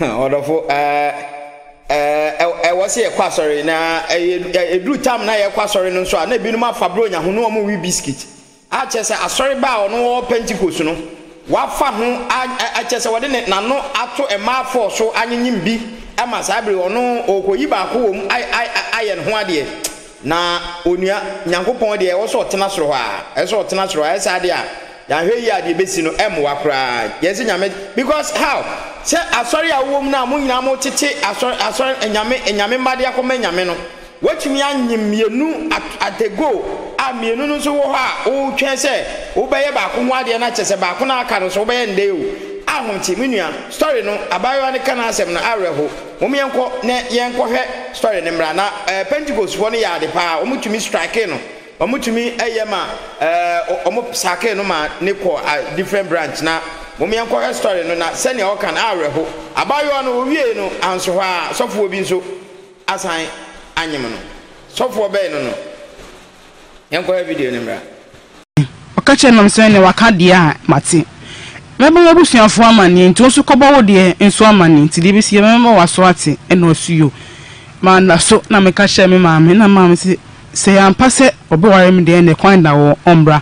Odofo I was here kwasori na edru time na ye kwasori no so na binum afabro nya hono mo wi biscuit a chese asori ba no Pentecost no wa fa ho a chese wode ne nano ato ema for so anyim bi ema sabre ono okoyi ba ko wom ayen ho ade na onua nyankopon de wo so tena soro ha e so tena soro ha esa de a ya hwe ya de besi no em wa kra ye se nyame because how se asori awom na mo nyina mo tete asori nyame made akoma nyame no watumi anyim yenu atego amienu no so wo ha o twen se wo beye ba ko ho ade na kyese ba ko na aka no so wo beye ndey o ahonti menua story no abayo ne kana asem na areho Omienko ne yenko he story ne mra na Pentecost woni ya de pa omutumi strike no omutumi eyema omopsake no ma ne ko different branch na omienko he story no na se ne o kan areho abayo no owie no anso ha sofo obi nso asan anyem no sofo be no no yenko he video ne mra okache no mse ne wakade a mate Mebo wabu siyanfu amani, nti onsu koba wodie, nsu amani, nti libi siye mebo waswati, eno suyo. Ma na so, na mekashe mi mame, na mame si, se yampase, obi waremi de ene kwa nda wo, ombra,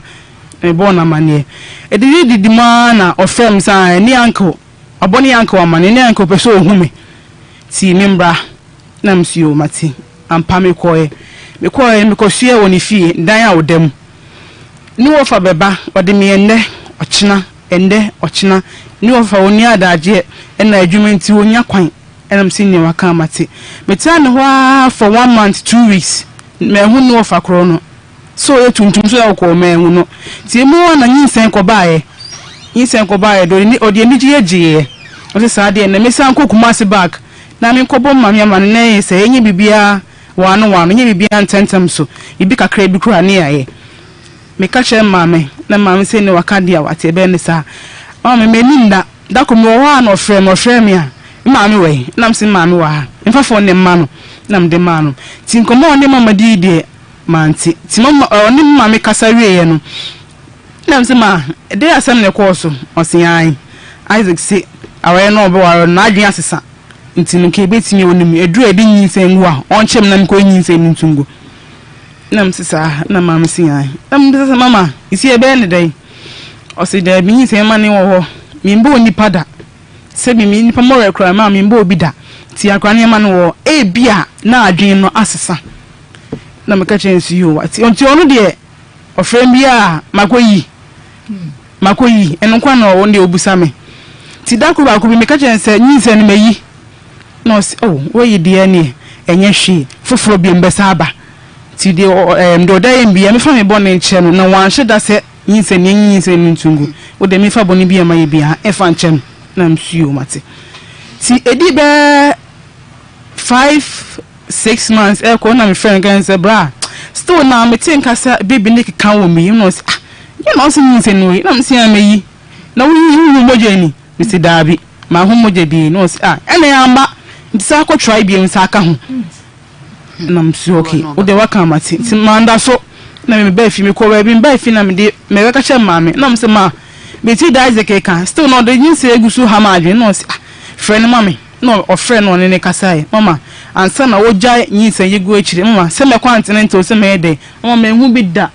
nebo na manye. Ediri didima na ofe msa, ni anko, aboni anko amani, ni anko peso uhume. Ti mimbra, na msiyo mati, ampa mikoe. Mikoe, mikosuye wonifie, ndaya odemu. Ni wafa beba, wadimi ene, ochina. Ende ochina ni ofa oni adaje na adwumenti onya kwan na msini waka mate metan ho for 1 month 2 weeks me hu ni ofa kro no so etuntum so ya ko me hu no ti mu ona nyinsen ko baaye do ni odi eniji ejiye o se saade na mesan ko kumase back na me ko bom ma me ma ne se enyi bibia wanu enyi bibia ntentem so ibi kakra bi kura ne yae me ka che mame na mame se ne waka dia wate be ne sa o me meninda da ko mo wa na ofre me a mame we na mse mame wa mfa fo ne ma no na mde ma no ti nkomo o ne mama di die manti ti mama o ne mame kasa wiye no na mse ma de asem ne ko so osian Isaac se awe no obo waro na adwen asesa nti nke betimi onim edru edi nyinsen wa on chem na mko nyinsen ntungo Nam sisa na mama siya. Nam sisa mama isi ebe ni day. Osi day bini se mani woho. Mimbo ni pada. Sebi mini pamore kwa mama mimbo bida. Ti akwani mani woho. E bia na adino asisa. Na mekache nsiyo. Ti onti onu de. Ofrembia makoyi. Makoyi. Enukwa na onde obusame. Ti daku ba kubi mekache nse nyinse ni meyi. No si oh we yidi ani enye shi fofro bi mbesaba. Ti de dodaye mbia me fa me bone nche no na wanhye da se nyinse ntungu wo de me fa bone bia ma ye bia e fa nche na msuo mate ti edi be 5-6 months e ko na me friend kan se bra still na me tin ka se baby nick kan wo me no se you know se nyinse no na me se ameyi na wo yu moje ni me se dabi ma ho moje bi no se ene ya mba ntisa ko try bi nsa ka ho nam suoki o de waka mate ti manda so na me ba fi me ko ba bi ba fi na me de me waka che mame na me se ma me ti da Isaac kan still no de yin se egusu ha ma adwen no se friend mame no o friend no ne kasai mama ansa na wo gya yin se yegu akire mama se me kwante ne nto se me de mama me hu bi da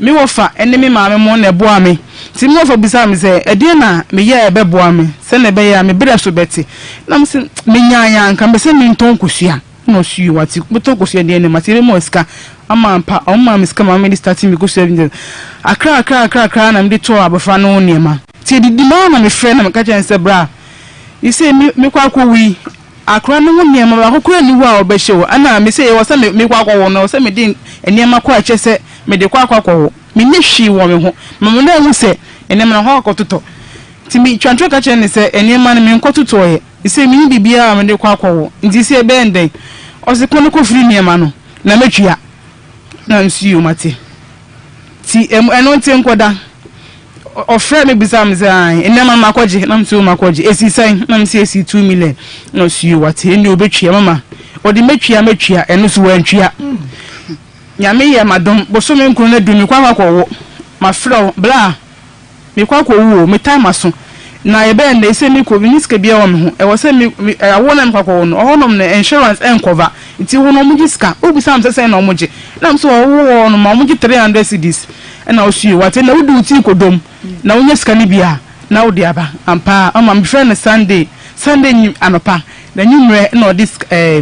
me wo fa ene me mame mo na bo ame ti me wo fa bisa me se ede na me ye e be bo ame se na be ya me bra so beti na me se me nya ya nka me se me nton kosua no see what you put on the material mosca. A man, mamma is come, I'm starting because I cry, and the tour of Franoniama. See the demand on the friend of Catch and Sabra. You say, make walk away. I cry no one near my who couldn't do well, but show, and I may say, or some make walk on, or some didn't, and near my quack, just said, made the quack walk. Meaning she woman, Mamma will say, and then my hawk or to talk. To me, Chantra Catch and say, and your man may go to toy. You say, me be beer and the quack walk. It is a band day. Ose kono ko firi ni manu na metua na nsuo mate ti eno nte nkoda ofre me bizam zan ene mama makoje na msuo makoje esisan na msi esi 2 million na nsuo wate ene obetwa mama odi metua eno so wantwa nyame ye madom bosome nkuru na dumi kwa makwo ma fro bla me kwa ko wo me time aso na ebe na ese mi ko biniske bia won ho e wo se mi awona mi kwakwo no ohonom na insurance en cover nti hono mu giska obi sam se na omoje na mso wo no ma omoje 300 cedis na osue wate na wudi uti kodom na wonye sika ni bia na wudi aba ampa ama mi friend sunday ni anopa na nyumre na odi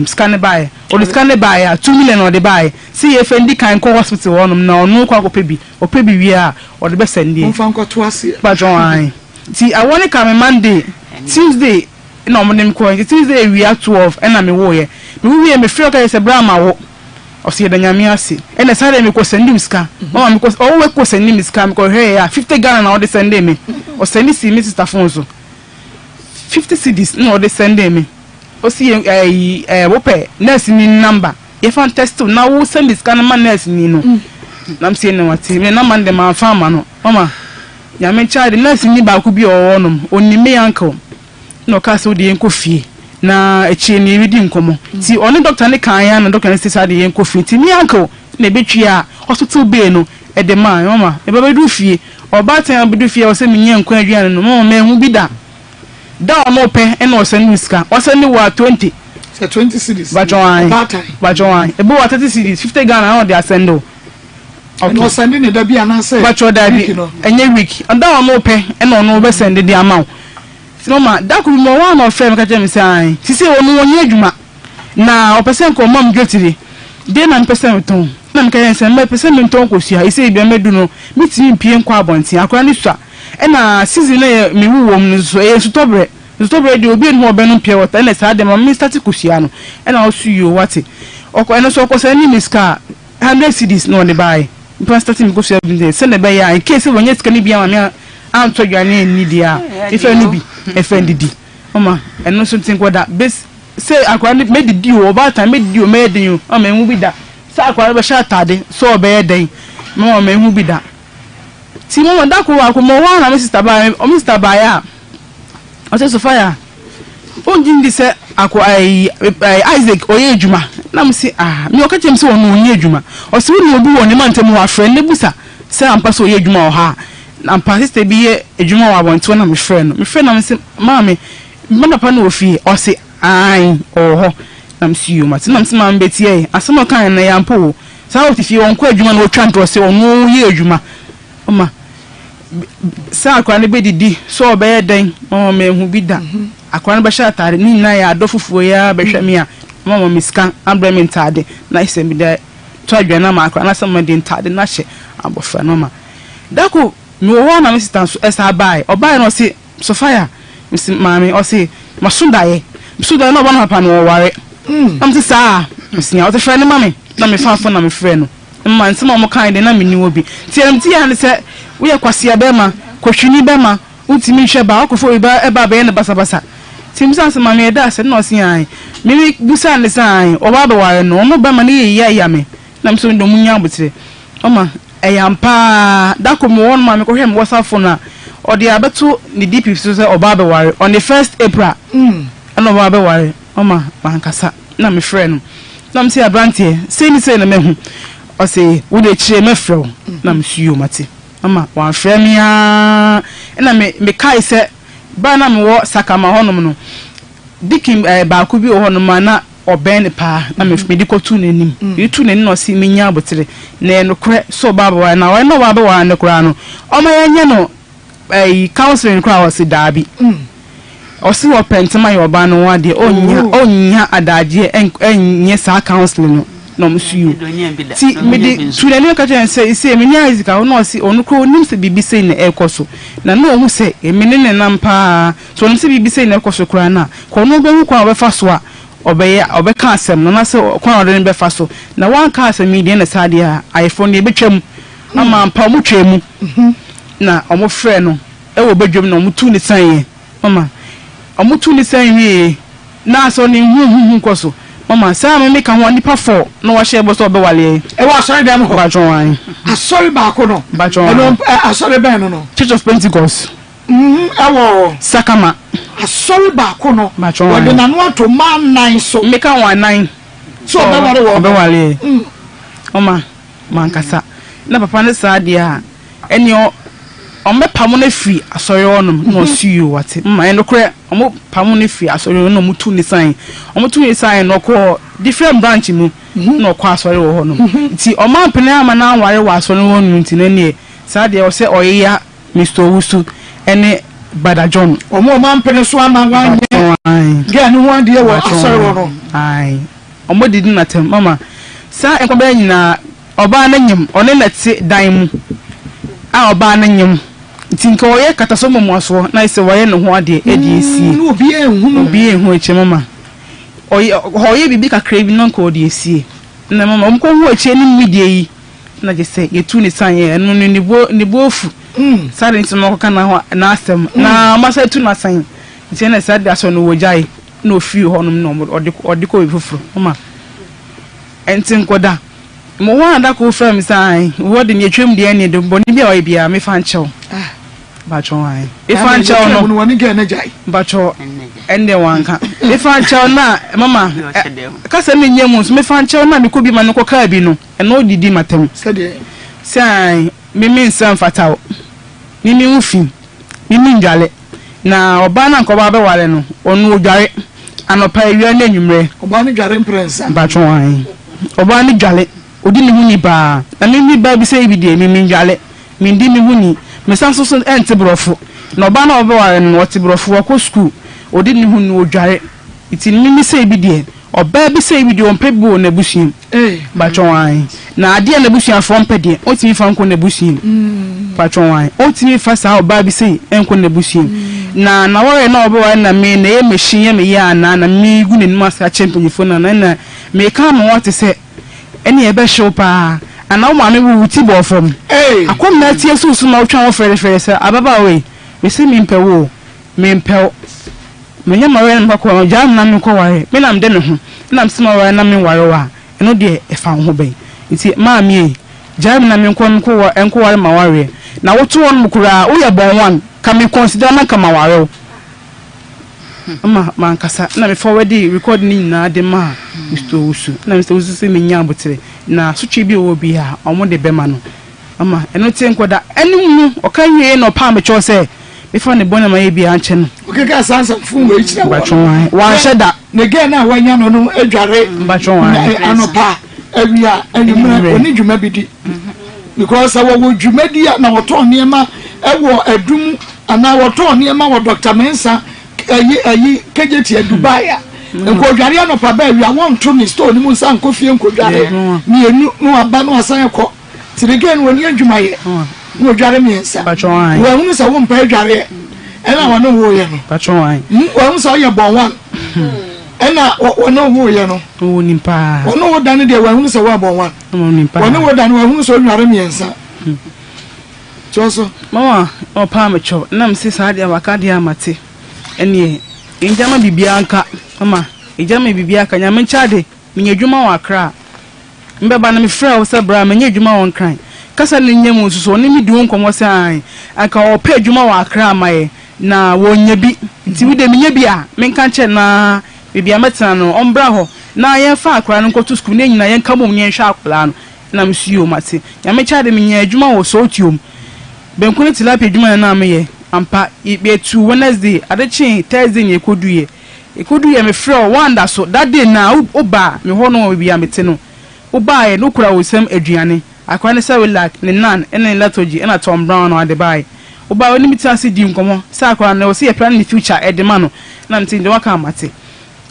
scan buy odi scan buy a 2 million odi buy see if ndi kan ko hospital wonom na onu kwa ko pebi o pebi wi a odi be send dey mfanko to ase ba join ti I want to come Monday Tuesday no morning coin Tuesday we are 12 and I'm away me feel like a brahma wo of see the nyame ase and Saturday me ko send him scan mama me ko always ko send him scan ko here 50 Ghana na odi send me o send see me sister Fonso 50 cedis na odi send me o see wo pe nurse ni number e fan test na wo send scan man nurse ni no na me see na what me na man dem afam ma no mama ya me child na sini ba ku bi owonom onime anko no ka so de enkofi na echi ni wi di nkomo ti oni doctor ni kan ya na doctor ni sisa de enkofi ti mi anko na betwi a hospital be no e de man mama e ba bedu fie oba tan abedu fie o se mi nyen kwan aduan no mo me hu bi da o mo pe e na o se ni sika o se ni wa 20 se 20 cedis ba join e bo wa 30 cedis 50 Ghana on the ascendo and was sending it be an answer, but your daddy, and every week, and now I'm open and on over sending the amount. No, ma, that could be more one of them, Captain Sign. She said, only 1 year, Juma. Now, a person called Mom guilty. Then I'm percent tone. Nam can send my percent in tongue, she said, be a meduno, meeting PM Quabonsi, a cranisha, and a season me woman, so as to tolerate. The strawberry will be more Benon Pierre, and let's add them on Mr. Cusiano, and I'll see you what it. Or, and also, was any Miss Car, 100 cedis, no, they buy. Starting because you have been there, send a bayer in case when yes can be a man. I'm to your name, Nidia, if I knew be offended. Mamma, and no something what that best say. I could made the deal about I made you, I may move with that. So I could have a shot day, so a bad day. Mamma may move with that. See, Mamma Daco, I could more one, Mr. Bayer, or Mr. Bayer. I said, Sophia, oh, didn't say I could Isaac or Ejuma. Nam si ah mi okati mse wonu onye adwuma o se wonu obu woni mantem ho afre ne busa se ampa so ye adwuma o ha ampa sister bi ye adwuma wa bonto na me frɛ no me se maami mana pa na ofie o se ai oho nam si yo mate nam si maam betie asem o kan na ya ampo sa ofie won kwa adwuma na o twanto o se wonu ye adwuma oma sa akwa ne be didi so o be den o me hu bi da akwa ne be sha atare ni na ya adofufuo ya be hwa me a Mamma Miss Can, I'm blaming Taddy. Nice and be there. Tried your number, and I summoned in Taddy Nash. I'm a phenomena. Daco, no one assistance as I buy, or buy or say, Sophia, Miss Mammy, or say, Masundai. So there no one upon or worry. I'm the sir, Miss Now, the friend of Mammy. Let me find for my friend. A man, some more kind than I mean you will be. TMT and said, we are Quasia Bema, Quashini Bema, Utimisha Bako for Ebaba and the Basabasa. Timsan's mammy, that's a noisy eye. Mimi Busan design, or otherwise, no more by money, yammy. Namson Domunia would say, Oma, a yampa, that could warn my cohem was out for now, or the other two, the deep suitor or barbary on the 1st April. And over barbary, Oma, Bancassa, Nammy friend. Nam say a branty, say the same man, or say, would they cheer me fro? Nam's you, Matty. Oma, one friend, and I may kai say. Bana mwo sakama honom no dikim ba ko bi honoma na oben pa na me dikotu nenim itu nenim no si menya abotire na enokre so baba na wa no baba wa na kura no oma yenye no counseling kura o si dabi o si wo pentima ye oba no wa de onya adaje enye sa counseling no msuyu ti me de tunani ka je se se menya izika no si onukro nim se bibi se na ekoso na no ohu se emene ne nampa so nim se bibi se na ekoso kura na ko no gbe kwa obefa so a obeka asem no na se kwa odene befa so na wan ka asem mi de na sade a iPhone de betwam ama mpa mu twam na omo frɛ no e wo bedwam na omo tu ne sanye mama omo tu ne sanye na so ne huhu koso Mama, Sam and make a one nipper for no share was over Wally. I was sorry, damn, I sorry, Bacono, but I saw the Banano, Church of Pentecost. Sakama, I saw Bacono, but I want to man 9 so make a 19. So, Wally, Oma, Mancassa, never found a sad year, and your On met pas mon free, à soyons non su what it my endocrine, on mot pas mon free, à soyons non tout les signes. On mot tout les signes, no quoi different branches nous, no quoi soyons non. Si on m'a pené à manan, why was soyons non tinenier, ça dit aussi oya, Mr. Wusu, ene Badajon. On m'a pené soin à manan, gain nous un dia, what soyons non. Aïe. On m'a dit n'a t'aime, maman. Ça est combien n'a oba n'aime, on est n'a t'sé d'aim. Ah, oba n'aime. Tinkoye katasoma mwaso na ise waye no ho ade adisi no obi ehun eche mama oye hoye bibi ka crave non ko ade sie na mama omko ho eche ni midie yi na je se yetu ni sanye enu ni bofu sare ntimo ka na ho na asem na masa tu na sanye nti na sade aso no wojai na ofi ho nom no ode ko befofro mama enti nkoda mo wanda ko frem sanye wo de ni twem de ni do boni bia oye bia me fa nchew ah Bachon, if I tell no one again, Bacho, and the one if I tell not, Mamma, Cassamin Yamus, me find Chelman, you could be Manoco Carbino, and no Didi Matem, said it. Say, me mean some fatal. Me mean Uffin, me mean Jallet. Now, Obana Cobaba Wareno, or no Jarret, and a pay your name, Obana Jarret Prince, Bachon, Obana Jallet, Udini Huniba, and me baby say, me mean Jallet, me dimmy Huni. Mais sans son antibrofo, no ban of and what brofu school, or didn't who know jarret. It's in mini say be dear, or baby say with your pebble nebushim. Eh, Bachon. Now, dear Nebushia from Pedia, what's me from Conebushim? Bachon, what's me fast out baby say, and Conebushim. Now, now I know about and I mean, a machine, a yarn, and a me good and master champion for Nana may come what to say. Any a best show pa. And now, mammy will tibble from. Eh, I come not here so soon. I'll try for the face. Ababa way. We see me in Peru. Me in Peru. Me and Marian Bako, Jam Namuko, Menam Denham, and I'm small and I'm in Waroa. And no dear, if I'm hobby. It's it, mammy. Jam Namuko and Kuala Mawari. Now, what 2 on Mukura, we are born one. Can you consider Nakamawaro? Mancassa, now before we record Nina de Ma, Mr. Wusu, now Mr. Wusu sing me Yambutre, now Suchibi will be here on one day Bemano. Amma, and not think that any moon or can you no palm which I say before the bonnet may be ancient. Okay, guys, answer fool which never said that. Again, I went on no edgare, but on a pa, every year, and you need you maybe because our would you made the hour torn near my a doom and our torn near my Dr. Mensa. Ayi kejeti Dubai ya nkojari anopa ba wi awon to ni store ni mu san kofie nkojari ni enu no aba no asan ko tiregen woni adwumaye no jare mi nsa Bachon wa unu sa wo mpa adware ena wa no wo ye no Bachon wa unu sa ye bon wan ena wa no wo ye no woni pa wa no wo dani de wa unu sa wa bon wan woni pa wa no wo dani wa unu so jare mi nsa choso mama o pa me cho na msi sa dia wakade amate Enye, injama bibianka, mama, injama bibianka, nyamenchade, minye juma wakra. Mbeba na mifra wasa bra, minye juma wankrai. Kasa ninye mususo, nimi duunko mwase ae. Aka ope juma wakra mae, na wonyebi. Ntiwide minyebi ya, menkanche na bibiametina no, ombraho. Na yenfa akra, nkotu sku, nenye na yenkamu mnye shakulano. Na misiyo mati. Nyamenchade minye juma wasotium. Benkune tilapi juma ya nameye. Ampa ibe to Wednesday adechi Thursday ne koduye ekoduye me frɛ wanda so that day na oba me hono we bia mete no oba ye no kura wosam aduane akwa ne sawe lak ne nan ene latoji ena Tom Brown no adebai oba oni mitia se di nkomo sa akwa na o se ye plan ne future edema no na mte de waka amate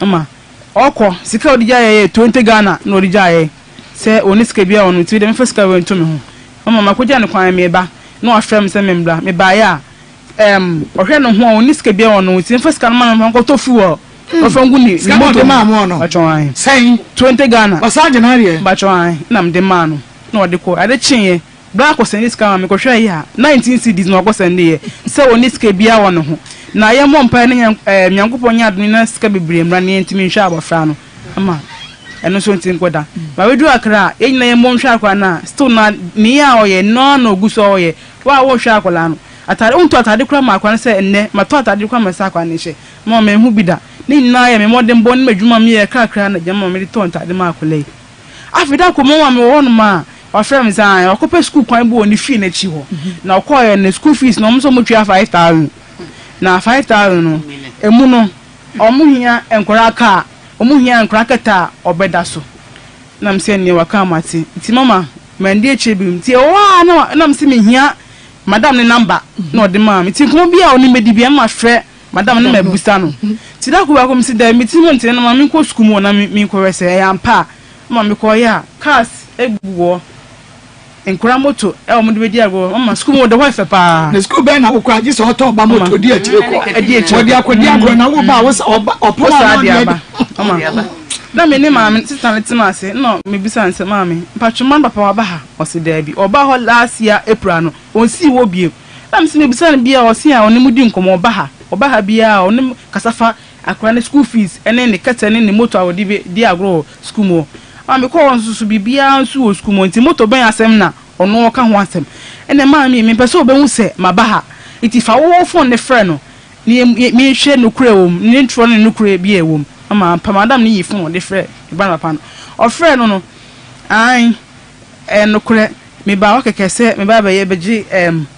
ama okɔ sika odija ye 20 Ghana no odija ye se oni sika bia ono ti de me fesika we nto me ho ama makoja ne kwan me ba na o frɛ me se membra me ba ya okay, no more on this can be on with first man uncle Tofu or from Guni, Mamma, saying 20 Ghana, or Sergeant Aria, but I am the man, nor the co at the chain. Black was in this car, Mikoshaya, 19 cities, no was in there. So on this can be our no. Now I am one penny and Yankoponia, Minas Cabibrim, running into me shower, Frano, Amma, and no soon think whether. But we do a cry, ain't name one sharkwana, still not near or ye, none or goose or ye, while one sharkolano. Atare unto atade kura makwan se enne mato atade kura masakwa ne hye ma me hu bida ni nna ya me modem bon madwuma me ye kakra na jama me to atade ma akolei afida ko mo ma me wonu ma on fait mes ans, on coupe school quand on est fini chez vous. Now quoi les school fees, nous sommes tous à 5,000. Na 5,000 et mon nom, on mouilla encore car, on mouilla encore qu'ta obédasso. Nam se ni wakamati. Ti mama, mende chebi. Ti wa na nam se mi hia. Madame ne number no de ma. Ti ko bia oni medi bia ma hwe. Madame ne mebusa no. Ti da ko ba ko mi se da mi ti mo nte na ma mi ko school mo na mi ko rese e ampa. Ma mi ko ya cars egbuwo. Enkura moto e o mo de bedi ago. Ma school mo de ho fe pa. Na school be na ko kwa ji so to ba moto di atire ko. Adi atire di akodi agro na wo ba wo opo sa di aba. Ama. Na me ne maame sister leti ma se no me bisa nse maame patwoma papa wa ba ha o se da bi oba ho last year April no on si wo biem na me se me bisa ne bia o se a oni mudi nkomo oba ha bia oni kasafa akra ne school fees ene ne kete ne moto awodi be di agro school mo maame ko won susu bibia nsu wo school mo nti moto ben asem na ono ka ho asem ene maame me pese obehun se mabaha iti fa wo phone ne frɛ no ne me hwe no kura wom ne ntro ne no kura bia wom ama madame ni yifon de frère ibana pano o frère no ai enokure me ba wakekese me ba ye beji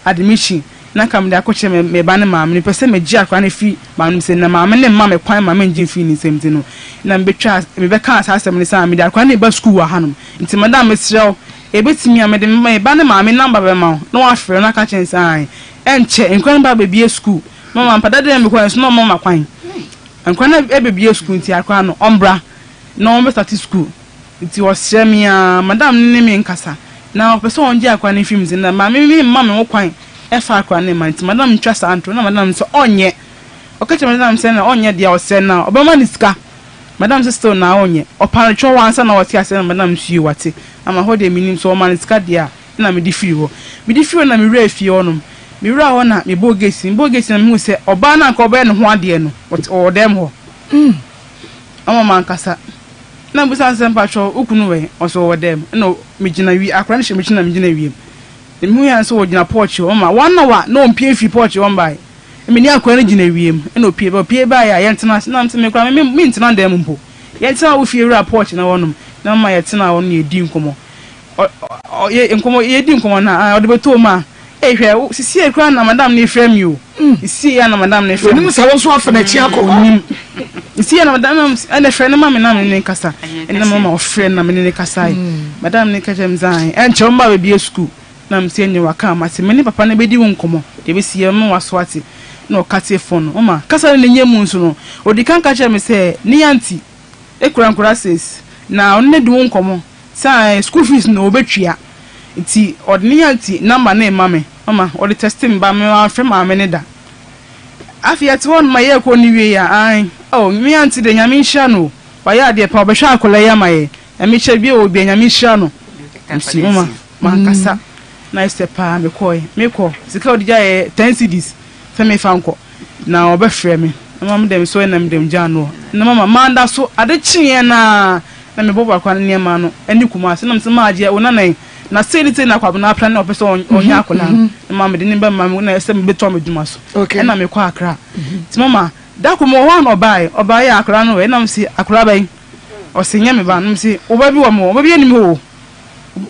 admission na kam da akoche me ba ne maam ni pese me ji akwa na fi maam se na maam ne maam kwan maam nje fi ni semti no na me twa me be ka asem ni sa me da akwa na ba school wa hanom nti madame srew e betimi amede me ba ne maam number be ma no wa frère na ka chen sai enche nkwan ba be school mama pada de me kwan so no mama kwan nkwana ebebie school nti akwa no ombra na o start school nti o semia madam ne me nkasa na o pese onje akwa ne film zin na ma me mama wo kwan e fa akwa ne ma nti madam twa sa antro na madam so onye okache madam se na onye dia o se na obema ni sika madam se still na onye opara twa wansa na o ti ase na madam sui wate ama ho de minim so o ma ni sika dia na me di fiwo na me re fie onum mi ra ona mi bogesi na mi hu se oba na nko be ne ho ade no o dem ho ama man kasa na bu san san pacho okunu we o so o dem na mi gina wi akra ne she mi gina wi mi hu yan so o gina porch o ma wan na wa na o pie fi porch o mbai mi ni akra ne gina wi em na o pie ba ya yentina na mti me kra mi ntina dem mpo yentina wo fi ra porch na wonum na ma yetina won ye di nkomo o ye nkomo ye di nkomo na o de beto ma ehwe sisi ekra na madam ne frem you sisi ya na madam ne frem ni sawo so afana chi akọ sisi ya na madam ana frem na me na ne kasa na mama o frem na me ne kasa madam ne kajem zan en chomba we bi school na msi enye waka amase me ne papa na be di won komo de be sie me waso ate na o kate phone o ma kasa ne nye mu nso no odi kan ka che me se ni anti ekra nkura says na on ne di won komo sai school fees na obetwia ti ordinary number na mama mama all the testing ba me wa frem mama ne da afia ti won ma ye ko ni wie ya ai oh me anti de nyame hia no wa ya de pa obehwa akola ya maye e me che bi obi nyame hia no msi mama mankasa na step pa me ko sika odija ye 10 cedis fe me fa nko na obehwa me mama dem so na dem jano na mama manda so ade chie na me bobo akwa ne ma no ani kuma se na mse ma aje wo nanan na selite na kwabu na plan na opese onya akola mama de ne ba mama na se me beto me dwuma so e na me kwa akra ti mama da ko mo wa na obai akra no we na mse akra bai o se nya me ba no mse oba bi wo mo oba bi ani ho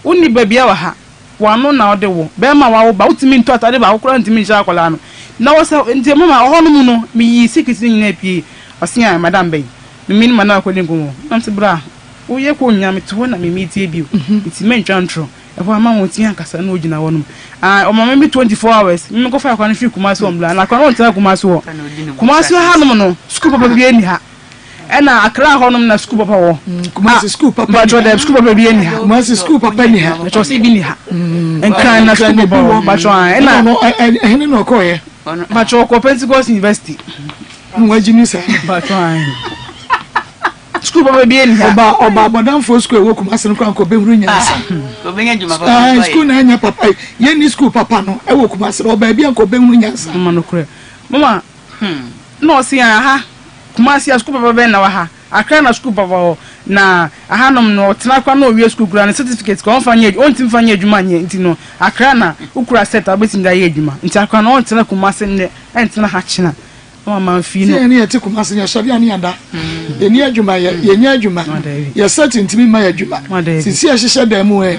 uni ba bia wa ha wa no na ode wo be ma wa wo ba utimi nto atade ba akra ntimi ja akola no na wo se nti mama ho no mu no me yi sikisi nyina pie o se nya madam bai me ni mana akoli nko na mse bra o ye ko nya me to na me metie bi ti me ntwantro ewo ama won ti ankasa na ogina wonum ah o mama me 24 hours me ko fa kwa na fi kuma so mbla na kwa won ti kuma so hanum no school papa bi eni ha e na akra honum na school papa wo kuma si school papa jo da school papa bi eni ha kuma si school papa ni ha cho si bi ni ha en kan na school papa wo ba cho an e na eni no ko ye ba cho ko Pentecost University nwaji ni sa ba cho an school papa bi en ha oba madam for school wo kuma se nko be huru nya sa ko be njuma papa school na nya papa ye ni school papa no e wo kuma se oba bi enko be huru nya sa mama no kure mama no se aha kuma se school papa be na wa ha akra na school papa na aha no no tena kwa na owie school gura na certificate ko onfanye ontimfanye adwuma nya ntino akra na ukura set abetim da ye adwuma nti akra na ontena kuma se ne entena ha china mama fino se ne ate kuma se nya shabia ne ada eni adwuma ye nya adwuma ye certain timi ma adwuma sisi a hihye da mu e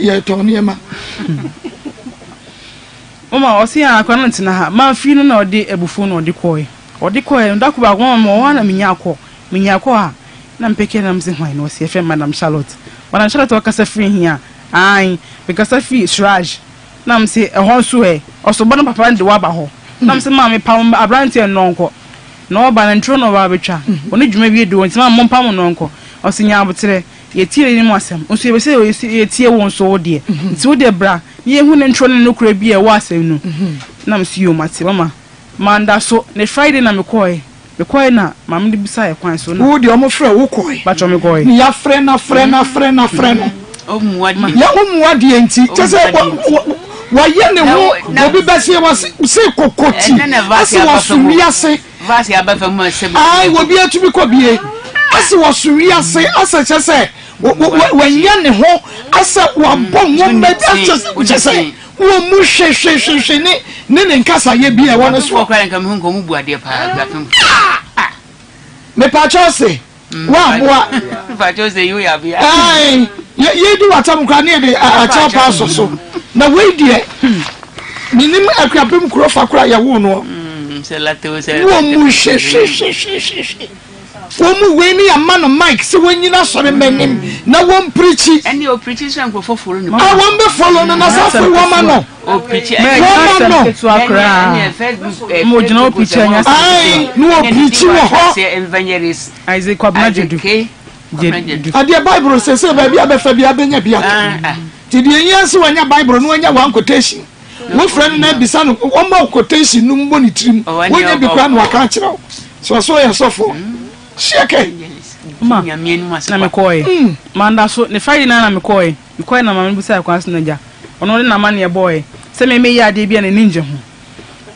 ya toniema Oma osi anakwana ntina ha manfinu na odi ebufo na odi koye ndakuba gwa mo wana minyako ha na mpeke na mzi hwan na osi efe madam Charlotte wana Charlotte wakasa free here ai because free shraj na msi ehon so e osobo na papa ndi waba ho na msi ma me pam abrantie nonko na oba na ntro no ba betwa oni dwuma bi edo ntima mo pam nonko osi nya abotire yetiere ni mwasem nso yebese yetie wo nso wo de nti wo de bra ye hu ne ntro ne nokura bi e wasem nu na msi yo mate mama manda so ne Friday na me koy na mam de bisa ye kwan so na wo de o mo frɛ wo koy ba cho me koy ni ya frɛ no o muwadi ya o muwadi enti tese wa ye ne wo obi bese wase se kokoti ase wasumi ase vasi abafama sebe ai wo bi atumi ko bie ase wasumi ase ase tese wanyane ho asa wabonwo metse wo mu she ne nkasa ye bia wo no so kwara nka mehunko mu buade pa gafem me pa chose wa bua fa chose you ya bia ai ye di watam kwa ne de a cha pa so na we die minim akwapem kro fa kra ya wo no se late se wo mu she Omu weni amano Mike se weni na so menim na won preachi eni o preachi so anko foforo ni ah won be follow na so fo woman no o preachi eni so akra mo jina o preachi anya ai no o preachi wo ho evangelist Isaac Kwabnajedu ade Bible se ba bia be fa bia benya bia ti de enya se wanya Bible no anya wan quotation wo friend na bisa no o ma quotation no mbo ni trim wo nya bi kwa no aka kira so ya sofo Shake. Ma, na mekoi. Manda so ne Friday na mekoi. Mekoi na mama busa kwa asinaja. Ono na mane boy. Se me me ya de bia ne ninje ho.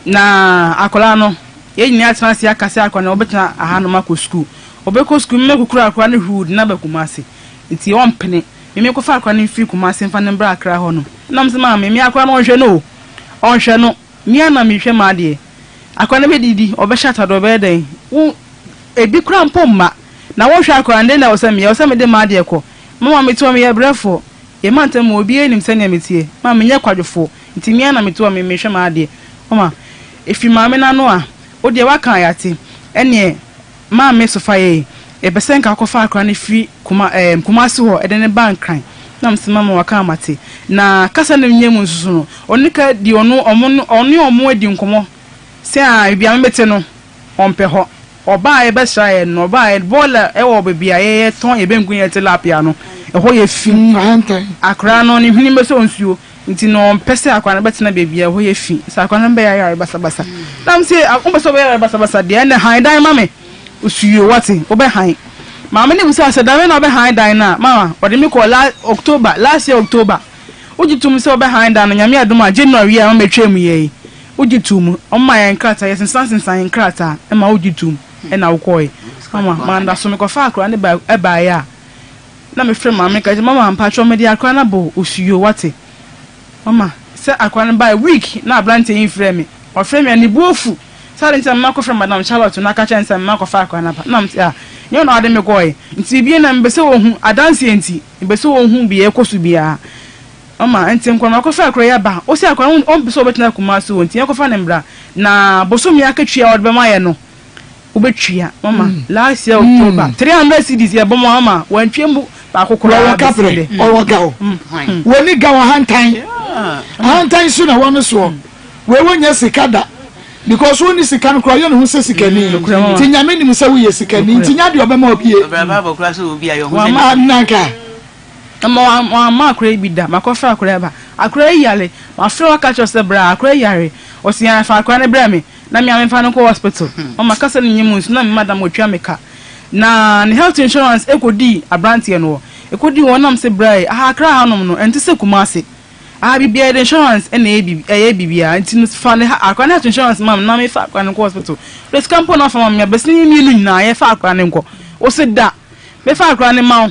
Na akola no, ye nyina atransi akase akwa na obetna aha no makọ school. Obekọ school me kokura akwa ne hood na bakumase. Nti o mpene. Me kofa akwa ne fi kumase mfa ne bra akra ho no. Na mse ma me akwa no hwe no. Onhwe no. Me ana me hwe ma de. Akwa ne me didi obehya tado be den. Ebi kura mpoma na wo hwa akora nde na osame de ma de ko mama meto me yebrefo ye mantem obi enim sene metie mama nya kwadwefo ntimi ana meto me mehwe ma de mama efi mama na no a wo de waka yate ene mama so fa ye e besenka akofa akora ne fi kuma kuma se ho ede ne bank kan na msimama waka amate na kasa ne nyem nsusu no onika di ono omo edi nkomo se a ebi amete no ompe ho oba e besrae no ba e bola e wo bebia ye ton e bengun ye tilapia no e ho ye fi akra no ni hini meso nsuo nti no pese akwa na betina bebia ho ye fi sa akwa na be ya ya basabasa na mse akwa so be ya basabasa de na han dan mame usuo wati wo be han mama ni busa se dan na be han dan na mama odimi ko last year october ujitum se wo be han dan no nyame aduma january a metwem ye ujitum o ma yan krata ye sensan krata e ma ujitum ena ukoye kama manda so meko fa akra ne ba eba ya na me frem mama ka mama mpacho me di akra na bo osuyo wate mama se akra ne ba week na blante in frem me o frem ya ni buofu sare nta mama ko frem madam Charlotte na ka chensa mama ko fa akra na na mtia nyo na ade me koye nti bi na mbese wo hu adanse nti mbese wo hu bi ekosu bia mama nti nko na ko fa akra ya ba o se akra on bi so betina kuma so nti ya ko fa ne mbra na bosomi akatwia odbe maye no ubetchia mama last year October 300 cedis ya bomo mama wantwembu ba kokora wa kapre owaga o woni gawa hantan suna wonu so we wonya sikada because woni sikan kora yo no hu se sikani ti nyame ni musa wo ye sikani ti nyade obema opie obema ba kora so obi ayo ho nanka ama akora bi da makofa akora ba akora yale mafre wa catch us bra akora yare osian fa akora ne bra me na mi amfa no ko hospital o makasa ni nyimu nsu na mi madam otwa meka na ni health insurance ekodi abrantie no ekodi won nam se brai aha kra hanom no enti se kumase aha bibia insurance ene e bibia enti no fa ne akwa health insurance mam na mi fa akwa no ko hospital let's campo na fa mam ya besni ni ni na ye fa akwa ne nko o se da me fa akwa ne ma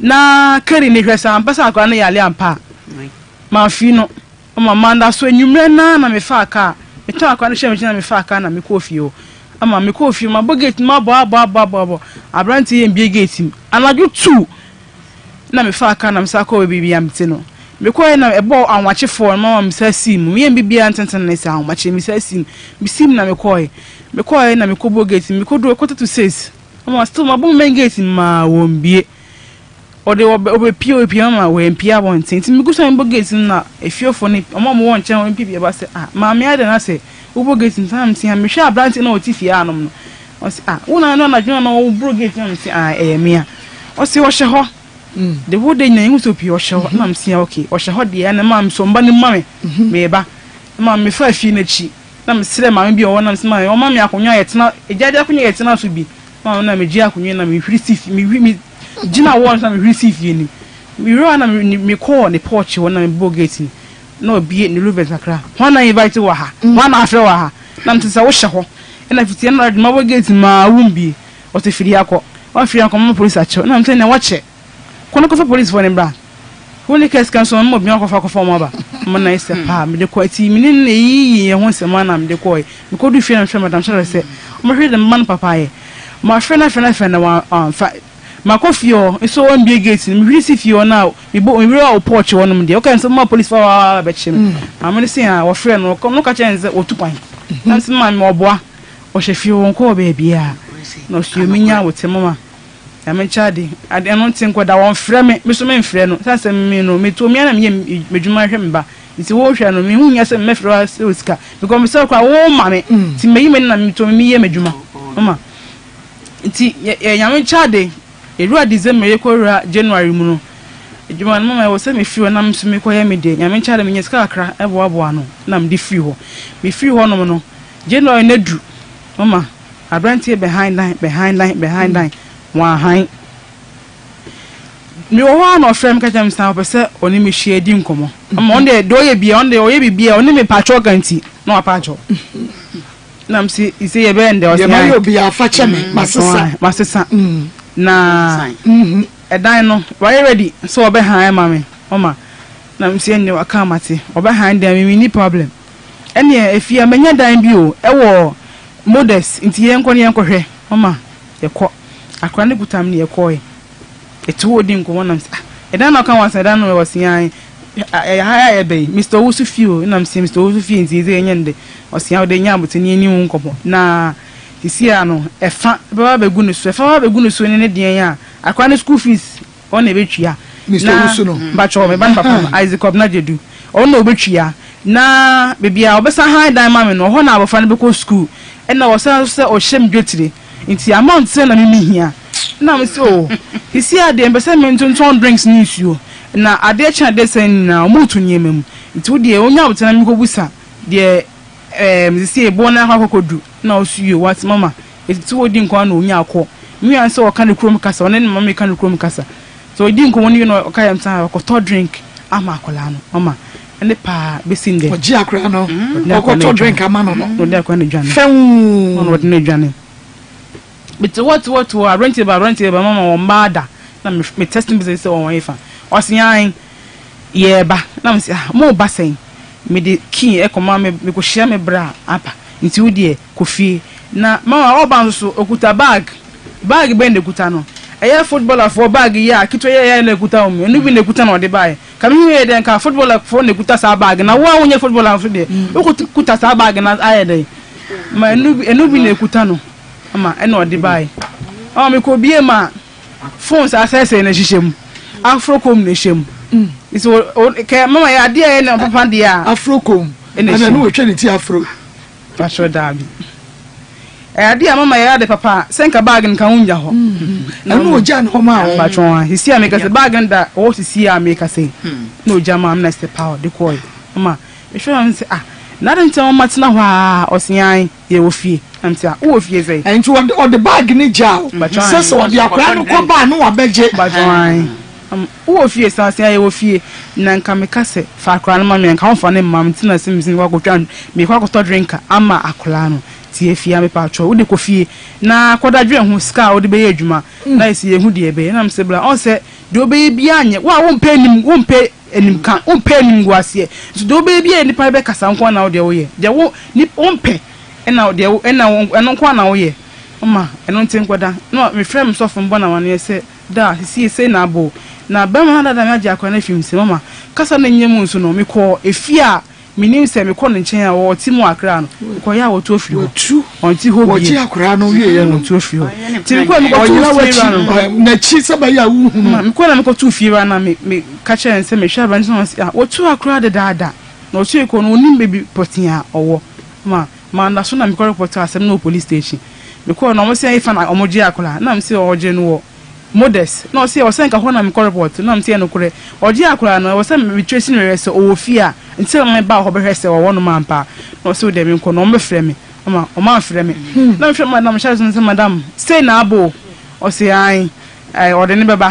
na keri ni hwesa ampasa akwa ne yale ampa ma fi no o mama nda so enyumre na me fa aka eto akwane hwe mjina me fa aka na me kofio ama me kofio ma buget ma bo abranti ye mbie gate anagu 2 na me fa aka na me sa ko bibia mte no me ko na ebo anwache for na me sa sim me bibia ntenten na sa anwache me sa sim me sim na me ko na me ko bogate me ko do ko to says am still my bomb gate ma wombie o de obe pio ma we mpia won tinti me go so bogate na efio for ni am am won chen won pia ba say ah ma me ada na say ubogate ntam tin me hwa branch na otifi anom no o say ah una no na jina na ubogate na say ah e me a o say wo hye ho the whole day na you so pio hye na am say okay o hye ho de na ma am so mba ni ma me ba ma me fa afi na chi na me sire ma me bi o na me ma o ma me akonwa yetina ejaja akonwa yetina so bi ma na me jia akonwa na me receive me jina won na me receive yini me ro na me call the porch won na me bogating na obi ni Ruben Sakra ho na invite wa ha ho na afre wa ha na mtisa wo hye ho na fitie na ma bogating ma wumbi o te firi akọ o firi akọ mo police acho na mtena wa che kono ko police for nbra woni case kan so mo bi akọ fa ko for mo ba mo na ise pa me de ko ati mi ne yi ye ho sema na me de ko e me ko du fie na hwe madam sha se mo hwe de man papa ye ma fena wa ma ko fio so on bi gate me hwe si fio na me bo me wa porch wonum de o kan so ma police fa ba chim ma me se ha wo fre no ko no ka chenze otupan na se ma me oboa o hwe fio won ko ba bia no fio me nya wo temama I mean, Charlie, I don't think what I want from it, Mr. Menfreno. That's a mino, me to me and me, my remember. It's a wash and me, whom yes, and Mephra Suska, because we saw our own mammy, to me, and to me, and Majuma. Mamma, it's a young Charlie. It was December, January Muno. Juman, mamma was semi few and I'm to make a me day. I mean, Charlie, me a scarcra, a wabano, nam de few. Me few one no, General Nedru. Mamma, I ran here behind line. One high. No one or friend catch them stamp a only me share dim common. I'm on the door beyond the way be only me patcho guarantee, no a patcho. Namsi is a bend or you be a fatcher, Master Son. Na a dino, why ready? So behind mammy, Oma. Namsi and you are calm at it, or behind them, we need problem. And yeah, if you are many a dime you, a war, modest, into Yanko, here, Oma, your court. I can't put time near coy. A two didn't go on. And then I can once I don't know what's behind. I hire bay, Mr. Usufio, and I'm seeing Mr. Usufio in the end or see how they yam with any new couple. Nah, you see, I know a fat barber goodness, a father goodness when any day. I can't school fees on a bitch ya. Mr. Usuno, but your papa, Isaac of Nadia do. Oh no, bitch ya. Nah, baby, I'll be some high diamond or 1 hour for the school, and I was or shame guilty. It's the amount sent on me here. Now, so you see, I did investment on Tom drinks news you. Now, I dare chant this and now move to name him. It would be only out and go with her. They say, Bona, how could do? Now, see you, what's Mamma? It's too didn't go on your call. Me and so a kind of chrome castle and then Mammy kind of chrome castle. So it didn't go on, you know, okay, I'm sorry, I could drink. I'm a colano, Mamma. And the pa be seen there. Jack Rano, no could drink a man or no, kind of journey. Found what no journey. But what are rented by Mamma or Mada? I'm testing business or Efa. Or saying, yeah, ba, I'm more bassing. Me the key echo mammy because she me bra up into dear coffee. Now, Mamma all bounce to Okuta bag bend the Gutano. A year footballer for bag, yeah, Kitoya and the Gutano, and you win the Gutano they buy. Come here then, can footballer for the Gutasa bag, and I want your footballer for the Gutasa bag and I day. My newbie and the Gutano. Ama eno de bai o me ko bie ma phones access na hihim afrocom na hihim is o ke mama ya de e na papa de a afrocom na no twa ne ti afro pasho dabi e de mama ya de papa senka bag nka hunya ho na no oja na ho ma o pasho ha hisi a make say bag nda o hisi a make say no oja ma am na say power de ko mama e show am say ah na de ntan o matina hwa osian ye wo fie amtia wo fie sei and you on the bag ni jaw says what you akra no ko ba no wa beje wo fie sasia ye wo fie na nka me kase fa akra no ma me nka wonfa ne mam ntina simsin wa ko twan me kwa ko to drinka ama akra no ti e fie me pa cho wo de ko fie na koda dwen ho ska wo de be ye adwuma na isi ye hu de be na me se bra on se de obeye bia anye wa wo mpe enim kan wo mpe enim guase so de obeye bia nipa be kasa nko na wo de wo ye de wo ni wo mpe ena de wo ena eno kwa na wo ye mama eno ntin koda no me frem so fo mbona wan ye se da si se na bo na bama na da na ji akwa na fim se mama kasa na nyem nso no me kɔ efia minim se me kɔ no nkyɛn a wɔ ti mu akra no kɔ ya wɔ to afiri wɔ tu ɔnti ho wɔ ti akra no wie ye no to afiri wɔ ti kɔ me kɔ tu na wɔ na chi se ba ya wu hu me kɔ na me kɔ tu fie na me ka kyɛ nse me hwa ba nso wɔ tu akra de daada na wɔ tu ekɔ no onim bebi potia ɔwɔ ma ma na so na me kɔ report asem no police station me kɔ na mo se ifa na omo ji akra na me se ɔgye no wɔ modest no see o senka ho na me report na me tie no kure oje akura na o se me tracing reso o fia nti me ba ho be hwese o wono manpa no se o de me nko no me frɛ me o ma frɛ me na me frɛ madam Sharon se madam say na abo o se ai o de ne beba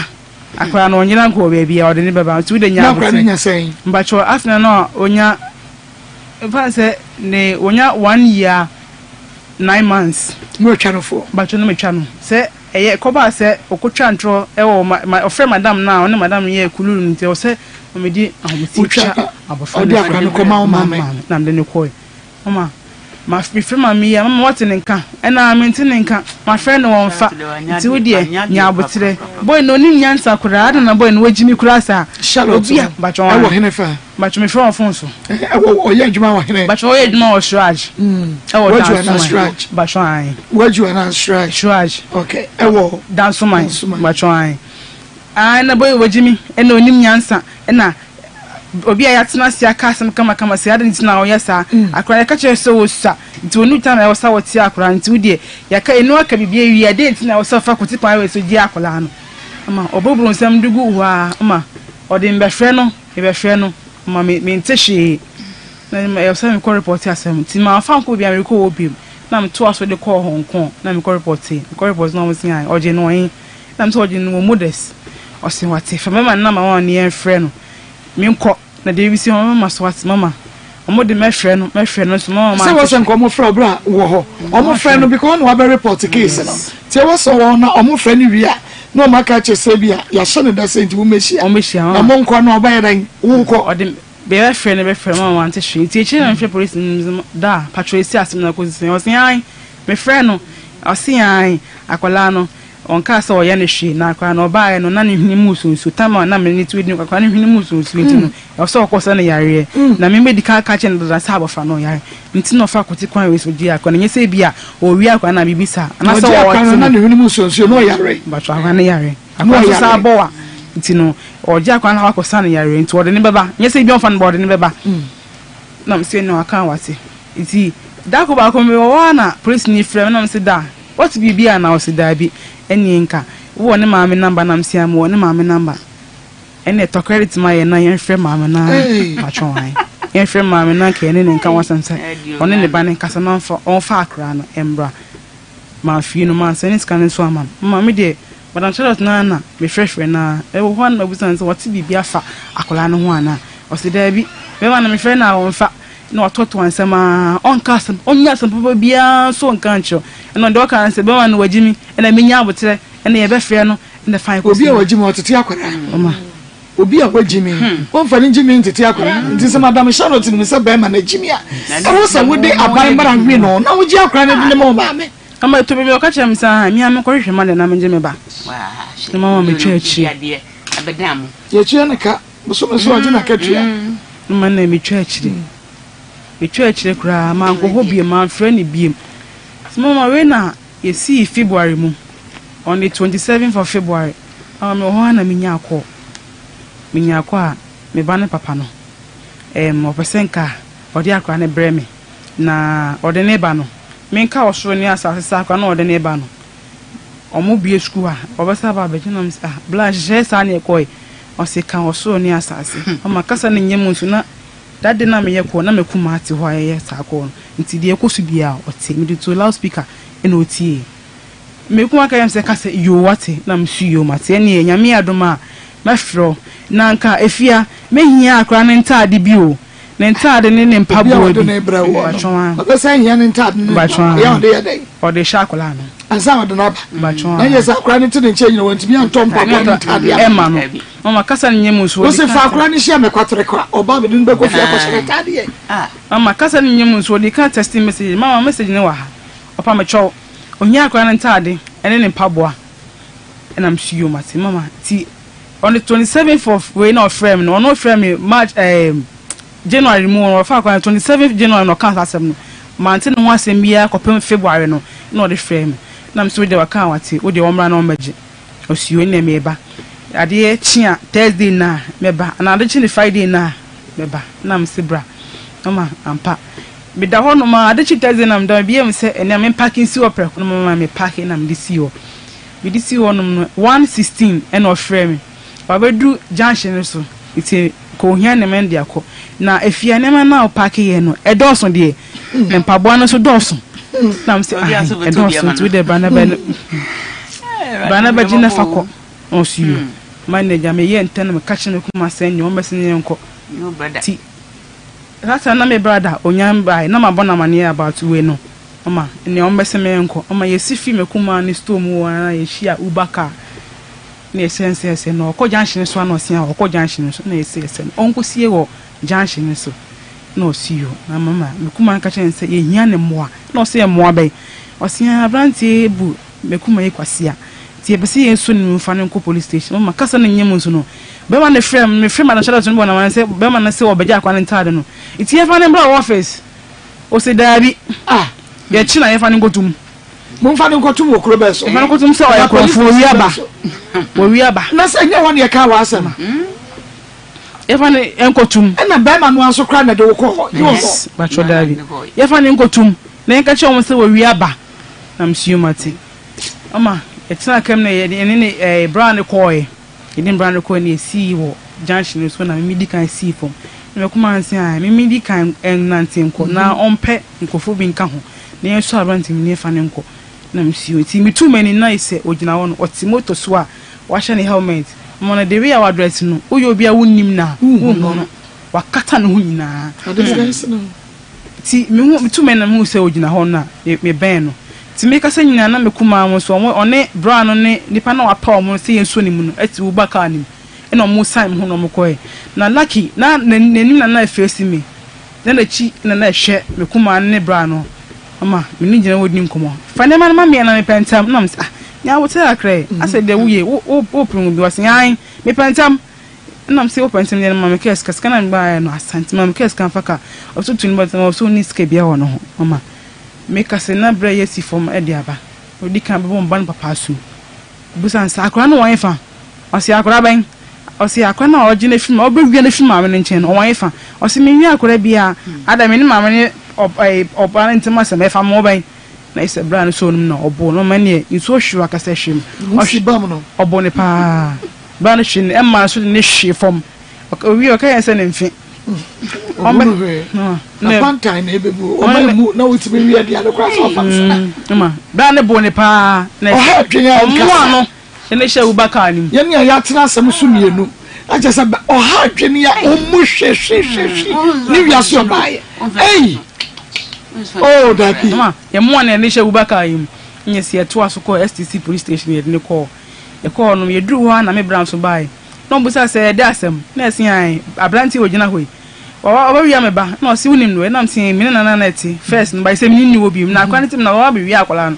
akura na onyina nko be bia o de ne beba nti de nya akura nya sen mba cho afna na onya fanse ne onya 1 year 9 months no channel for mba cho no me channel se eye koba se okotwa ntro ewo my friend madam na one madam ye kululu nti o se o medi ahomotwa abofra de akra no koma o mama na mde ne koy mama my friend mama ya mama what nka e na me nti nka my friend won fa nti wo de nya abotire boy no nim nya nsa kura ada na boy no wajimi kura sa obi a bacho ewo hene fa bacho me friend fon so ewo o ye adwuma wo hene bacho o ye adwuma o shraj ewo da shraj bacho ai waju ana shraj okay ewo dance man bacho ai na boy wajimi e no nim nya nsa e na obi ya tena si aka sam kama si ada ntina o yesa akra ka kye so osa nti onu ta na osa woti akra nti wudi ya ka enu aka bibia wi ade ntina osa fa koti pa we so di akola no ama obobro nsam dugu hwa ama odin be hwe no ama me ntishi na me osa me ko report asem ti ma fa ko bia me ko obi na me to aso de ko Hong Kong na me ko report no mo sin ai oje no yin na me so oje no modest osin wati fa me ma na ma won ye frɛ no me ko na Davis homa maswat mama omo de me frɛ no so mama se wo so nko mo frɛ obra wo ho omo frɛ no because no have report case no se wo so wo na omo frɛ ni wi a no maka che se bia ya so ne da se nti wo mehia na mo nko no oba yedan wo ko ode be frɛ mama ante hwe nti echi na frɛ police da patrolisi asem na ko se osin ai me frɛ no osin ai akola no onka so ye ne hwe na akwa na oba ye no na ne hwini musunsu tama na me ne ti widi akwa ne hwini musunsu nti no o so ko so na yare na me medical ka che ndo da sa abofra no yare nti no fa koti kwan we so di akwa na nye se bia o wi akwa na bibisa na so o akwa na ne hwini musunsu no yare ba so akwa na yare akwa so sa bowa nti no o ji akwa na akwa so na yare nti o de ne beba nye se bia on fan board ne beba na me se no aka wate nti da ko ba ko me wa na police ni frem na me se da what bibia na o se da bi eni nka wo ne maame number na msia mo ne maame number ene to credit ma ye na ye hwe maame na patron ai ye hwe maame na ke ene nka wasansa one ne ba ne kasa na mfa on fa akra no embra ma fi no ma sene scan so ama maame de madam Charlotte na me freshwe na e wo ho na busan so wati bibia fa akola no ho ana o se da bi me ma na me freshwe na on fa no atoto ansama on custom on yasam papa bia so nkancho na ndo ka anse be ma no wajimi na menya abotre na ye be frɛ no na fine ko obi a wajimi otete akwara mama obi a wajimi won fa njimi ntete akwara nti se madam Charlotte ni se be ma na jimi a o se wode aban bara hwe no na woji akwara na de mo ma me kama to be o ka kyem sa mi am ko hwe ma na me jimi ba wa she mama me chechi ade abedam ye chue na ka so me so na ka tua mama na me chechi e church le kura ma nko ho biem ma frɛ ne biem mama we na ye see February mu on the 27th of February me ho na minya akɔ a me ba ne papa no o pesenka odi akwa ne brɛ me na odi ne ba no me nka osoro ne asase akwa na odi ne ba no omo bie school a obesa ba beje na me ah blaje sa ne koi o se kan osoro ne asase o makasa ne nyem nsu na that did not make a corner, make come out to why yes, I call until the echo should be out or take me to loudspeaker and OT. Make one can say, you what it, I'm sure you, Matania, Yamia Doma, Mafro, Nanka, Efia, Mania, Cran and Tad, the Beau, Nantad and Pablo, the neighbor, or saying Yan and Tad, Bachon, or the Shacolano. And some of the knob, Bachon, and yes, I cran into the chain, you want to be on Tom Papa. Mama kasa nyemuso wo se fa akura ni hia me kwatre kwa oba be dun be ko fia ko sekata de mama kasa nyemuso ni ka text message mama message ni wa ha opa me chow onya akura ni ntade ene ni paboa ena msiyo mate mama ti on the 27th of we not frame no no frame March January mo on fa kwa 27th January no count asem no mantene ho asem bia kopem February no na the frame na mso de waka wate wo de omra na omaje osio na me ba ade chia Thursday na me ba na ade chi Friday na me ba na msibra mama ampa me da ho no ma ade chi Thursday na me da bia me se ene me packing si opera ko mama me packing na me de si o me de si o no 116 and of frame babedu junction so ite ko hia ne me de akọ na efia ne me na pack ye no e dọọso de me mpaboa no so dọọso na me se e dọọso to de bana ba jina fakọ onsiyo manager me ye ntana me kache ne kuma sen nyo mbese ne nko yo brother ti rasa na me brother onyam bai na mabona mane about we no ama ne ombese me nko ama ye sifi me kuma ne storm wo na ye shia ubaka ne sense no okọ junction so na osia okọ junction so na sense onko sie wo junction so na osiyo na mama me kuma kache nse ye hia ne moa na osia moa bai osia brantie bu me kuma ye kwasia ti ebesi ye so ni mfa nko police station mama kasa na nyem nso no be ma na frem me frem na chara so no na wan se be ma na se obeja akwa ntade no iti ye fa ne bra office o se dabi ah ye chi na ye fa ne gotum mo mfa ne gotum okro be so mfa gotum se o ya konfu wi aba na se nya won ye ka wa asema ye fa ne enkotum na be ma no aso kra na de wo ko yes ba cho dabi ye fa ne enkotum na enka chi o mo se wi aba na msiumati ama it's not coming any brand coy. You didn't brand coy near sea or junction is when I midi can see from. No command say I midi can and Nancy uncle now on pet and cofobin come home. Near so ranting near Fanenco. Namsio, it's me too many nights, or Jinawan or Timoto Swa, washing a helmet. Mona de real address no, or you'll be a wound him now. Wakatan wound now. See, me two men and who say, or Jinahona, it may ban. To make a saying, and I'm a Kuma so on it, brown on it, Nipano a palm, or see a swimming, at Ubacani, and almost time Honomokoy. Now lucky, now name and I facing me. Then a cheat and I share, me Kuma and Nebrano. Ama, me need you wouldn't come on. Find a man, mammy, and I pantam, nums. Now, what's that cry? I said, the way open with was yine, me pantam. And I'm so open to me, and Mamma Keska can buy an assent, Mamma Keska Faka, or so twin, but also needs Cabia or no, Mamma. Make us na bra yesi from Ediaba. We can be one ban papa soon. Busan Sakrano Wifa. Or see a grabbing. Or see a corner or gene film or big genefim marinchen or wifa. Or see me a could be a other minimum of a parent mass and efa mobile. Nice a brand so no or bono mania in social accession. Or she bomb or bonepa. Banishing and master niche from. We are okay and send him. No, but I said, that's him. Let's see, I blanty or Janaway. Or Yamaba, no, soon him when I'm seeing Minanati. First, by saying you will be now quantity now be Yakolan.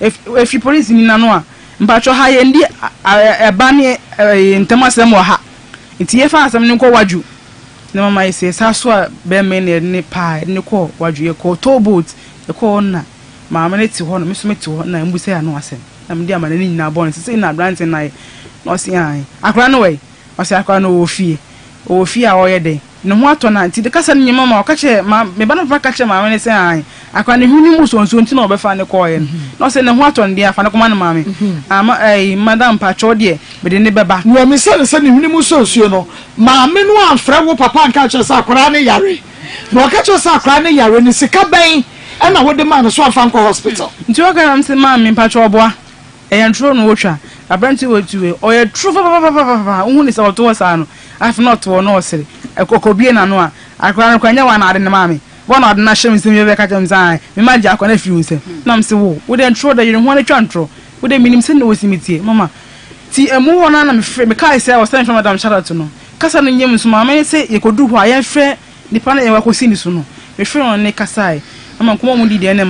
If you police in Nanoa, but your high end a banny in Tamasam or ha. It's here fast, I'm no call Waju. No, my says, I swear, bear many pie, no call Waju, you call tow boats, the corner. My minute to one, Miss Mitchell, and we say, I know I said, I'm dear man in our bonds, in our brands and I. No, see, I ran away. I say, I can't know fear. Oh, fear all day. No more tonight. The cousin, your mamma, catch it, my banana catcher, my when I say, I can't even move on soon to know before the coin. No, send them what on the affair, mammy. I'm a Madame Patrodier, but the neighbor back. Well, Miss Sally, send him musos, you know. Mammy, no one, Frank, papa, and catch us, Akrani Yari. No, catch us, Akrani Yari, and Sika Bay, and I would demand a swamp hospital. Joker, say, mammy, Patrobois. And thrown water, a branch to it, or a true woman is our toasano. I've not to a nursery, a cocobian and one. I can't quite know one out in the mammy. One of the nations in your cat's eye, the magic I can refuse him. Namso, wouldn't throw that you don't want a chantro. Would they mean him send with me, mamma? See, a more on a frame, because I was sent from Madame Charlatono. Cassan and James, mamma, say you could do why I fear the panel and Wacosini sooner. The friend on Nekasai. I'm a common with the enemy.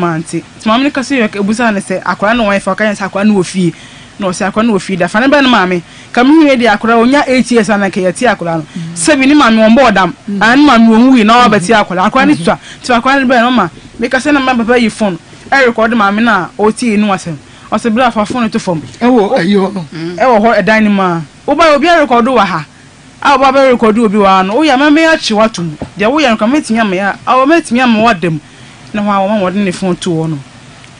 Mamma Cassia Busan said, I can't know if I can't have one with fee. no se akwa no feed afa na ba na maame ka me di akora onya 8 years anaka yati akora no se bi ni maame on board am an maame onwi na obeti akora akora ni twa ti akora ni ba no ma me ka se na maame papa yi phone e record maame na oti inu asem o se bra fa phone to form e wo ayo no e wo ho edan ni ma wo ba obi record wa ha a ba record obi wa no wo ya maame ya chi watum de wo ya nka metinya me ya awo metinya me wadam na ho awo ma wode ne phone to wo no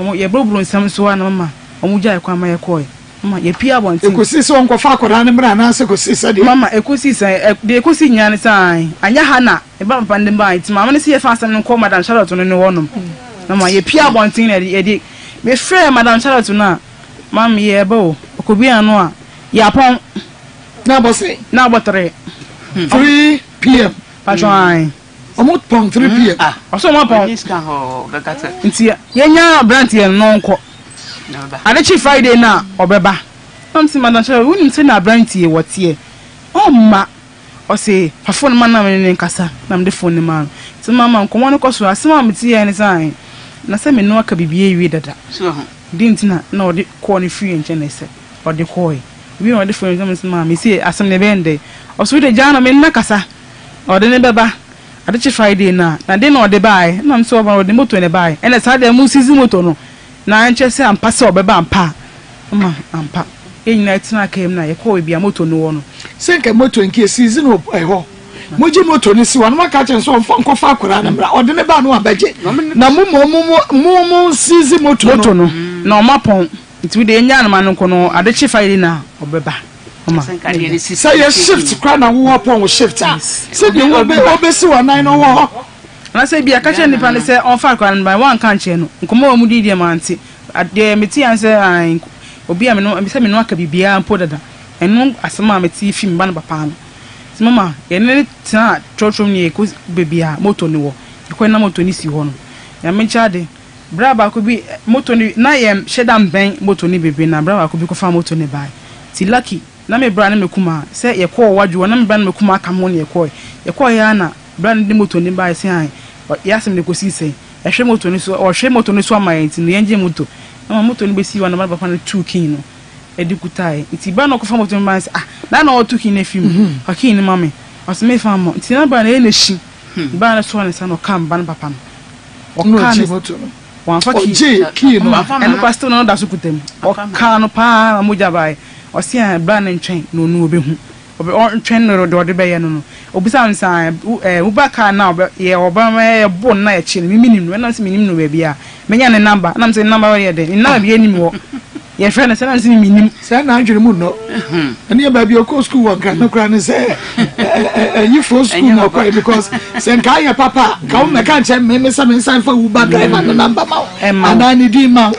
omo ye brobro nsam so wa na ma omo gya kwa ma ye koy mama ye pia bonti ekosi so onko fa akora ne mra na se kosi sa de mama ekosi sa de ekosi nyane sai anya hana e ba mpa ndem ba iti mama ne se ye fa asem nko madam Charlotte no ne wonom mama ye pia bonti na de me frɛ madam Charlotte na mama ye ba o okobi ano a ya pon na bose na botre 3 pm patwan omo pon 3 pm ah oso mo pon iska ho gakata ntia ye nya brand ye no nko Adachi Friday na obeba. Something madam Charlotte wouldn't say na brand ye what ye. Oh ma or say her phone man in Casa, nam the phone man. So mamma come on across her small tea and sign. Na say me no could be with that. So didn't know the corny free and Janice or the coy. We are different, mammy, see as some bende. Or sweet a jan of Nakasa or the Nebeba. Adachi Friday na, and then or the buy, and I'm so about the motor in the buy, and aside the moose is motor. Na nchese ampa se obeba ampa ma ampa enina tina kem na yekwo bia moto no wono senke moto nke season ho eho moji moto ni si wanoma ka chen so onko fa akura na mra odene ba no abaje na mumu season moto no na omapon nti we de nya anama no kono adechi file na obeba ma senka de ni season say shift kra na wo pon wo shift say de wo be obesi wa nine no wo na say bia ka chen nipa ne say on fa akwa nban wan kan che no nkomo mu di die ma nti de meti an say an obi am no say me no aka bibia mpo dada enu asema meti fi mba no papa no si mama ye ne ta trotrom ne ko bibia moto ne wo ko na moto ni si ho no ya me cha de bra ba ko bi moto ni na ye shedam ben moto ni bebe na bra ba ko bi ko fa moto ne bai ti lucky na me bra na me kuma say ye ko waju na me bra na me kuma aka mo ne ye ko ya na brand moto ni ba se an yasem ne ko sise e hwe moto ni so o hwe moto ni so amaenti no yenje moto na moto ni be si wa na ba na tukin no e dikutai nti ba na ko fa moto ni ba se ah na na o tukin na film o kin ni mame o se me fa mo nti na ba na e na shi ba na so na sa no kan ba na papa no o kan ni moto no wan fa ki no en pastor no da so kutem o kan no pa na moja bai o se an brand ntwen no nu obehu obi on train no do de be ye no obi san san ubaka na ye oba me ye bon na ye chi ni minim no na se minim no be bia me nya ne number na me se number we ye de na be ni mo ye friend se na se minim se na adwere mu no ani e ba bi okọ school wa kan no kra ne se any for school no kra because se nka ye papa ka o me kan che me se me san fa ubaka na number ma ana ni di ma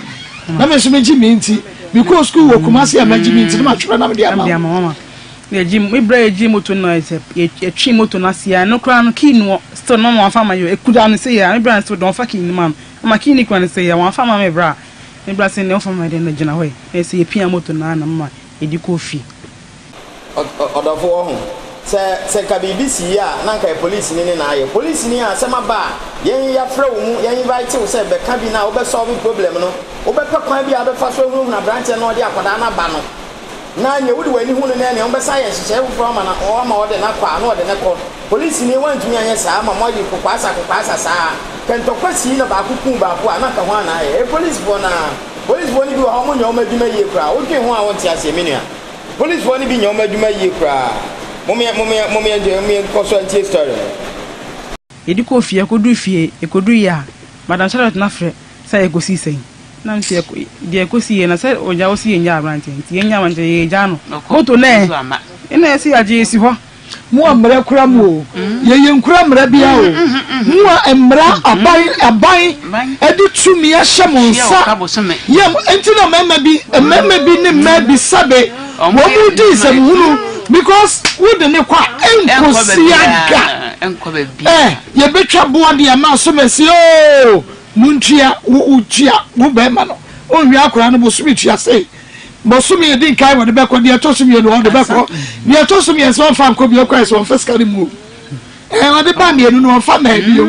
na me se me ji mi nti because school wo kuma se ama ji mi nti ma chura na me di ama ye jim we bra jim moto no ese ye twi moto na sia no kra no ki no sto no ma fa ma yo ekuda no se ya me bra so don fa ki ni ma ma ki ni kwa no se ya wan fa ma me bra me bra se ne fa ma de na gina ho e se ye pia moto na na ma e di kofi odafo ho se ka bi si ya na nka police ni na aye police ni a se ma ba ye ya fra wo mu ye invite wo se be ka bi na wo be solve problem no wo be pa kwan bi a be fa so hu na branch na odi akoda na ba no na nya wudi wani hunu na ne on be science che wufro ma na o ma ode na kwa na ode na ko police ni wan tumi anya sa ma mo di ko kwasa sa kento kwasi na ba ku ba ku ana ka ho ana e police bona bi ho mo nya o ma djuma ye kra o dwen ho a won ti ase me nua police bona bi nya o ma djuma ye kra mo me de me ko so anti story edi ko fie ko du fie e ko du ya madam Charlotte na frɛ sa e ko si sen nan se ko de ko si na se o ja o si nya abrante nti nya wanje ye ja no moto ne ina se ya je si ho mu amra kura mu ye nkura mra bia o mu amra abai edi tumi ya hyemun sa ye enti na mema bi ne ma bi sabe wo mu di se mu because we the ne kwa enko si aga enko be bi ye betwa boa de ma so mesi o muntia utia ubema no onwi akura no bosumi tia sei bosumi edi nkai wode beko de atosumi eno wode beko de atosumi enso fa nko bi okwa enso fiscal mu wode ba mi enu no fa ma bi o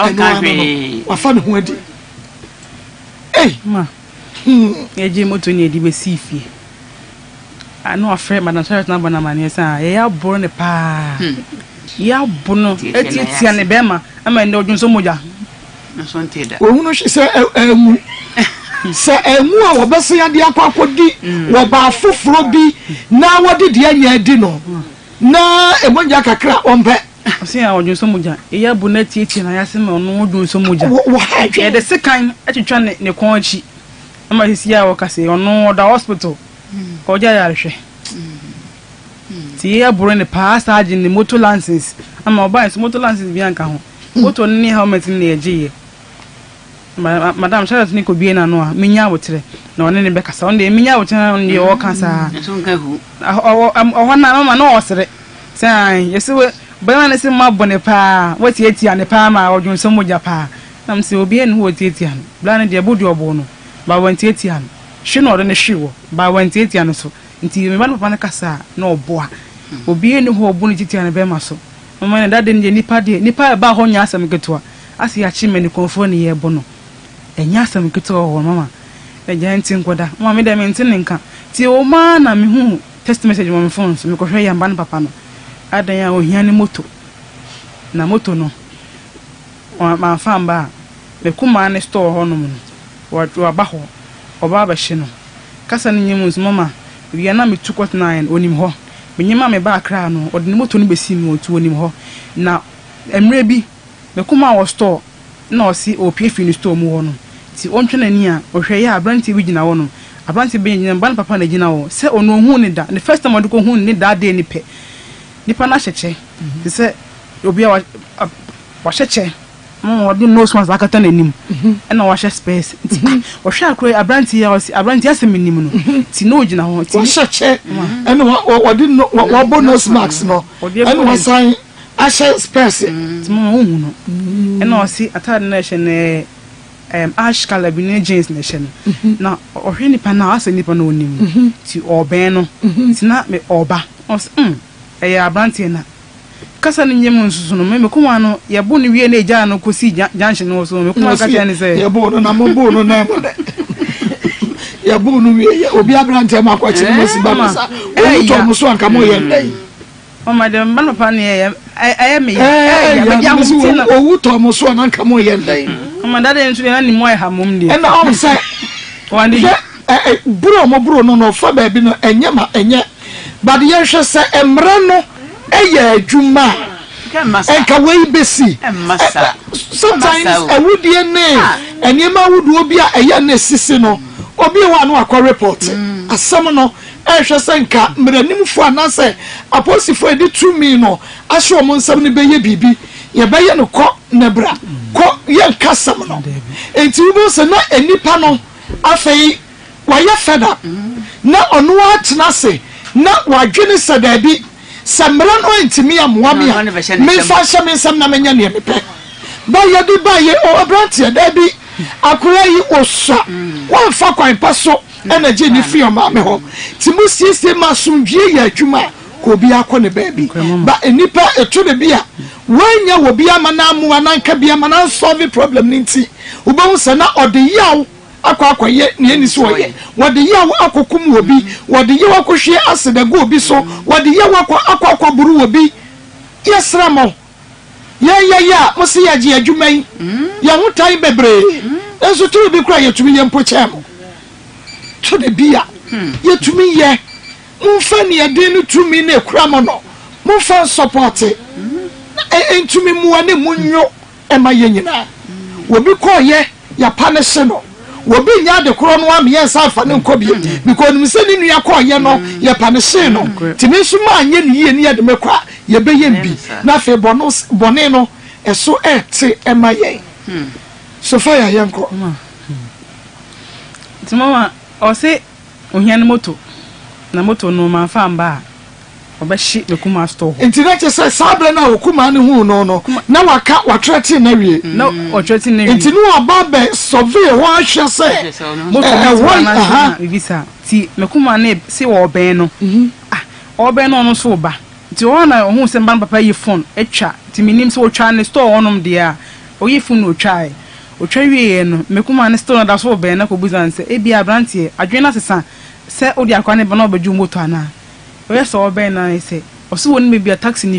okabe wafa ne ho adi ma eji moto ni edi be sifie I know a friend, Madam Charles, number Manessa. You are born a pa. You are born a Tiana Bema. I mean, no, you so much. No, she said, Sir, Elmua, or Bessia, the Apapodi, or Bafu Frobby. Now, what did Yanya Dino? Now, a Monjaka crack on back. I say, I will do so much. You are born a teacher, I asked him, or no, do so much. The second, I should try the conchi. I might see our Cassie or no, the hospital. Kojayarishe. Tia borone pa saji ni motor license. Ama oba is motor license bianka ho. Motor ni helmet ni ejiye. Madam Charles ni ko bie na no a menya wotre. Na one ni be kasa on de menya wotre on de o kasa. O na ma no osere. Sai yesiwe bana ni se mabone pa. Wati etia ne pa ma odun so moja pa. Na mse obi en ho etia no. Bla ne de bodu obo no. Ba wanti etia no. She not in a shoe, by one teat and so until you remember Panacasa, no boa. Will be any whole bonnet and a bear muscle. And when that didn't nipa about Hoyas and Gatua, I see a chimney confound ye bono. And Yas and Gatua or Mamma, a genting quada, Mammy Damentin and Camp. Till man, I mean, who test message on my phone, so Mikohe and Ban Papano. I dare Yanni Moto Namoto no. Or my farm bar, the Kuman store ornament, or to a baho. Obaba Shino. Cassan Yamus, Mamma, we are not 2:09 on him ho. When your mamma back crown or the motor be seen to on him ho. Now, and maybe the Kuma or store, no see or pay finish to Muono. See on Trenania or Shaya, a brandy within our own, a brandy being and Banpapa Nagino, say or no who need that. The first time I do go who need that day nipe. Nipanache, he said, you'll be our washache. I didn't know someone's like a ton in him, and I wash a space. Or shall create a brandy house, a brandy as a minimum. Tinogina, Tisha, and what didn't know what bonus marks, no, or the other one sign, I shall space it. And I see a tad nation, ash calabine James nation. Now, or any panas and nippon, to Orbano, it's not me Orba, or a brandy and Casan Yamunsu, Memocuano, Yabuni, Vienna, Jano, Cosi, Jansen, also, Yabon, and Amobon, and Yabun, Obiabran, Tema, watching Miss Bamasa, and Tomusuan Camoyan. Oh, Madame Manopani, I am Yamusuan, or Tomusuan and Camoyan Day. My dad and Suan, my Hamundi, and I'm sorry. One day, Bruno, Bruno, Fabino, and Yama, and yet, but Yasha said, Emrano. Eye juma e ka we besi sometimes I would dey name and yema would obi a eye na sisi no obi wa no akwa report asem no e hwe senka mranim fo anase aposifo e dey to me no aso mo nsam ne beye bibi ye beye no ko nebra ko ye kasam no enti wo se na enipa no afei wa ye feda na onu atena se na wadwene se da bi Samran ointimi amwamia me fasha me samna menya ne mepe ba yedi ba ye o brantie da bi akura yi osa wan fa kwan paso energy ni fi o ma me ho ti mu sisi ma sumdie ya adwuma ko bi akone ba bi ba enipa etu ne bia wanya wo bia manamu ananka bia manan solve problem nti ubehun sana odi yawo akwakoye ne ni so ye wode yawo akokum obi wode yawo kohwe asedego obi so wode yawo akwa buru obi yesramo ya musi yaji adwuman ya hotan bebre enso tru bi kra yetumi ye mpochemo to de bia yetumi ye mfa ne yeden no tumi ne kra mo no mfa support entumi muane munyo ema ye nyina obi koye ya panishe no wobi nya de koro no am ye safa ne nkobi because ni se ni nua ko ye no ye pa ne se no ti me so ma anye ni ye ni ye de me kwa ye be ye bi na fe bonus bone no eso e te e ma ye so fa ya ye nko ti mama o se ohian moto na moto no ma fa mba obashi de kuma store ho nti na che se sabre na okuma ne hu no no na waka watrete na wie na otrete na wie nti no ababe survey ho ahwe se moto na visa ti mekuma na se wo ben no oben no no so ba ti ho na ho se ban papa ye phone etwa ti minim se wo twa ne store onom de a oye phone no twa e otwa wie no mekuma na store na da so ben na ko buzan se e bia brantie adwen na sesa say oh dear, can't even be jumbo tana. We saw Ben and say, or so one maybe a taxi in the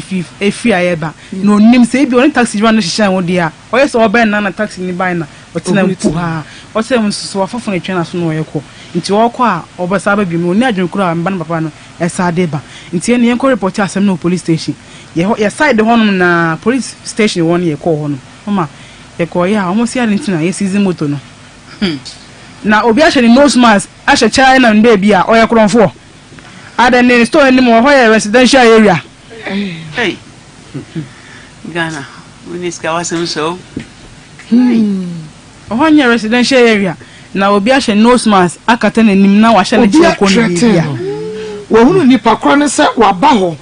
fee I ever. No name say be only taxi run the shisha oh dear. Or yes, or Ben and a taxi in the bina. But in a poor, or seven so far from the China so no echo. Into all qua or Basabe be more near Junkura and Banapano as Sadeba. Into any uncle reporter some no police station. Your side the one na police station 1 year call on. Mama, the coya almost here in Tina, yes, is the motor. Now, obviously, no smiles, I shall China and baby are oil crown for. I don't need store any more higher residential area. Hey, Ghana, we need Skawasam so. On your residential area. Now, obviously, no smiles, I can't tell him now. I shall be a corner. Well, who need Paconessa or Baho?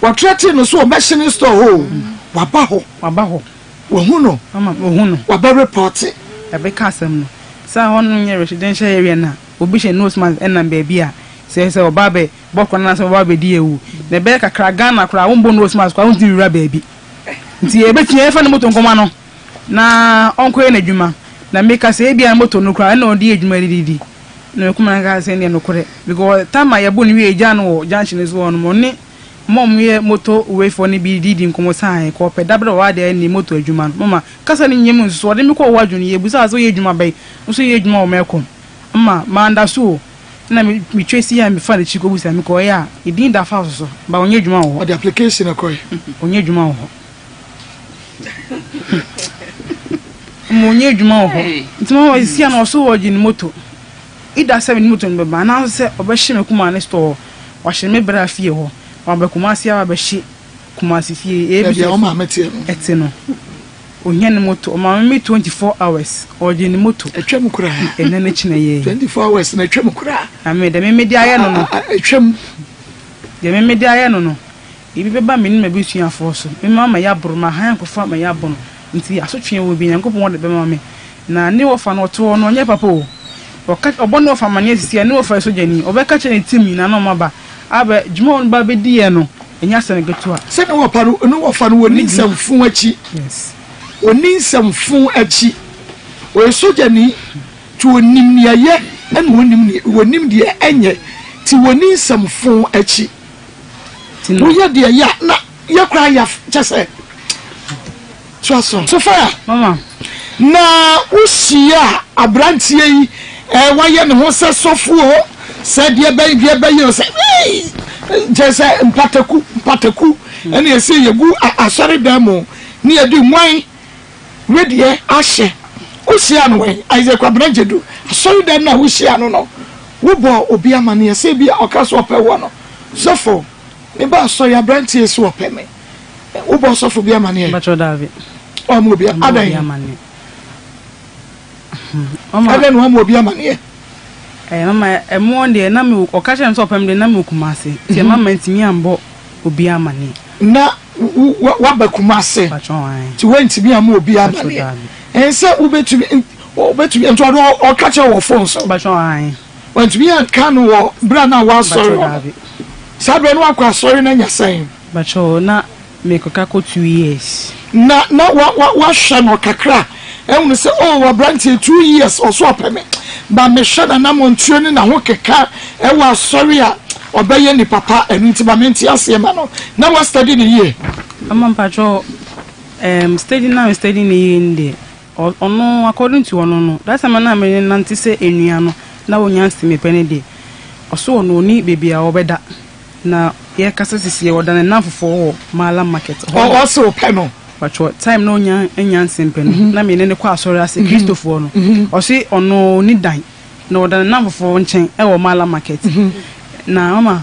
What threatened us so mentioning store home? Wabaho, Wabaho. Wahuno, Wahuno, Wabere party. A big castle. Someone in your residential area now. Obisha knows man and baby. Says our baby, Bokonas or Baby Dio. The Becca Cragana crown bone was mask, won't you, baby? See, I bet you ever no motor commano. Na Uncle Enejuma. Now make us a beer motor no cry, no dear Jumadi. No common guys and no correct. Because time I abun we a junction is one money. Mom, we moto away for any BD in Comosai, corporate double or there any motor, Juman. Mamma, Cassanin Yemun, so I didn't call Wajun, ye besides the age my bay, or so age more Malcolm. Mamma, Manda so. Now we trace here and be found the Chico with Mikoya. It didn't that fast, but on your Juman or the application of Coy on your Juman. Monia Juman, it's more is here or so in moto. It does 7 Newton, but by now, sir, or Bashima Kuman store, or she may better fear. Kumasi abashi kumasi fie ebi ya oma amete eteno onyane moto oma me 24 hours oje ni moto etwam kura enene chinaye 24 hours na etwam kura ame de meme dia ya no no etwam de meme dia ya no no ibi beba me ni mabi sua forso me mama ya buru ma han kofa ma ya bono nti asotwe wo bi nyankopon wo de be mama na ne wo fa no to no onye papa o obono fa mane asisi ne wo fa so jani obeka che ne timi na no maba abe jumon babe dieno enya senegetua sene wo paru no wo fa no woni nsamfun achi yes woni nsamfun achi we soja ni tu onim ne ye en wonim de enye ti woni nsamfun achi no ye de ya na ye kra ya chese so far mama na usia abrantie yi waye ne ho se sofuo said dear baby, you say, just Pataku, and you say you go a sorry demo near do mine with ye ashe. Ocean way, Isaac Brangedu. Sorry, them now, Ocean, no, who bought Obiaman, you say, be our castle per one. So for the boss, so your branch is swap me. Who bought so for Biaman, but your David, or will be a man. I don't want to be a man. Mama, a Monday, Namu, or catch and stop him the Namu Kumasi. The mamma and me and Bob will be a money. Now, what but Kumasi to went to be a more be a money. And so, Uber to be and try or catch our phones, but I went to be a canoe or Brana was sorry. Sabran Waka, sorry, and you're saying, but you'll not make a cackle 2 years. Not what Shan or Kakra. And we say, oh, we're branching 2 years or so, but me shut and I'm on training and walk a car. I was sorry, obey any papa and intimate. Yes, now I study the year. I'm on patrol, studying now, studying the year in there. Or no, according to one, no, that's a man I mean, Nancy say, Eniano, now we answer me penny day. Or so, no need, baby, I'll be that. Now, here, Cassas is here, or than enough for my lamb market. Or also, panel. But time no yan and yan simple. I mean, in the car, so I say Christopher or see or no need dine. No, the number for one chain, our mala market. Now, ma,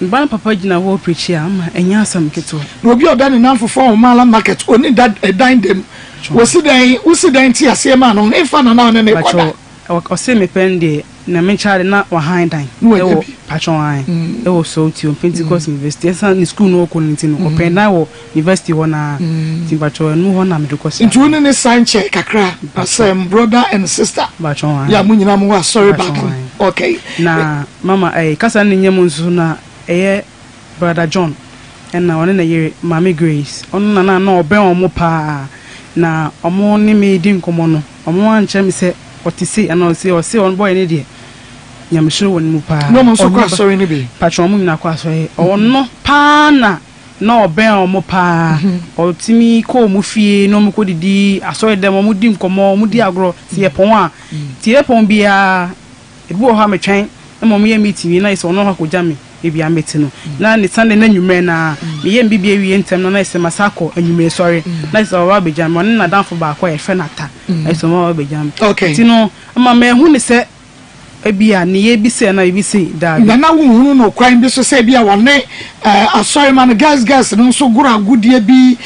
Grandpapa Jina will preach here and yan some kito. No, you are done enough for mala market, only that a dine them. Was it a usidine tea as a man on a fan and on any other? Or say me pendy, Namin child not or hind dine. No, patron eye. Oh, so to Pentecost University, school no continue, or Penal University 1 hour. Timbacho, no one am to cost. Including a sign check, a crab, as a brother and sister. Bachon, Yamunamua, sorry, Bachon. Okay. Now, Mamma, a cousin in Yamunsuna, a brother John, and now in a year, Mammy Grace. On Nana, no, Bell Mopa. Now, a morning made in Comono, a morning chemist. What to say, and I'll say, or say on boy, an idiot. no ben mo pa o timi ko mu fie no mu ko didi aso dem mo di nkomo mu di agro ti e pon bia ebu o ha me twen na mo ye meeting na iso no ha ko jame e bia meti no na ni sande na nyume na me ye mbibia wie ntem no na ise masako anyume sorry na iso wa be jame on na danfo ba ko e fe na ta iso wa be jame ti no ama me hu ni se ebia ni ye bi se na ye bi se da na wu no kwan bi so se bia wone asori man gas no so gura gudie bi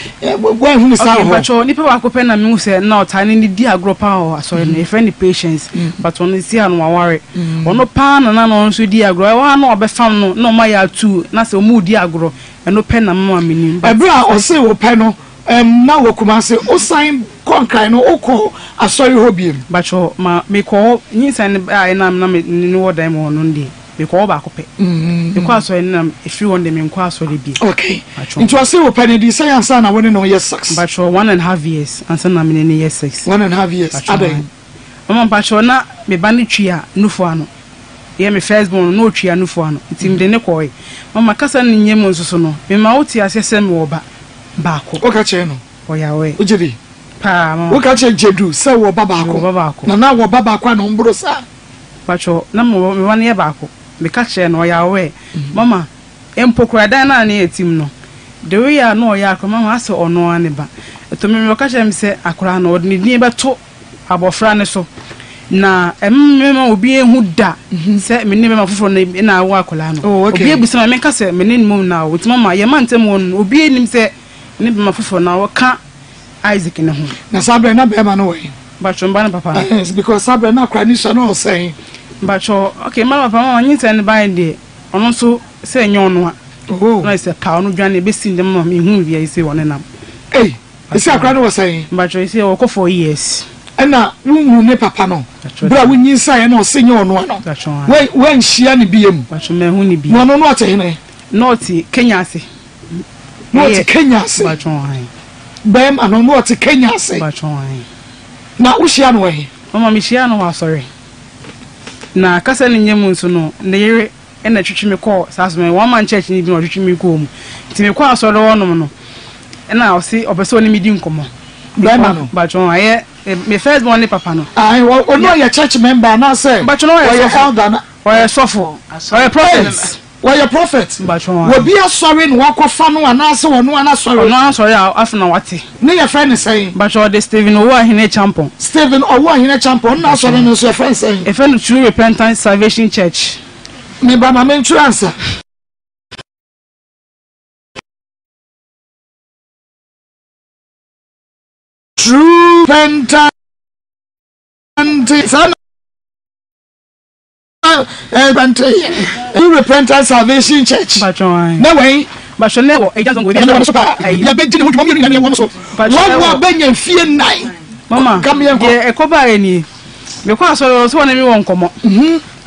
gwa hu ni sa ho pacho ni pe wa ko pe na me se na otani ni di agro pa ho asori na friend patience but on si an waware ono pa na no so di agro wa na obefam no no ma ya tu na se o mu di agro eno pe na mama minim ebra o se wo pe no na wo kuma se o sign konkai no oko asori hobiem bacho ma me ko nyisan na me ni wodan mo no ndi me ko ba kope me ko asori na efri won dem me ko asori bi okay nti o se wo pani di say ansa na woni no year 6 bacho 1.5 years ansa na me ni year 6 1.5 years adan mama bacho na me ba ni twa nufo ano ye me firstborn no twa nufo ano ntim de ne ko mama kasa ni nyem nsoso no me ma oti asese me wo ba Bako. Okache no. Oyawe. Ujiri. Pa mo. Okache jedu se wo babako. Babako. Na wo babako na mbro sa. Pacho na mo me wane ye bako. Me ka che no oyawe. Mama empokura dan na na etim no. De we ya no oyako mama ase ono aneba. Eto me me ka che me se akura na odni ni be to abofra ne so. Na me ma obi ehu da. Se me ne me ma fofo na wo akola no. Obi ebusama me ka se me ne mum na wo. Ti mama ye ma ntem won obi enim se ni be mafofo na wo ka Isaac ne ho na sabre na be ma no we bacho mba na papa yes because sabre na kwa ni so no say bacho okay mama papa nyi ten by dey ono so say nyo no a oh na say pa ono dwane be sin dem no me hu bia ise wona nam eh ise akra no say bacho ise wo ko 4 years na wunhu ne papa no bra wunyi sai na o se nyo no ano we wan hia ne biem bacho me hu ne bi no no ate hene north Kenya ase North Kenya say. Bem ano North Kenya say. Na ushia no we. Mama mi shia no asori. Na kasa ni nyem nso no na yere na twetwe me call saso me one man church ni bi na twetwe me call mu. Ti me call asori wo no no. Na o si obeso ni mi di nkomo. Bem ano bacho aye me first born ni papa no. Aye o no your church member na say. Bacho no your founder na. Oya sofo. Oya prophet. Why your prophet? Will be a sorry and walk off no one answer or no one sorry. No answer, I know what your friend is saying. But you're the Stephen or in a champion. Stephen or in a champion, not sorry, no your friend saying. A friend of true repentance, salvation church. Me by my main true answer. True repentance. You repent at Salvation Church. No way. But shall never a dozen with your bed didn't want you and so. But one more fear night. Mama, come here, a cobra any. Because I was one everyone come up.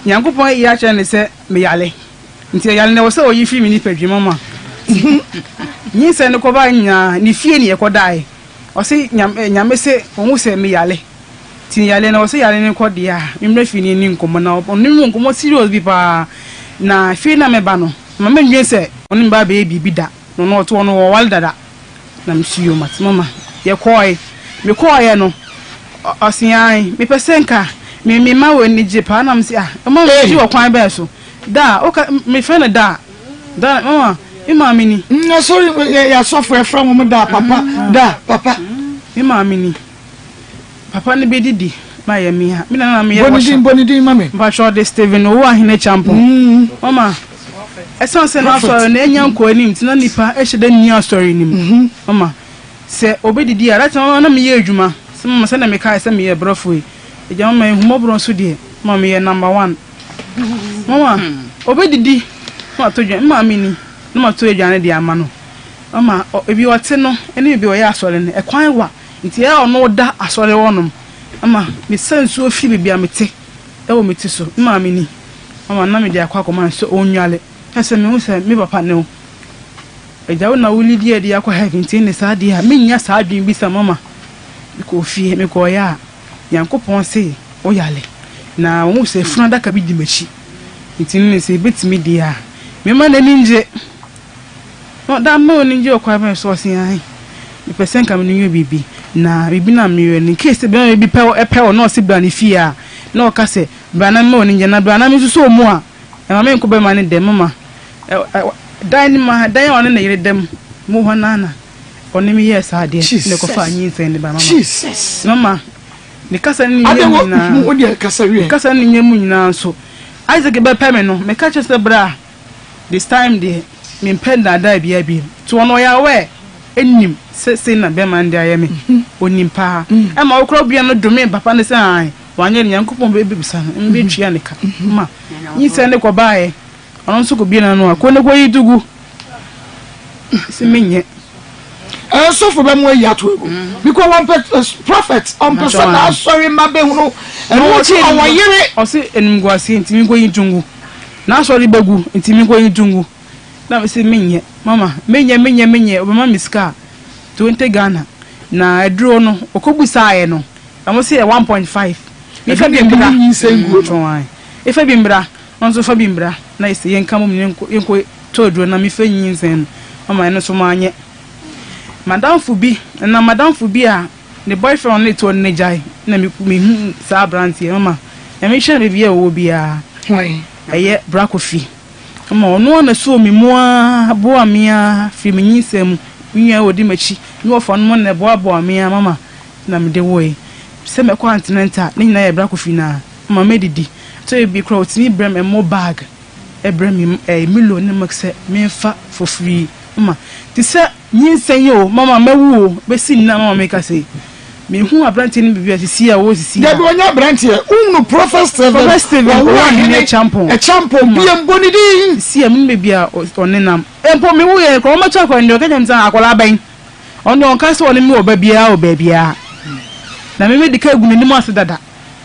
Yanko boy, Yacha and said, Mayale. Until Yale never saw you feel me, Mama. You send a cobra ni Nifini, a codai. Or say Yamese, almost say Mayale. Tinyale na wose yale ne kodia imrefini ni nkomo na onimmo nkomo serious bi pa na fe na meba no mama nwe se onimba ba bibi da no no to no walda da na msiyo mat mama ye koy me koye no asian me pesenka me ma woni jepa na msi ah mama ji wo kwan ba so da o me fe na da mama imami ni no sorry ya software from mo da papa imami ni Papa ni be didi Miami ha mi na na me bonidi mame ba show the Steven o wa hine champion mama e so se na so na enyanko anim ti na nipa e hye da nia story nim mama se obedidi ara ti na me ye adwuma se mama se na me kai se me ye brofo e ja mama humo bron so die mama ye number 1 mama obedidi ma to dwan mama mi ni na ma to dwan de ama no mama ebi o te no ene ebi o ye asore ne e kwan wa Nti ya ono da asore wonum ama me sense o fi bibia mete e wo mete so ma me ni ama na me dia kwa koma so onwale ese me hu se me papa ne o e jawo na wuli dia dia kwa heaven tin ne sa dia me nya sa adwin bi sa mama ko fi me ko ya yankopon se o yale na wo se funa da ka bi di machi It's a bit media. My mother ninja. Not that morning, your quaver source. I the person coming you, baby. Now, we been a mirror in case the baby power a power, no sibling if you are. No, Cassie, Branham morning, and Branham is so more. And I mean, could be money, dear mamma. Dining my day on and aided them. Mohanana. Only me, yes, I did. She's no confining thing, Mamma. Jesus, Mamma. The Cassan, I don't want what your Cassan in your moon now, so. Isaac Bapamino, me catch us the bra. This time, dear, me impend that I be a beam. To annoy our way. Enim, says in a beman diame. Onimpa. And my crop be not domain, Papa and the sign. One young couple baby son, and be Chianica. Ma, you send a cobaye. I also could be an hour. Couldn't away to go. It's a minute. I also for them way yet because one prophet on person now sorry my behuno and what you are here or say and go see into me going to now sorry bagu into me going to now we say minye mama minye over my miska 20 Ghana na I draw no or could be sire no I must say 1.5 if I be in saying good why if I be bra on so for being bra nice young come you told you and I'm feelings and my no so many. Madame Fubi, and now Madame Fubia, the boyfriend only told Najai, Namikum, Sabranti, Emma, and we shall review will be a yet bracofi. Come on, no one assume me more, boamia, feminism, mia or dimachi, no for one, the boamia, mamma, Nam de way. Semi continental, Nina bracofina, my medidi, so you be crowds me brem a more bag, a brem a milo, Namax, me fat for free, Mamma. Yin Senor, Mamma, my woo, Bessin, now make us say. Me who are branching because you see, I was see. That one your branch here, no professor, a champion, be a bonny, see a mimibia or Nenam. And for me, we are Cromacha and your getting Zacolabang. On your castle, only more baby, our baby. Now, maybe the cable in the master that.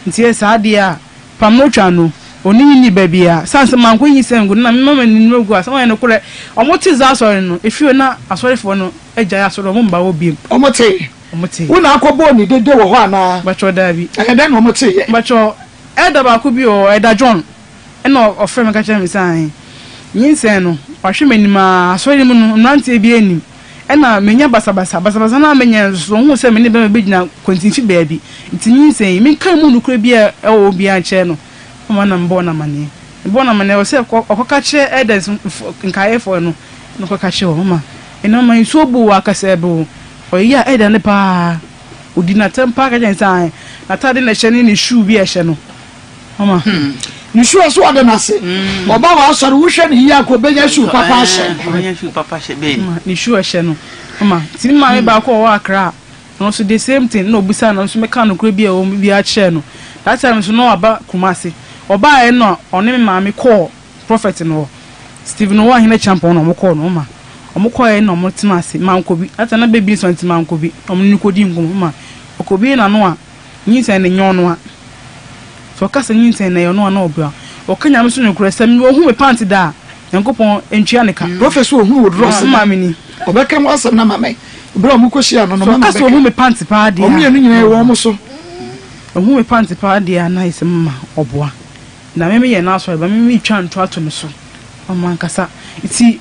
Yes, I dear, Pamochano, only baby, Sansa Manquin is saying good moment in no grass, or no correct. On what is our sorrow? If you are not a sorry for no, a jazz or a woman by Obi. Omote, Omote, when I call Bonnie, they do one, but your Davy, and then Omote, but your Edaba could be or Edda John, and all of Frank Catcham is saying, Yinsano, or Shiminima, Swedish Nancy Bieni, and I may never Basabasana Menians, almost 7 million big now, continue baby. It's insane, make a moon could be a OBI channel. Manam bonamani bonamani o se okokache edes nkaefo no nokokache o ma eno man so bu wa kasebo oyiya eden pa odina tempa ka jensan na tade na cheni ni shoe bi ehye no mama ni shoe so ade na se oba wa asore wo hwe ni ya ko benya shoe papa she be ni shoe ehye no mama tin ma me ba ko wa akra no so the same thing no busa no so me ka no kro bi e o bi a che no that time so no aba Kumasi Oba eno oni maami call prophet no Stephen Owa hina champion no mo call no ma omukọ e no mo tenase manko bi atana baby so ntima manko bi omni kodi ngum ma okobi na no a nyinsa ne nyono a so kasa nyinsa ne yono na obua okanya me so ne kurasa mi ohu me pant da yankopon entwa ne ka prophet so ohu wodross maami ni obeka mo asem na mama bro omukoshi ano no mama kasa ohu me pant pa dia omi enu nyina e wo mo so ohu me pant pa dia na ise mama obua na meme ye na so ba meme twa ntwa to me so o man kasa iti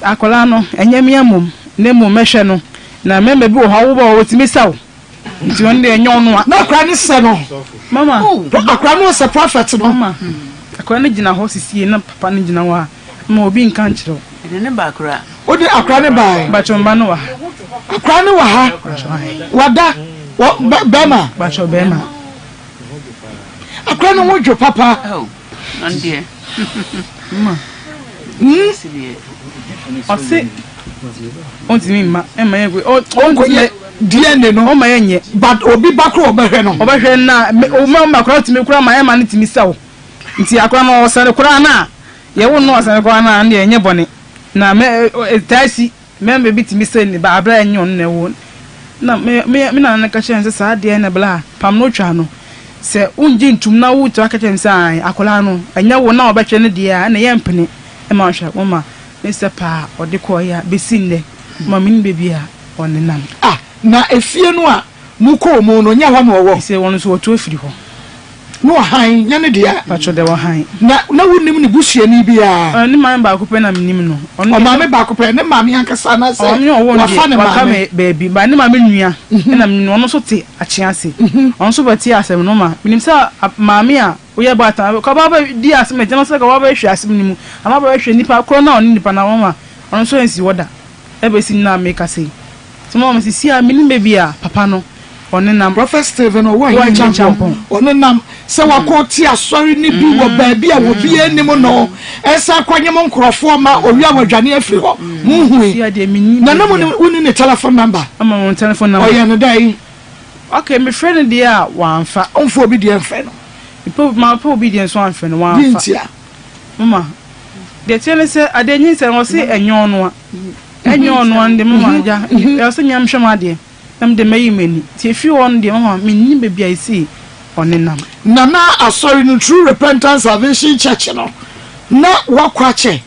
akola no enyame amom na mum mehwe no na meme bi wo hawo ba wo timi saw nti on de enyon no a na akra ni se no mama akra no se prophet no mama akra ni gina ho sisie na papa ni gina wa ma obi nka nchiro de ne ba akra o de akra ne ba ba chomba no wa akra ne wa ha wada bema ba cho bema Akwano wojo papa. Oh, and dear. Ma. I say. Onti ma, e ma yego. Onko DNA no, o ma yenye. But obi bakro obehwe no. Obehwe na, o ma makro timi kura ma e ma ni timi sawo. Nti akwa no o sare kura na. ye won no asan kwa na na enye bone na me taasi me me biti mi sel ni ba abra enye na won na me na na ka chen se sa de na bla pam no twa no se unji ntum na wu twa ka chen se an akola no enye won na obetwe ne de a na ye mpene e ma hwa wo ma ne se pa odi ko ya besinne ma min bebi a on nan ah na efie no a muko mu no nya hwa no wo se won so otu afiri ho no han nya ne dia pacho de wo han na wonim ne busua ni bia ne man ba akopɛ na menim no o ma me ba akopɛ ne ma me ankasa na se wa fa ne ma me baby ba ne ma me nua na no no so te akye ase on so bati asem no ma menim sa ma me a wo ye ba ta ko ba ba di asem e jema se ko ba ba hwe asem ni mu ama ba hwe nipa kro na on nipa na wo ma on so ensi woda e be si na me ka se timo me si si a menim baby a papa no Onenam Prophet Stephen o wa yin champon onenam se wa ko ti asori ni bi wo ba bi a wo bi enim no esa kwanyem nkrofo ma owi awadwane afri ho muhu na na mo ni ne telephone number ama mo telephone number o ye no dai okay me friend dia wa anfa onfo bi dia anfa no people ma people bi dia so anfa no wa anfa mama de tele se adenyin se o se enyon no ande mama ja e o se nyam hwema de de meyimeni ti fi won de ho menni bebia isi onenam nana asori no true repentance salvation church no na wakwa che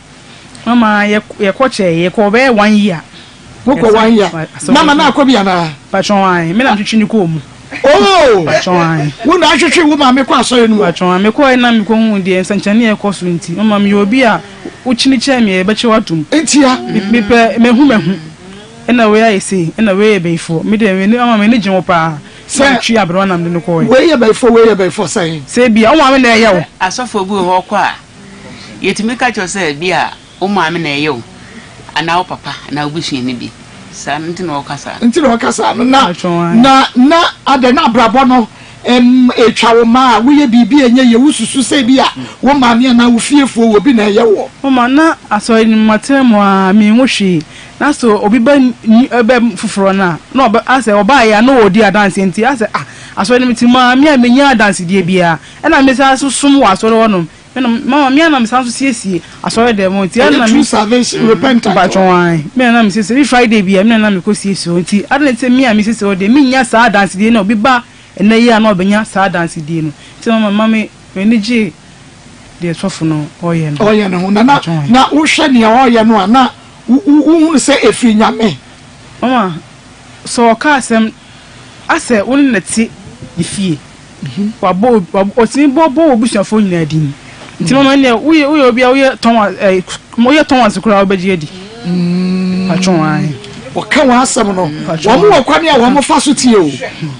mama ye koche ye ko be 1 year boko 1 year mama na akobia na pachon me na twitwi ni ko mu oh pachon wo na twitwi wo ma me kwa asori no pachon me ko na me ko hu de ensanchane ye ko so nti mama me obi a wo chini che me ye be che watum entia me pe mehu ena we I see ena we be for me dem ni ama me ni jin pa say twi abro na me ni ko we be for say bi o ma me na ye wo asofo bu ho ko a yetimi ka cho say bi a o ma me na ye wo ana o papa na obusu ni bi sa nti no kasa na ade na brabo no etwa wo ma wo ye bibi enye ye wususu say bi a wo ma me na wo fiefo wo bi na ye wo o ma na aso ni matemo a me wo hwe na so obi ba fufuro na no ase oba ya no odi dance nti ase ah aso ni mti ma me amenya dance die bia e na me sa so sum wa so no no mama me na me sa so siesie aso de mo nti na me salvation repentance ba twan me na me siesie Friday bia me na me ko siesie nti adante me a me siesie o de me nya sa dance die na obi ba ene ya na obenya sa dance die no nti mama me ni ji de sofo no oye no na wo hwe ne oye no ana who say if you me? Mama, so Cassam, I said, only let's see if ye were bold or seen Bobo Bush and phone Nadine. Timon, we will be our Thomas, a Moya Thomas crowd by Jedi. Patron, or come on, Samuel, or Quania, one more fast with you.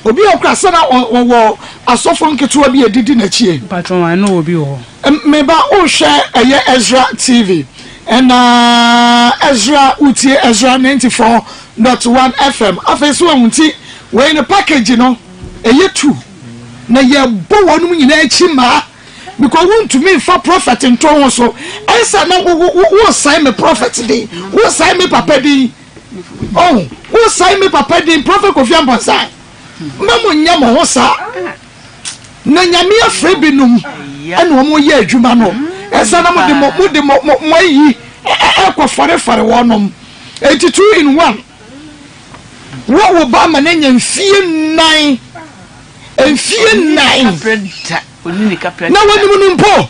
Or be a Cassana or a soft uncle to be a dinner cheer. Patron, I know will be all. And maybe all share a year Ezra TV. And Ezra Uti Ezra 94.1 FM. Afeso unti we in a package no eye two. Na ye bo wonu nyina echi ma because want to me for prophet nto ho so. Esa na wo sign me prophet dey. Wo sign me papa dey. Oh, wo sign me papa dey prophet Kofi Amponsa. Mamo nya mo ho sa. Na nya me afre binum. Ana wo mo ye adwuma no. Esana mo de mo yi e ko fare wonom 82 in 1 wo ba ma nenya mfie 9 aprenta onini ka aprenta na woni mu numpo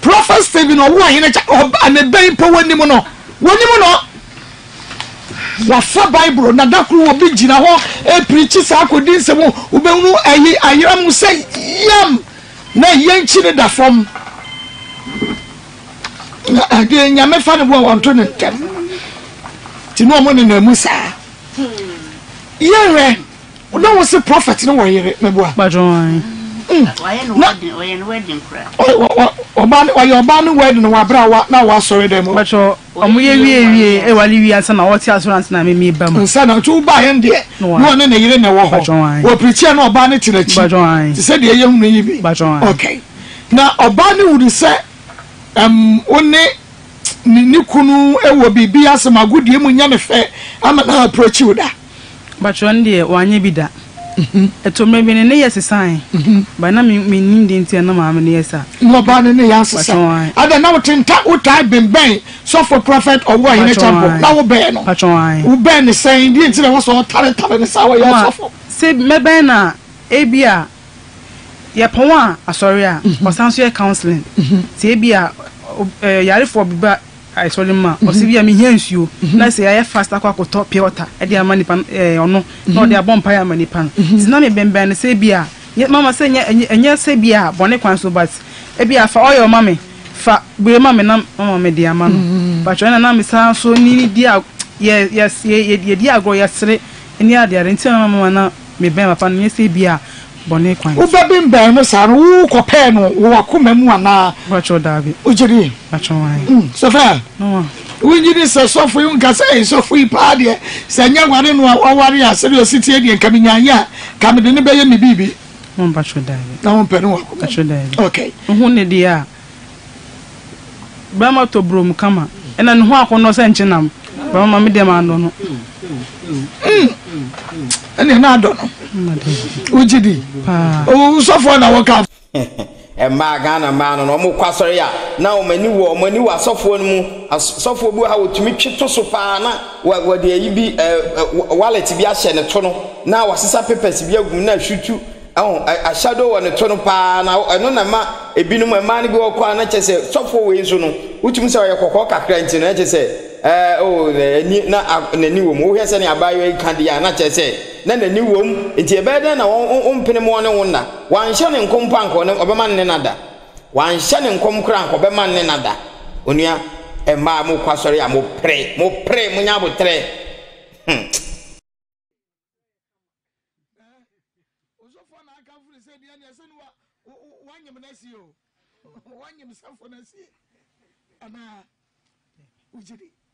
Prophet Stephen o wa hina cha an ben po woni mu no wa fa Bible na dakru obi jina ho e preach sa akodi nsemu ubenu ayi ayram say yam na yenchi ne da from again, you may find one to no money, no Musa. Yeah, no was a prophet, no way, my boy. But wedding crap. Or your man wedding, or brow, now I saw them. But so, we are some of what's your son's name, me, Bam, son of two by and dear. No one in a year in a war, but I will pretend or ban it to the children. Said the young lady, but okay. Now, Obani would say. One ni kunu ewo bibi asema gudie mu nya me fe ama na approach you da but one dey wanye bi da Eto me bi ne yes sign. Ba na me nim de ntia na ma me yes a. Mo ba ne yes sign. Ada na wotenta utai benben so for prophet or why in temple. Na wo be no. Wo be ne sign de ntia wo so tare ne sawa yes so for. Se me ben na ebia ye pon a asori a osanso e counseling. Se ebia yare for biba I saw him. Osibia me hensuo. Na say I fast akwa ko top water. E dey amani pan ono. No dey abon pan amani pan. Ti na me benben na say bia. Mama say enya say bia bone kwan so but e bia fa oil mama fa bure mama na mama me dey ama no. But when na me san so ni dia yes ye dia go yesre. Ni adia renti mama na me ben papa no say bia bone kwan. Wo be benben no san wo ko pe no wo akoma mu ana. Bacho David. Ojiri. Bacho wan. So far. No. Unyi ni se so fun kasa e so fun pa de. Se nya ware no aware a se de ositi de nka minyanya. Ka me de ne be ye me bibi. No Bacho David. Na won pe no akoma. Bacho David. Okay. Hu ne de a. Ba ma to brom kama. E na ne ho akono se nchinam. Ba ma me de ma no no. Ene na do no. Ujidi pa o so for na waka e ma Ghana ma no mo kwasori a na o mani wo mani wa sofo nmu sofo bu ha otumi twito so pa na wa de yi bi wallet bi a hye ne to no na wasesa papers bi agum na hwutu a shadow wa ne to no pa na no na ma ebinum e ma ni bi wo kwa na chese sofo we nso no utumi se ye kokko kakra nti na chese oh ni na nani wo mu hwese ne abaye kan dia na chese na nani wo mu nti ebede na won pene mo ne wona wan hye ne nkompa nko ne obema ne nada wan hye ne nkom kra nko obema ne nada onua e ma mu kwasori a mo pre mu nya bo tre ozofo na aka furu se dia ne se no wanyem na si o wanyem safo na si ana ujiri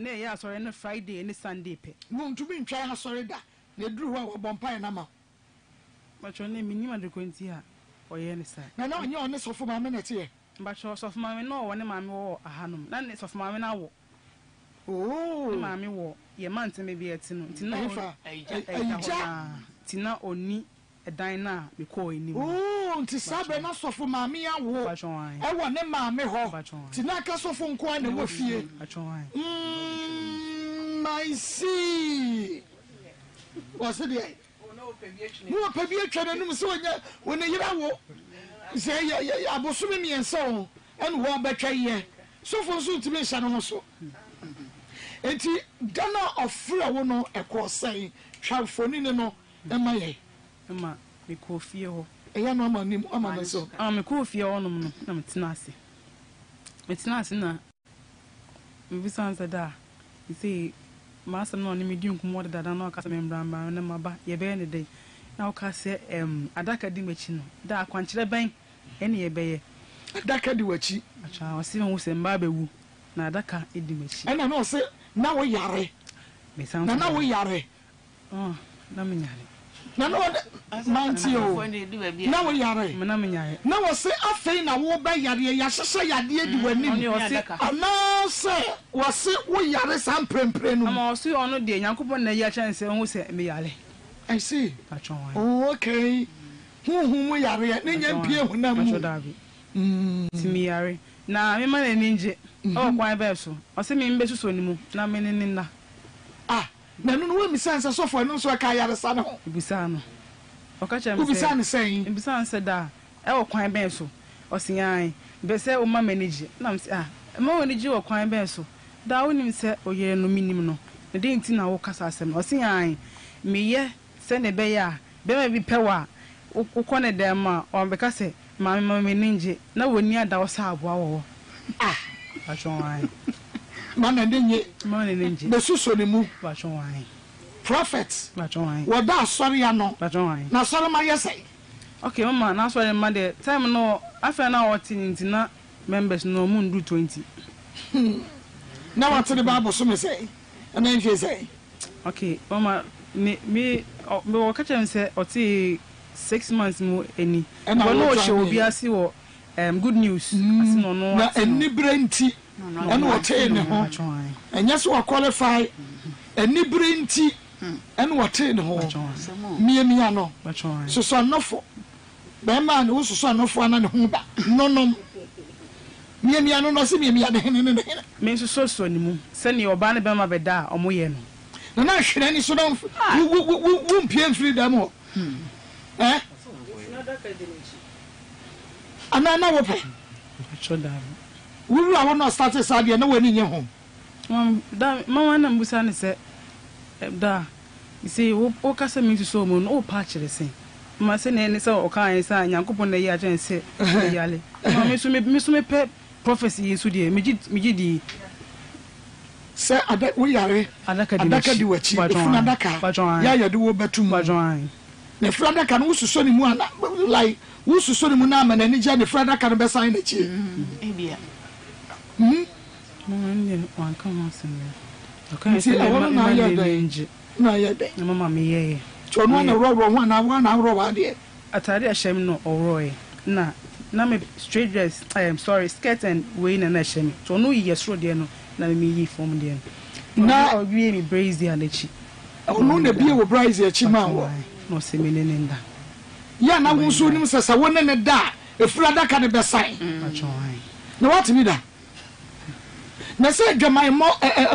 Ne ya sorry no Friday ni Sunday pe. Won to be ntwa sorry da. Na duru ho obompa na ma. Bacho ne minima de kwenti ha. Oye ni sai. Na na onye one sofo ma me na te ye. Bacho sofo ma me no one ma me wo ahanum. Na ne sofo ma me na wo. Oh, ma me wo. Ye ma ntime bi eti no. Nti na fa. Eja. Nti na oni edan na me ko eni mu. Oh, nti sabe na sofo ma me ya wo. Bacho wan. E wo ne ma me ho. Nti na ka sofo nko an na wo fie. Bacho wan. I see. What's it? No, no, Master no me dun kumo da da na ka se membra ma na maba ye be ne dey na ka se adaka di machi no da akwanchire ben ene ye be ye adaka di wachi acha o se hu se mba bewu na adaka di machi ene na o se na wo yare me san na wo yare oh na me yare na no manti o na wo yare me na me yare na wo se afei na wo ba yare ya sese yade di wani ni o se ana se wo se wo yare san premprenu ama o se ono de yankopon na ya chance ho se me yare I see oh okay hu yare na nya mpie hu na mu ti me yare na me ma na ninje o kwa be so o se me mbesu so ni mu na me ni na ah na no we mi sense so for no so ka yare sa no ibisa no o ka che mi ibisa ni sen ibisa nse da e o kwan ben so o sin an be se o ma manage na mi ah ma woni ji o kwan ben so da woni mi se o yere no minim no na de nti na wo kasa asem o sin an mi ye se ne be ya be ma bi pewa o ko ne dem ma o be ka se ma me ninje na woni ada o sa aboa wo ah achon an mana denye mana denje be suso ne mu bachon wan prophet bachon wan wo da asori ano bachon wan na asori ma yesai Okay, mama, that's why I'm mad. Time no, I found out in members no moon do 20. Now I tell the Bible, so me say, and then she say, okay, mama, me or catch and say, or see 6 months more any. And I know she will be as you good news. No, no, any brain tea, and what and yes, we qualify any brain tea. And what in home? Me and Miano, so son no for. Beman also son of one and home. No, no. Me and Miano, no, see me at the hand. Miss Soso, any moon. Send your banner Bama Beda or Moyen. The nation any so long won't PM free them all. Eh? And I know what we will not start a Sadia nowhere near home. Mamma and Busani said. Da, you see, O Casamine to Solomon, O Patch the same. My son and his own kind sign, young couple on the yard and say, Yale. Miss me pet prophecy is to the Mijidi. Sir, I bet we are a Daka do a cheap Daka, but I do over to my drawing. The Frada can also send him one like who's to Solomon and any Jan the Frada can be signed the cheap. One come on, sir. Okay, see, I want to your danger. No, your danger, Mamma, me, to one a robber 1 hour out here. I tell you, shame no, or Roy. Nah, me straight dress, I am sorry, skirt and Wayne and Asham. So no, yes, Rodiano, not me from them. Now, we embrace the energy. I will not be a brazier, Chimau, no similar. Yan, I won't soon as I want to die. If Rada can be signed, no, what me that? Na se gamai mo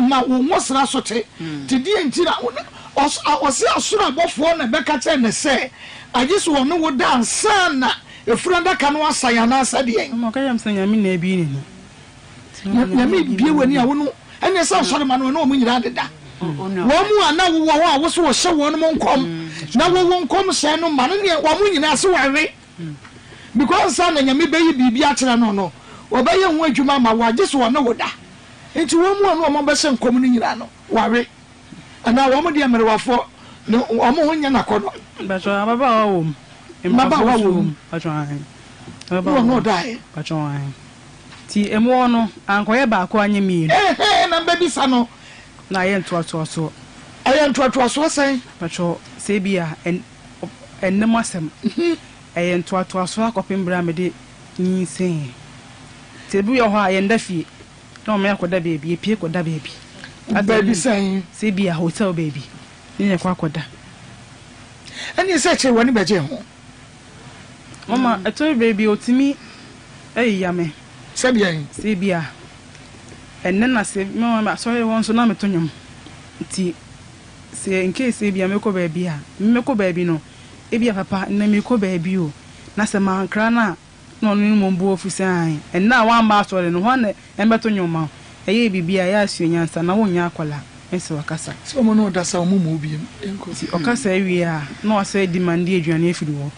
ma wo mosra sote te die nti na o se asura bofo na beka che ne se agiso wo no wo dance na efuranda ka no asaya na asade en mo ka yam sanya mi na bi ni na mi bi wani a wo no ene se asore ma no na o mu nyira deda wo mu ana wo wo wo so wo hye wo no mo nkom na wo nkom hye no ma no ne wo mu nyina se ware because na nyame be yi bibi a kire no no obaye hu adwuma ma wo agiso wo no wo da. Into one more person coming in, worry. And now, one dear Mary, for no one yanaco. But I'm about home. In my bow room, I try. I will not die, I try. Tea and one, Uncle Eba, Quan, you mean, and baby Sano. I am to us also. I am to us, what say? But your Sabia and the Massam. I am to us, walk up in Bramedy, insane. Tibuya high and deafy. No, me akoda baby, e pie koda baby. Baby say, say be a hotel baby. Ni kwa koda. Ani say che wani beje ho. Mama, atoy baby otimi eya me. Say be an. Say be a. Enne na say me mama sorry won so na metonyam. Ti say in case say be a meko baby a. Meko baby no. E be a papa na meko baby o. Na say man kra na no nimombu ofisan and now one master and one and betonoma aye bibia ya suyansa na wonya akola ense wakasa so mo no dasa mo mo bi enkosi okasa wi a na o say demand aduane afiriwo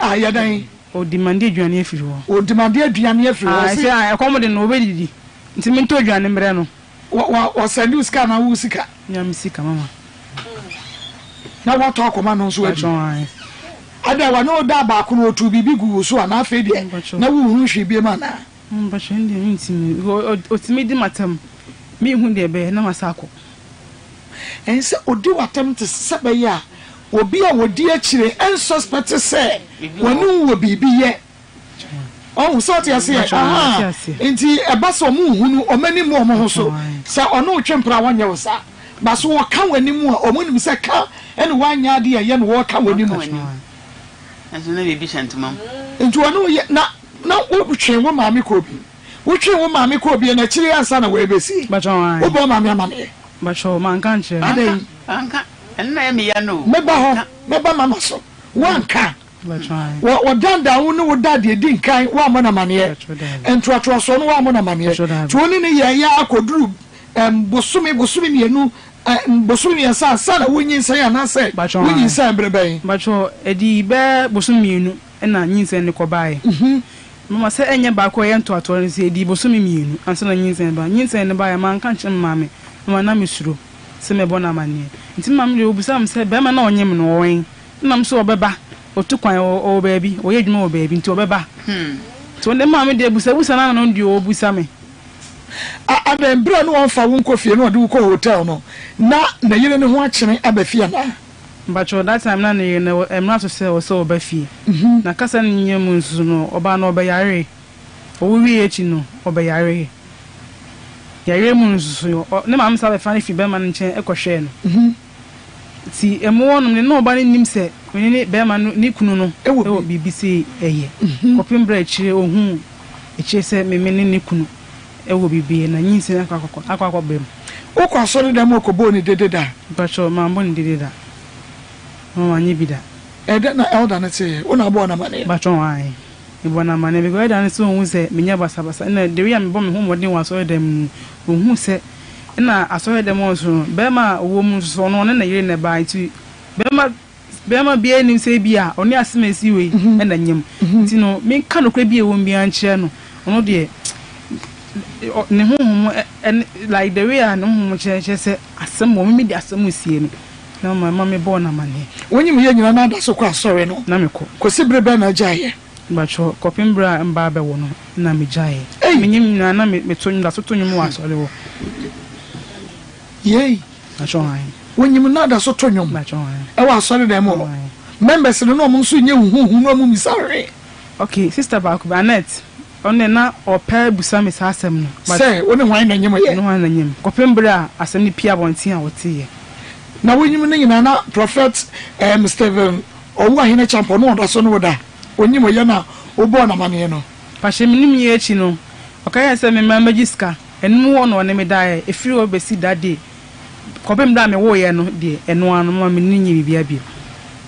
ah ya dan o demand aduane afiriwo o demand aduane afiriwo ah say akomode no obedidi ntimi nto aduane mre no o send usika na usika nya misika mama na what talk o ma no so aduane ada wa no da ba kuno otu bibi gu so ana afi de na wo hu hwe bi ma na mba chende ntimi otimi di matam mi hu de be na masako ense odi watam te sebe ya obi a wodi akire en suspect se wonu wo bibi ye o so ti ase aha nti eba so mu hu nu omani mu omo ho so se ono twempra wanya wo sa ba so wo ka wani mu a omo nim se ka en wanya de ye no wo ka wani mu azuna bibi shantumam ntuwa no na wotwen wo maami ko bi wotwen wo maami ko bi na kire ansa na we besi bachawan obo maami amane bachaw manka nche anka enna me ya no meba ho meba mama so wanka bachawan wo danda wo no wo dade di nkan wo amana mane entuwa tuwa so no wo amana mane tuoni ne ya akoduru bosumi mienu bosumi yasa sala wunyinsa ya nase wunyinsa brebe bacho edi be bosumi enu na nyinsa ne kobai mama se enye ba ko ye nto ato nse edi bosumi mienu ansa na nyinsa ne ba ya man kan chim mame mama na misuro se me bona mani nti mama le obusa mse be ma na onyem no oyin na mso obeba otukwan o baby o yedwuma o baby nti obeba to ne ma me de busa na no ndio obusa me a bembro no onfa wo nkofie no de wo ko hotel no na yire ne ho akyen abafia na mbacho that time na ne emra to say so obafie na kasa nyi mu nsu no oba na obeyare owi echi no obeyare yare mu nsu ne ma msa be fani fi be man nche ekohwe no si emu onu ne no ba ni nim se ni be man ni kunu no ewo bibisi eye kopim bra echi ohun echi se meme ni kunu ewo bibi na nyinse akwa bem o kwa so ni da mo ko bo ni dededa bacho ma mo ni dededa o anyi bida eda na elder na te o na bo na mane bacho wan e bo na mane because elder na so ohun se menya basabasa na de we am bo me ho modin wa so dem ohun se na aso dem o so be ma wo mu so no ne na yire ne ba nti be ma bi enim se bi a oni asemesi we na nyem nti no me ka nokra bi e wo bi an kire no ono de like the way I know, just say, some woman, some museum. No, my mammy born a money. When you hear your mother so cross, sorry, no, Namiko, Cosibra Bana Jay, but your Copimbra and Barbara Wono, Namijay. Eh, meaning Nana between the Sotonium once or the yea, I join. When you not a Sotonium, I join. I was sorry, them all. Members of the Norman soon knew whom sorry. Okay, Sister Barnet. On est là au père Boussam et sa sème. C'est on est loin d'un yémo. Copimbra a semé Pierre Bontier en otier. Now, when you mean an prophet, Stephen, or why in a champion on the son order, when you were yana, or born a maniano. Pachemini Chino, okay, I send me Mamma Giska, and no one on a medai, if you will see that day. Copimbra me warrior, no dear, and one mini baby.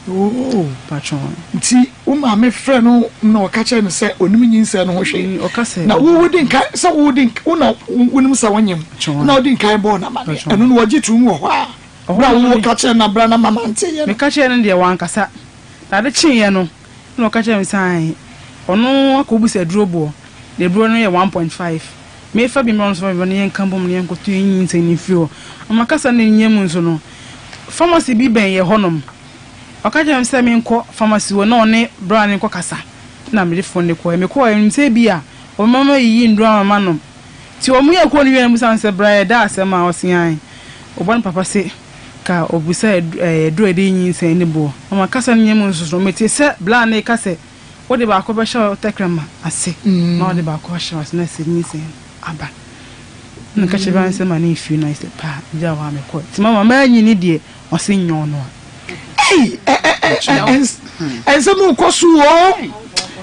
Oh, patron. See, my friend, no catcher and said, or meaning, said, or cassette. Now, who wouldn't so wouldn't, oh no, wouldn't Sawanium. No, didn't care born a man, and what you two more. Oh, no, catcher and a brana mamma, and catcher and the one cassette. That a chino, no catcher and sign. Or no, Cobus a drobo, the brony 1.5. May Fabian runs for Vanny and Campbell and continuing in fuel. And my cousin in Yemunsono. Pharmacy be bay a honum. Okaja msemi nko pharmacy wo na one brand nko kasa na me defo ne ko me ko mse bia o mama yi ndro mama no ti o mu ye ko nwe mu sanse brae da asema osian obon papa se ka obusa edro edi nyinse ne bo o ma kasa nnyem nsuso meti se bla na kasa wo de ba ko be sha otekrama ase na o de ba ko sha ase na se nyinse aba nka che ba nse ma na ifi na ise pa ja wa me ko ti mama ma nyi ni de o se nyon no. Hey, and some who cost you all.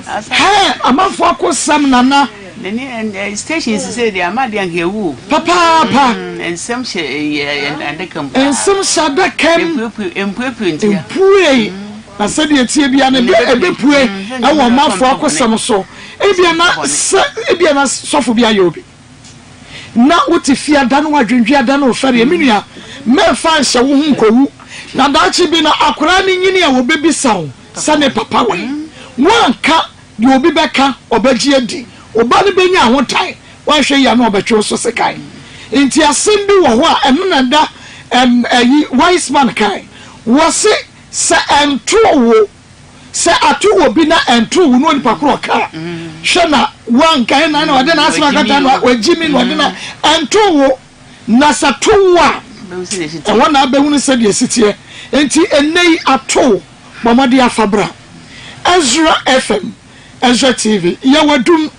I'm a focus, some nana. And stations say they are mad and woo. Papa, and some shade and they come. And some shadow came in preprint and pray. I said, it's here beyond a bit pray. I want my focus, some so. If you are not, if you are not so for Biobi. Now, what if you are done what you are done or Ferry Emilia? Men find some who. Na dachi bi na akura ni nyini ya wobe bisawo sane papa we wanka di obi beka obeji edi obani be nya hotai wanhwe ya na obetwe so sekai nti asembi wo ho a emna da wise man kai wose se entuwo se atuwo bi na entuwo no nipa kro ka hwe na wanka na wade na asma kata na wajimi no wade na entuwo na satuwa I want to be who said the city, and T.N.A. at all, Mama Dia Fabra, Ezra FM, Ezra TV. You were doing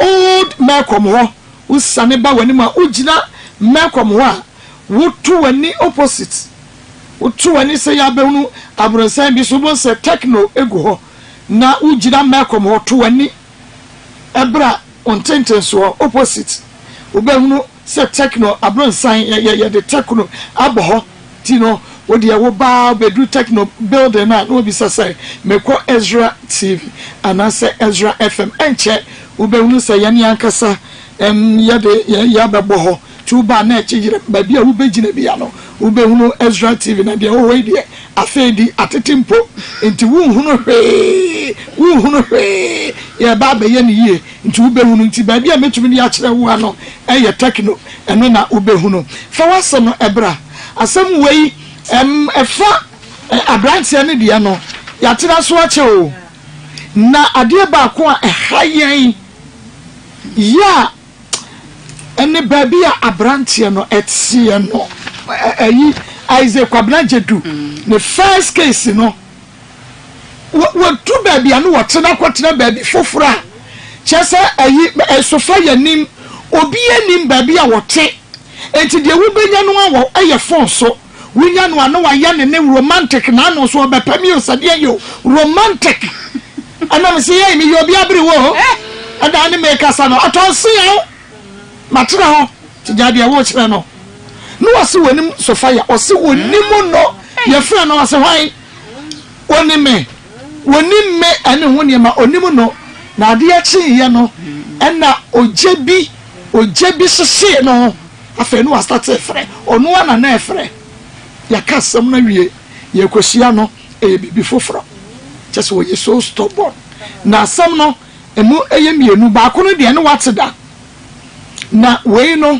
old Malcolm War, who Saneba when my Ujina Malcolm War, who two any opposite, who two any say Abenu Abrosan Bisubo say techno ego, na Ujina Malcolm War two any Abra on tensions or opposite, Ubenu. Se techno abron sign ya the techno aboho tino wo de wo ba bedru techno building na no bi sasai meko Ezra TV anase Ezra FM enche ubehunu se yani ankasa ya de ya beboho tuba na echigire ba bia ubejina bia no ubehunu Ezra TV na bia wo we de afedi atetempo nti wu hunu re ya ba ba ye ni ye nti ubehunu nti ba bia metumi ni akire wo ano eye techno eno na ubehunu fa wasem no ebra asem wei efa abrantia ne dia no yatira so akyeo na ade ba ko a hayen ya ene baby a abrantie no etie no ayi Isaac Kwabnajedu the first case no wo tu baby anu wo tena kwotena baby fofora chese ayi esofa yanim obi anim baby a wote enti de wo benya no awo eye phone so winya no ano wa ya ne romantic na no so obepami osade yo romantic ana me say mi yo bi abri wo ada ne make asa no aton se yo matira ho ti jade wo chira no no wase wonim sofia ose wonim no ye fra no wase hwan wonim me ane ho ne ma onim no na ade ya chi ye no ena ojebi sese no afa no start frɛ ono ana na frɛ ya kasam na wie ye kwosia no e bibi foforo just we so stubborn na asam no emu eyemienu ba kono de ne wateda na we no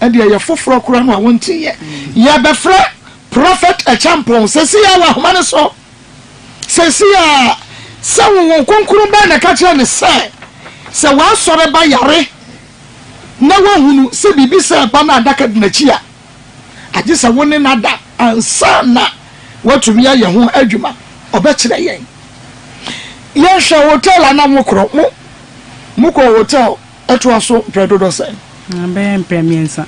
e de ye foforo kura no awonti ye ye be frɛ prophet a champion sesia wa humane so sesia sawu konkuru ba na ka kire ne se wa sore ba yare na wahunu se bibi se ba na adaka de na chia agisa woni nada ansa na watumi aye ho adwuma obekire yen ye sha hotel ana mukro mukro hotel atuaso predodo sen ben premiersa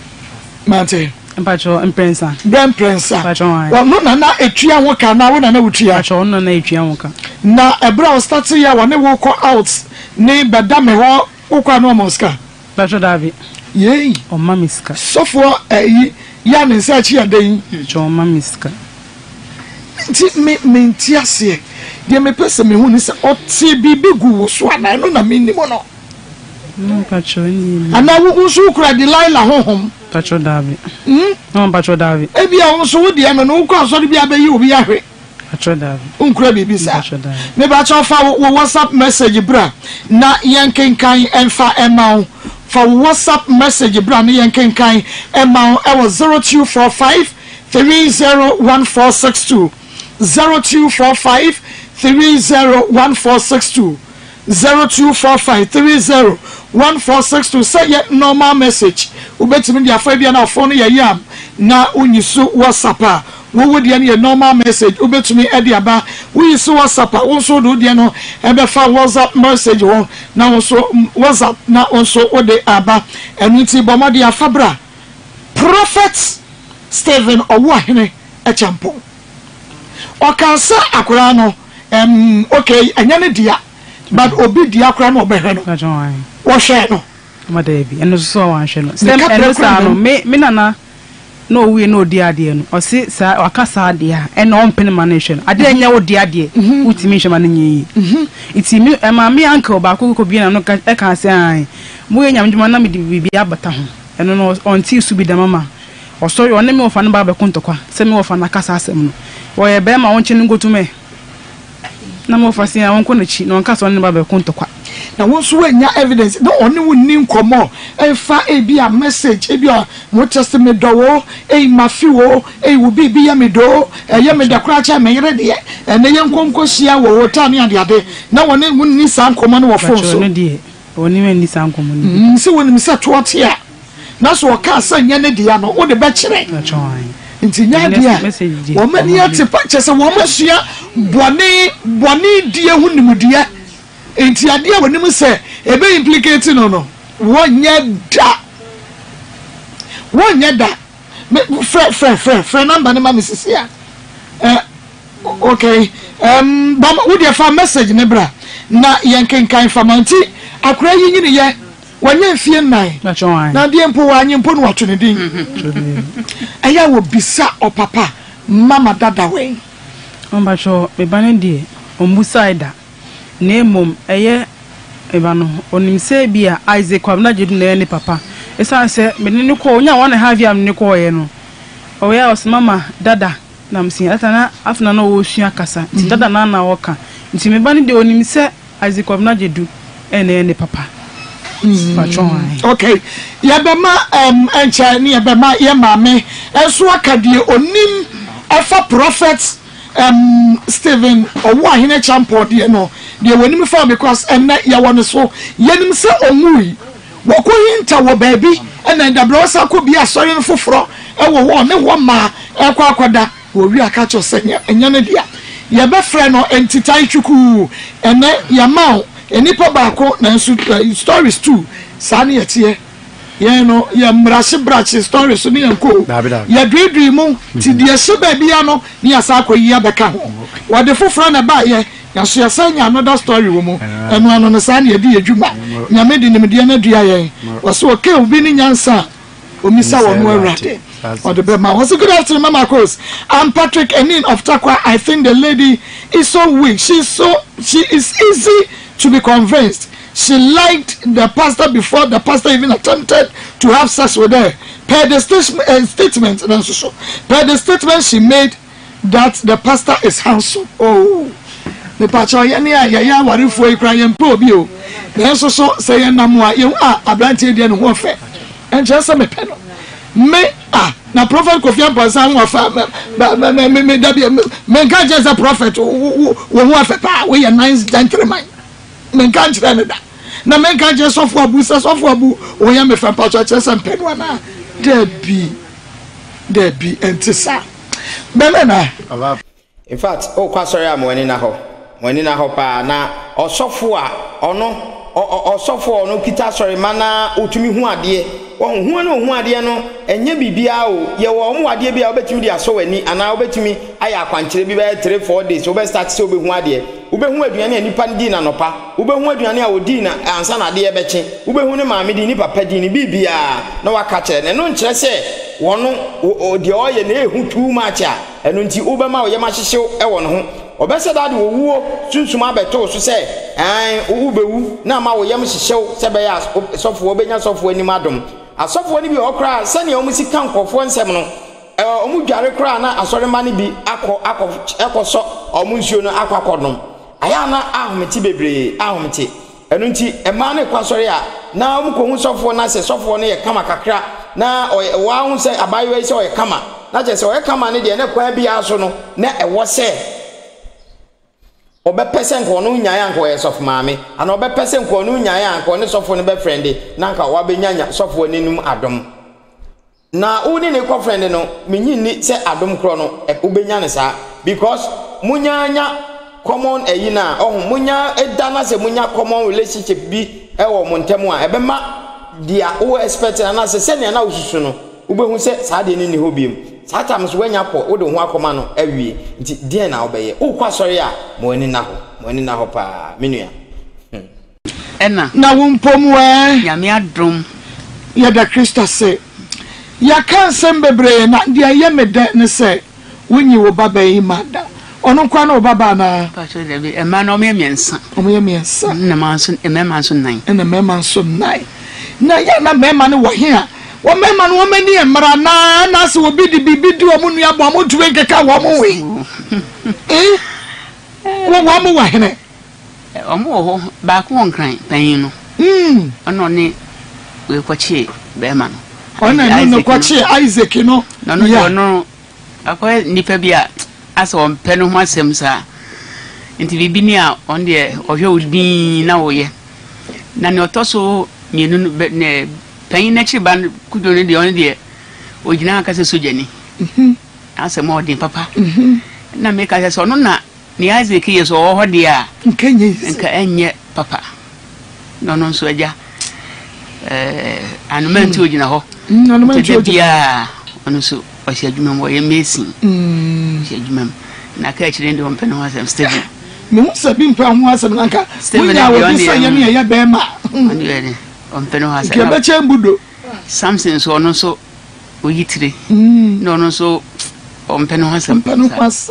mate mpacho mprensa ben prensa mpacho wona na etua ho ka na wona na wutua mpacho wona na etua ho ka na ebra start ya wona wo ko out ni bedame ho ukwa no moska mpacho davi yey o mamiska so for eyi ya ne se achi adan jo mamiska me ntiase de me pese me hu ni se oti bibi guwo so ana no na me ni mo no mpacho ni ana wo so kura de laila honhom mpacho davi no mpacho davi e bia wo so wo de me no kwa so de bia be yi obi ahwe mpacho davi unkura bibi sa me ba cho fa wo WhatsApp message bra na yankenkan enfa emaw for WhatsApp message brani yankenkai emaw e was 0245 301462 0245 301462 0245 301462 say yet normal message ubetimi dia fa bia na phone ya yam na unyisu WhatsApp a wo wo dia na normal message ubetimi e dia ba unyisu WhatsApp a wo so do dia no e be fa WhatsApp message won na wo so WhatsApp na wo so wo de aba eniti bomo dia fa bra Prophet Stephen Owahene Achampong o kan sa akura no okay anya ne dia but obi di akra no obehwe no wo hwe no ma da bi eno so wan hwe no stem eno sa no me nana no wi no di ade no o se sa akasa ade a eno ompene manation ade enya wo di ade utimi hwe ma nyi itimi e ma me anka oba akoko bi na no e kan se an mo ye nyam djuma na me di bi abata ho eno no onti subi da mama o so yo ne me ofa no ba be kontokwa se me ofa na kasa asem no wo ye be ma won chini ngotume na mo fasin awon ko na chi na won ka so ne ba be kontokwa na won so anya evidence na oni won ni nkomo e fa ebi a message ebi a mo test me dowo e mafiwo e wo bibi ya me do e ye me da kura cha me yere de e na ye nkonko hia wo tani ade ade na won ni sankoma no wo fo so ne de oni me ni sankoma ni se won mi se to ote a na so ka asanya ne de ya no wo de be kire na chwan nti nyadia wo mani ate pa chese wo masua bone die hunimudie nti ade a wonim se e be implicate no wonye da fre number ne ma misisi a okay but wo dey fa message ne bra na yenkenkan famanti akura yinyini ye wanye fie nai na die mpo wanye mpo no wato ne din eya wo bisa opapa mama dada we omba cho me banen die ombusaida nemom eye ebanu onimse bia Isaac Kwabnajedu na ene papa esa se menene ko onya wan have am ne ko ye no oya os mama dada na msin atana afna no wo sua kasa ti dada na na woka nti me banen die onimse Isaac Kwabnajedu ene papa okay yabema encha ni yabema ye mame enso akadie onim afa prophets Steven or Wahine Champort, you know, they were in farm because and that Yawan so Yenim se Omui. Waku Tawa baby, and then the browser could be a sorry for fro, and one ma, a quaquada, who we are catch your senior and Yanadia. Yabe friend or anti Taichuku, and then Yamau, and Nipabako, and stories too, Sani at here. Yeno ya mrashi brachi story so ni enko ya dreadream ti de hye ba bia no ni asakwa yi abeka ho wode foforo na ba ye ya so ya sanya another story wo mu eno ano no sa na edi edwuma nya medi ni mede na dua ye wose wo ke obi ni nyansa omisa wo no awrade wode be ma wose. Good afternoon Mama Cross. I'm Patrick Enin of Takwa. I think the lady is so weak. She is easy to be convinced. She liked the pastor before the pastor even attempted to have sex with her. Per the statement, per the statement she made that the pastor is handsome. Oh, the pastor yaya wari fuwe crying pro bio. Then so say namwa you are a blanty den warfare. And just me pedal. Me ah na prophet Kofi Ansan warfare me God is a prophet who warfare pa we a nice gentleman. Men can't run it. Now men can't just soft wabu. We are making purchases and penwana. There be entisa. Benena. In fact, oh, kwasori am wani na ho pa na osofo ono kita sorry mana otumi hu ade. Won hu na hu ade no enye bibia o ye wo mu ade bia obetumi dia so wani ana obetumi aya akwankyere bi ba 3-4 days obe start se obe hu ade. Ubehu aduane anipa ndi na nopa ubehu aduane a odi na ansa na de ebeche ubehu ne maame di ni papa di ni bibia na waka kire ne no nkire se wono de oye na ehu too much a eno nti ubema oye ma hyehye ewo no ho obese dade owuo sunsum abeto so se an ubewu na ma oye ma hyehye se be ya sofo obenya sofo ani madom asofo ni bi okra se ne omusi kankofo nsem no omu dware kra na asore ma ni bi akọ ekoso omunsuo no akwakodom ayana ahometi bebre ahometi enu nti ema na kwasori a na omkohu sofo na se sofo no ye kama kakra na wa hu se abayo se o ye kama na je se o ye kama ne de na kwa bia aso no na ewo se obepese nko no nyaaya nko ye sofo maame ana obepese nko no nyaaya nko ne sofo ne be friend na nka wa be nyanya sofo ne num adom na uni ne ko friend no menyini se adom kro no obenya ne sa because munyanya common eyina oh munya edana se munya common relationship bi ewo montemu a ebema dia o expect na se ne na osusu no ubehu se saade ne ni hobiem satams wanya po wo de ho akoma no awie nti dia na obeye wo kwasori a mo ani na ho pa menua ena na wo mpom we nyame adrom ya da Christa se ya kan sembebre na dia yemede ne se wonyi wo baba yi mada ono kwa na obaba na pastor David e ma no me miensa o me miensa na manso e me manso nine na me manso nine na ya na me ma no wo he a wo me ma no wo mani e mra na se obi di bibidi wo nu ya bo mo tuwe keka wo mo we wo mo wa hene o mo ho ba ko nkran panin no ono ne we kwachi be ma no ono no kwachi Isaac no no akoe ni pebia as on penuma semsa into Vibinia on the Ohio Dean Naoye. Nanotoso, you know, paying next band could only the only dear. We now cast a sujeni. As a more than papa. Now make us on that. The eyes the key is all dear. Can you and yet, papa? No, Swaja. And men to you know, no, so. I said, you know, you're missing. I catch it in the open house and still. Most have been from once and Lanka. Still, I will say, I am on Penohas. Something so no so we eat three. No, so on Penohas and Penohas.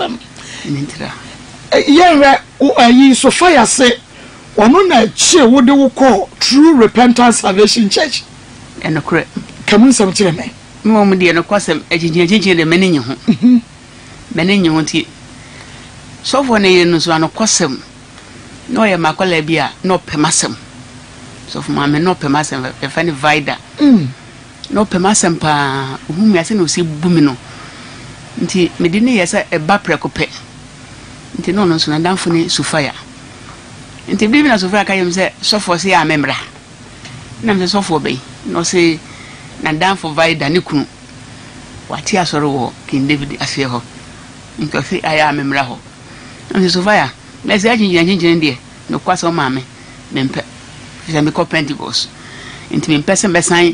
Yeah, who are ye so fire say? One night, she would call True Repentance Salvation Church. And a crap. Come on, some children. No mudi na kwasem ejinjinjin de meni nyu ho meni nyu ho ti sofo na yenu so na kwasem no ye makola bia no pemasem sofo ma me no pemasem e fa ni vida no pemasem pa hu mi ase na osi bumi no nti medini yesa e ba prekope nti no nso na danfo ne sufaya nti bibi na sufaya ka yem se sofo se ya memra na mse sofo be no se na danfo vaida ne kunu wati asoro wo kin David asye ho nko se aya memra ho mse sufaya na se ajinjin de no kwaso maame mempe se me ko Pentecost nti mempe se besan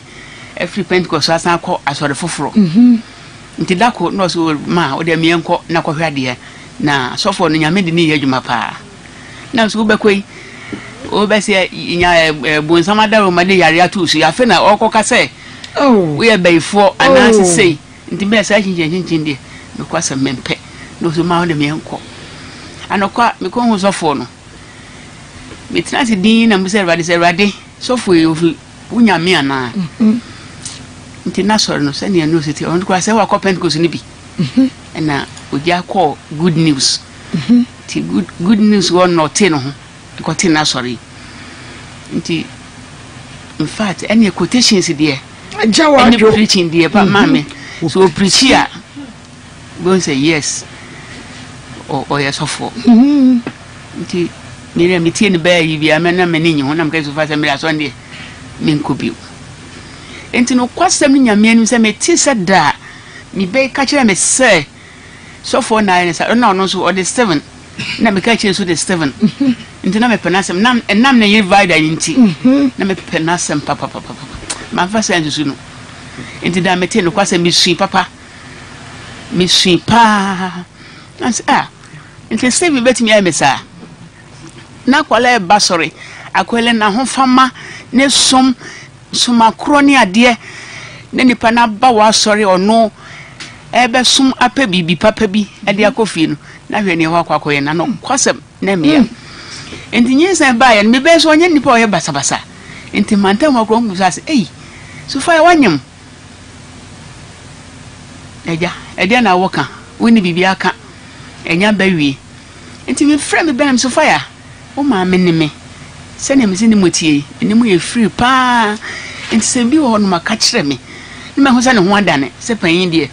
every Pentecost asan ko asore foforo nti dako no so ma o de mienko na ko hwade na sofo no nyame de ni adwuma pa na so bekwei o be se nya bonsama da roma de yare atusu ya fe na okoka se o ye beifo anansi sei nti be se ajinjin de me kwasa mempe no so ma o de mienko anokwa me ko hu sofo no me tinati din na mse rade se rade sofo e unyame ana nti na sori no se ne no se ti on kwa se wa ko Pentecost ni bi na ogia ko good news ti good news won no te no ko te na sori nti in fact any quotations there jawa any preaching there pa mame so preacher go say yes or yes for nti nire mi tie ni ba yi bi amena meninyi ho na mka so fa se mi aso ndi min kubiu enti no kwasem nyame anu se meti se da mi be ka kire me se so for nine se no no so the seven na me ka kire so the seven enti na me penasem nam na ye vida enti na me penasem papa ma fa se nzu no enti da meti no kwasem mi sui papa mi sui pa ans enti se mi beti mi ai mesa na kwala basori akwele na ho fama ne som suma kroni ade ne nipa na ba wa sori ono ebe sum apa bibi papa bi ade akofi no na hwe ne ho akwakoye na no kwasem na me enti nyesa ba ya me be so onye nipa oye basabasa enti manta ma krongu sase sufaya wanyem eja ede na woka woni bibi aka enya ba wie enti me frɛ me ba sufaya o ma meneme sene mezi ni motie ni mu ye free pa ntisembi wo no maka kire me ni ma hosa ne ho adane se panyin de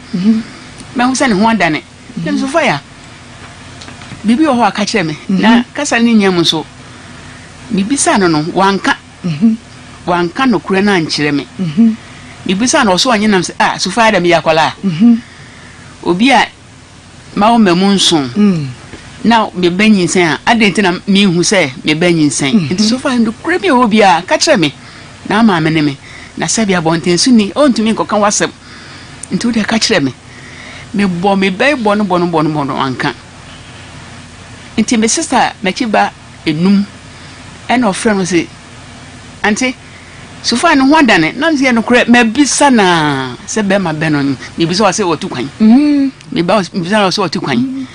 ma hosa ne ho adane dem so fire bibi wo ho aka kire me na kasa ni nyam so bibi sa no no wanka wanka no kure na nkire me bibi sa no so onye nam se so fire dem ya kwala obi a ma o memu nson now me benyin sen a denti na me hu se me benyin sen it so far ndo krebi obi a ka kire me na ma me ne me na se bia bonten su ni ontumi nkokan wasem nti odi ka kire me me bo me be bo no anka nti me sister me kiba enum and of friend say auntie so far no wadane na nzie no kre me bisa na se be ma be no me bisa wase otu kwan me ba bisa wase otu kwan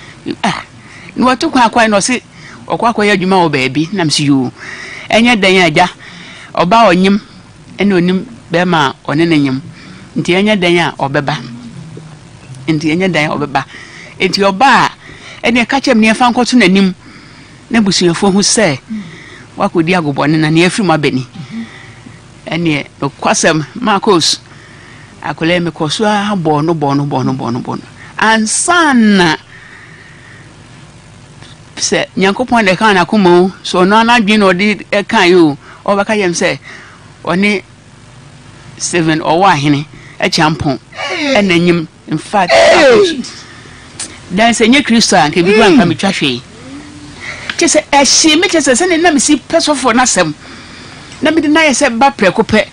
no to kwa no se okwa ya djuma o baabi na msi yo enye dan aja oba onyim ene onim be ma onenanyim nti enye dan a obeba nti oba ene ka chem ne fa nkoto nanim na busuyefo hu se wakodi agobone na ne afirima beni ene okwasem Marcos akole me koso a bono ansana se nyankopon de kan akoma so no anadwin no de kan yo obaka yem se oni seven or wahene e champon enanyim in fact dan se nye Kristo an ke bibu an ka metwa hwe che se e hye me che se se ne na me si pesofo na sem na me de na ye se ba prekope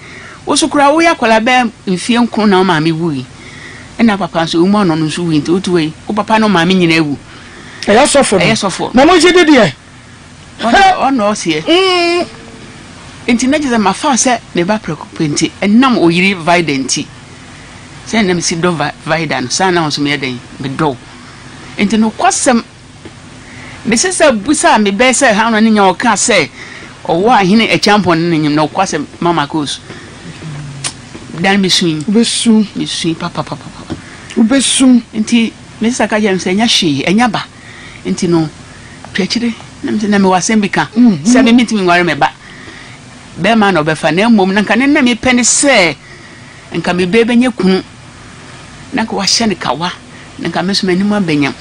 wo sukura wo yakola ba mfie nkon na ma me wui ena papa so umo no no so wi nti otuwe wo papa no ma me nyina wu I saw for. Mama, she did it. Oh no, see. Inti na jiza mafa se me ba preocupante. Enam oyiri videnti. Se na me si do vidan. Sa na onso me den me do. Inti no kwasem. Me se se busa me be se ha no nya o ka se. Owo ahine e champion ne nyim no kwasem Mama Kos. Dan me swing. Me swing papa. Ubesum. Inti me se ka jem se nya shi enya ba. Inti no twechire na me wasembika se me mitimi ngware me ba be ma no be fa na mmom na kan na me pene se nka me be benye kunu na ko wahye ne kawa na nka me so mani ma benyam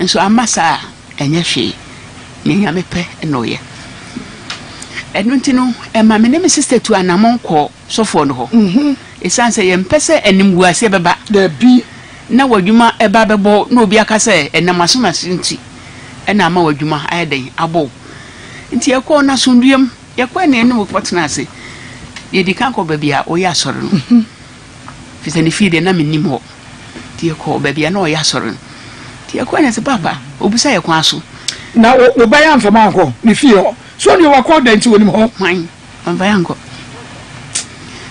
nso amasa enye hwe ne nyame pɛ no ye enuntinun ema me ne me sister tu anamon kɔ sofo no ho mhm esanse ye mpɛsɛ animwu ase beba da bi na wadwuma eba bebɔ na obi aka sɛ enamasoma sinti ena ama wadwuma ayɛden abɔ nti ekɔ na sunduem yekɔ na enu kpɔtena ase ye di kan kɔ babia o ya sɔre no fise ne fide na menim ho ti ekɔ babia na o ya sɔre ti ekɔ na se papa obusa ye kwa so na o ba ya mfa ma nkɔ ne fie ho so ne wa kɔ danti wonim ho hwan mfa ya nkɔ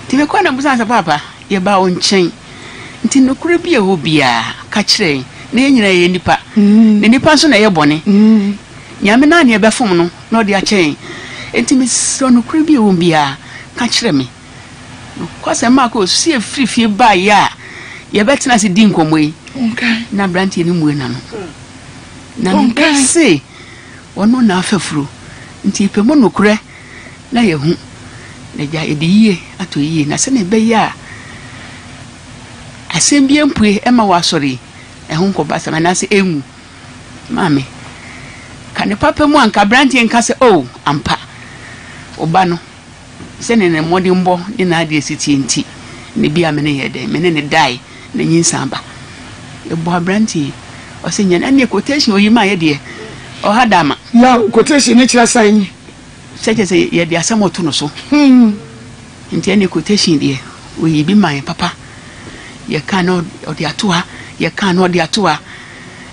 ti me kɔ na busa se papa ye ba o nkyɛn nti nokure bi ye ho bia ka kyerɛ na ye nyina ye nipa ne nipa so na ye bɔne nyame na ne be fom no na o de a kyɛn enti me so nokure bi ye ho bia ka kyerɛ me kwase ma ko si e free fie ba ya ye betina se di nkomo yi na brantie ni mu na no na nka se wono na afafuro nti pe mo nokure na ye hu na ja e de yie ato yie na se na be ya asembie mpue e ma wa sori e hu nko basa na se emu mame kan papa mu anka brantie nka se oh ampa oba no sene ne modimbo ni na ade siti nti ne bia me ne yede me ne dai na nyinsamba e bo abranti o se nyana ne quotation oyima yede o hadama na quotation ne kira san sege se yede asamoto no so nti ne quotation de oyibi man papa ye kan o de atoa ye kan o de atoa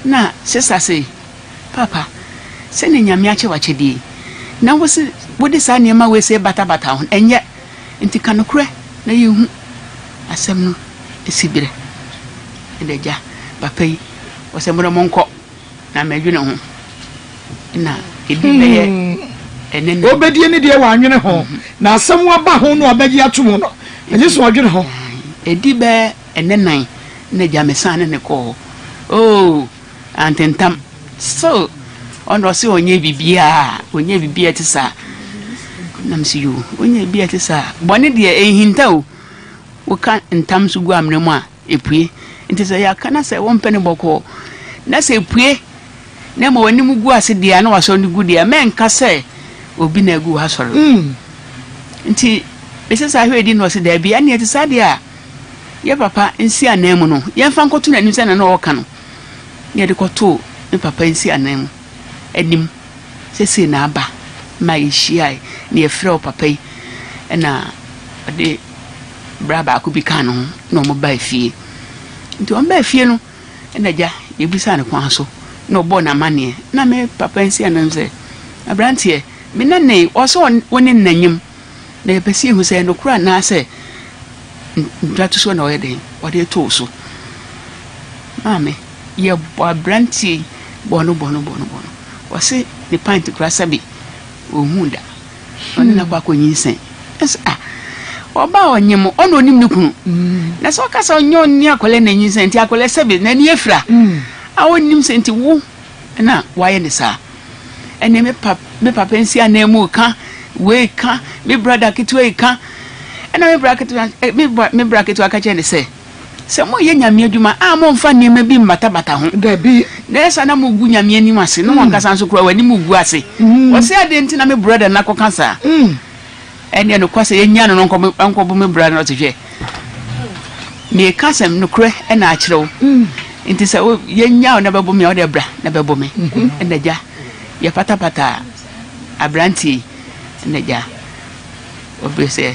na sesa se papa sene nyame ache wa chedi na wo se wodi sa ne ma we se bata ho enye nti kanokure na ye hu asem no esibire edeja papai o se mro monko na madwene ho na ebi beye enen obedie ne de wa anwene ho na asem wa ba ho no obegi atomo no enye so odwene ho edi be enenan na jamesane ne ko oh antentam so on rose onye bibia tisa nam siyo onye bibia tisa bone de ehinta o woka ntam sugu amremu a epue ntisa ya kana se wompene boko na se epue na ma wani mugu ase de na waso ni gude menka se obi na gu hasoro nti besesa hwedi no se da bia ne tisa de a ye papa nsi anemu no ye mfa nkotu na nimsa na no woka no ye de koto ne papa nsi anemu enim sese na aba mai shiai ne efrɛ papa yi na de braba ku bi kan no no mo ba fie nti o ba fie no na ja yebisa ne kwa so na obo na mane na me papa nsi anam sɛ abrantie me nanne o so woni nanyim na yebesi hu sɛ no kura na sɛ ndrato so na o yɛden o de to so mame ye abrantie bono wasi ni pint krasabi ohunda oni na kwa konyinsen ah oba onyem ono onim ne kunu na so kasa onyo ni akole na nyinsen ti akole sabi na ni efra a onim senti wo na waye ne sa ene me papa nsi anemu ka we ka me brother kitu e ka ene me bracket aka che ne se se mo ye nyame adwuma a mo mfa nima bi matabata ho da bi na esa na mo gu nyame ani wase no won kasa nso kura wani mo gu ase o se ade nti na me brother na koka sa ene no kwase ye nyano no nko bo me brother no te hwe me kasa no kure ena a kire wo nti se ye nyao na bebo me o de bra na bebo me ene ja ye patapata abranti ene ja obese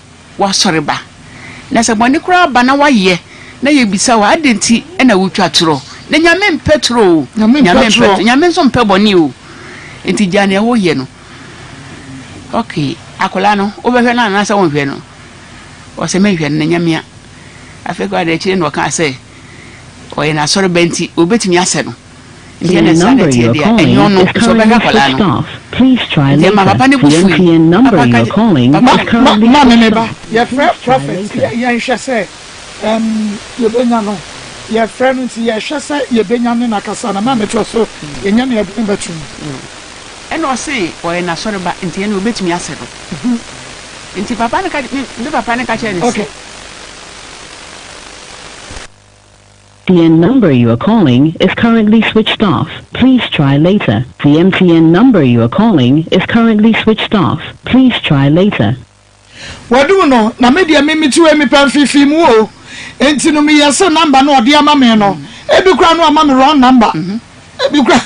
wa sori ba na se bone kura ba na wa ye na ye bisa wa adenti na wutwa toro na nyame mpetro nyame so mpebo ni o enti jane wo ye no okay akola no obehwe na na sa wonhwe no o se mehwe na nyame a afekwa de chire no ka se o ye na sori benti obetumi ase no Tiene sanitaria e non sono fulano. Tiene papani bufui. Ma ne ba. Your friend prophet. Your shase. Your benyano. Your friend is your shase. Your benyano na kasana. Ma me toso. Enyano ya bumbetu. Eno ase o ena sori ba. Tiene ubetu mi asero. Inti papani ka. Ne papani ka cheni. Okay. The MTN number you are calling is currently switched off. Please try later. The MTN number you are calling is currently switched off. Please try later. Wadu no na media mimi tuwe mipanfifi muo. Enti no mi yase number no odi ama me no. Ebi kura no ama me wrong number. Ebi kura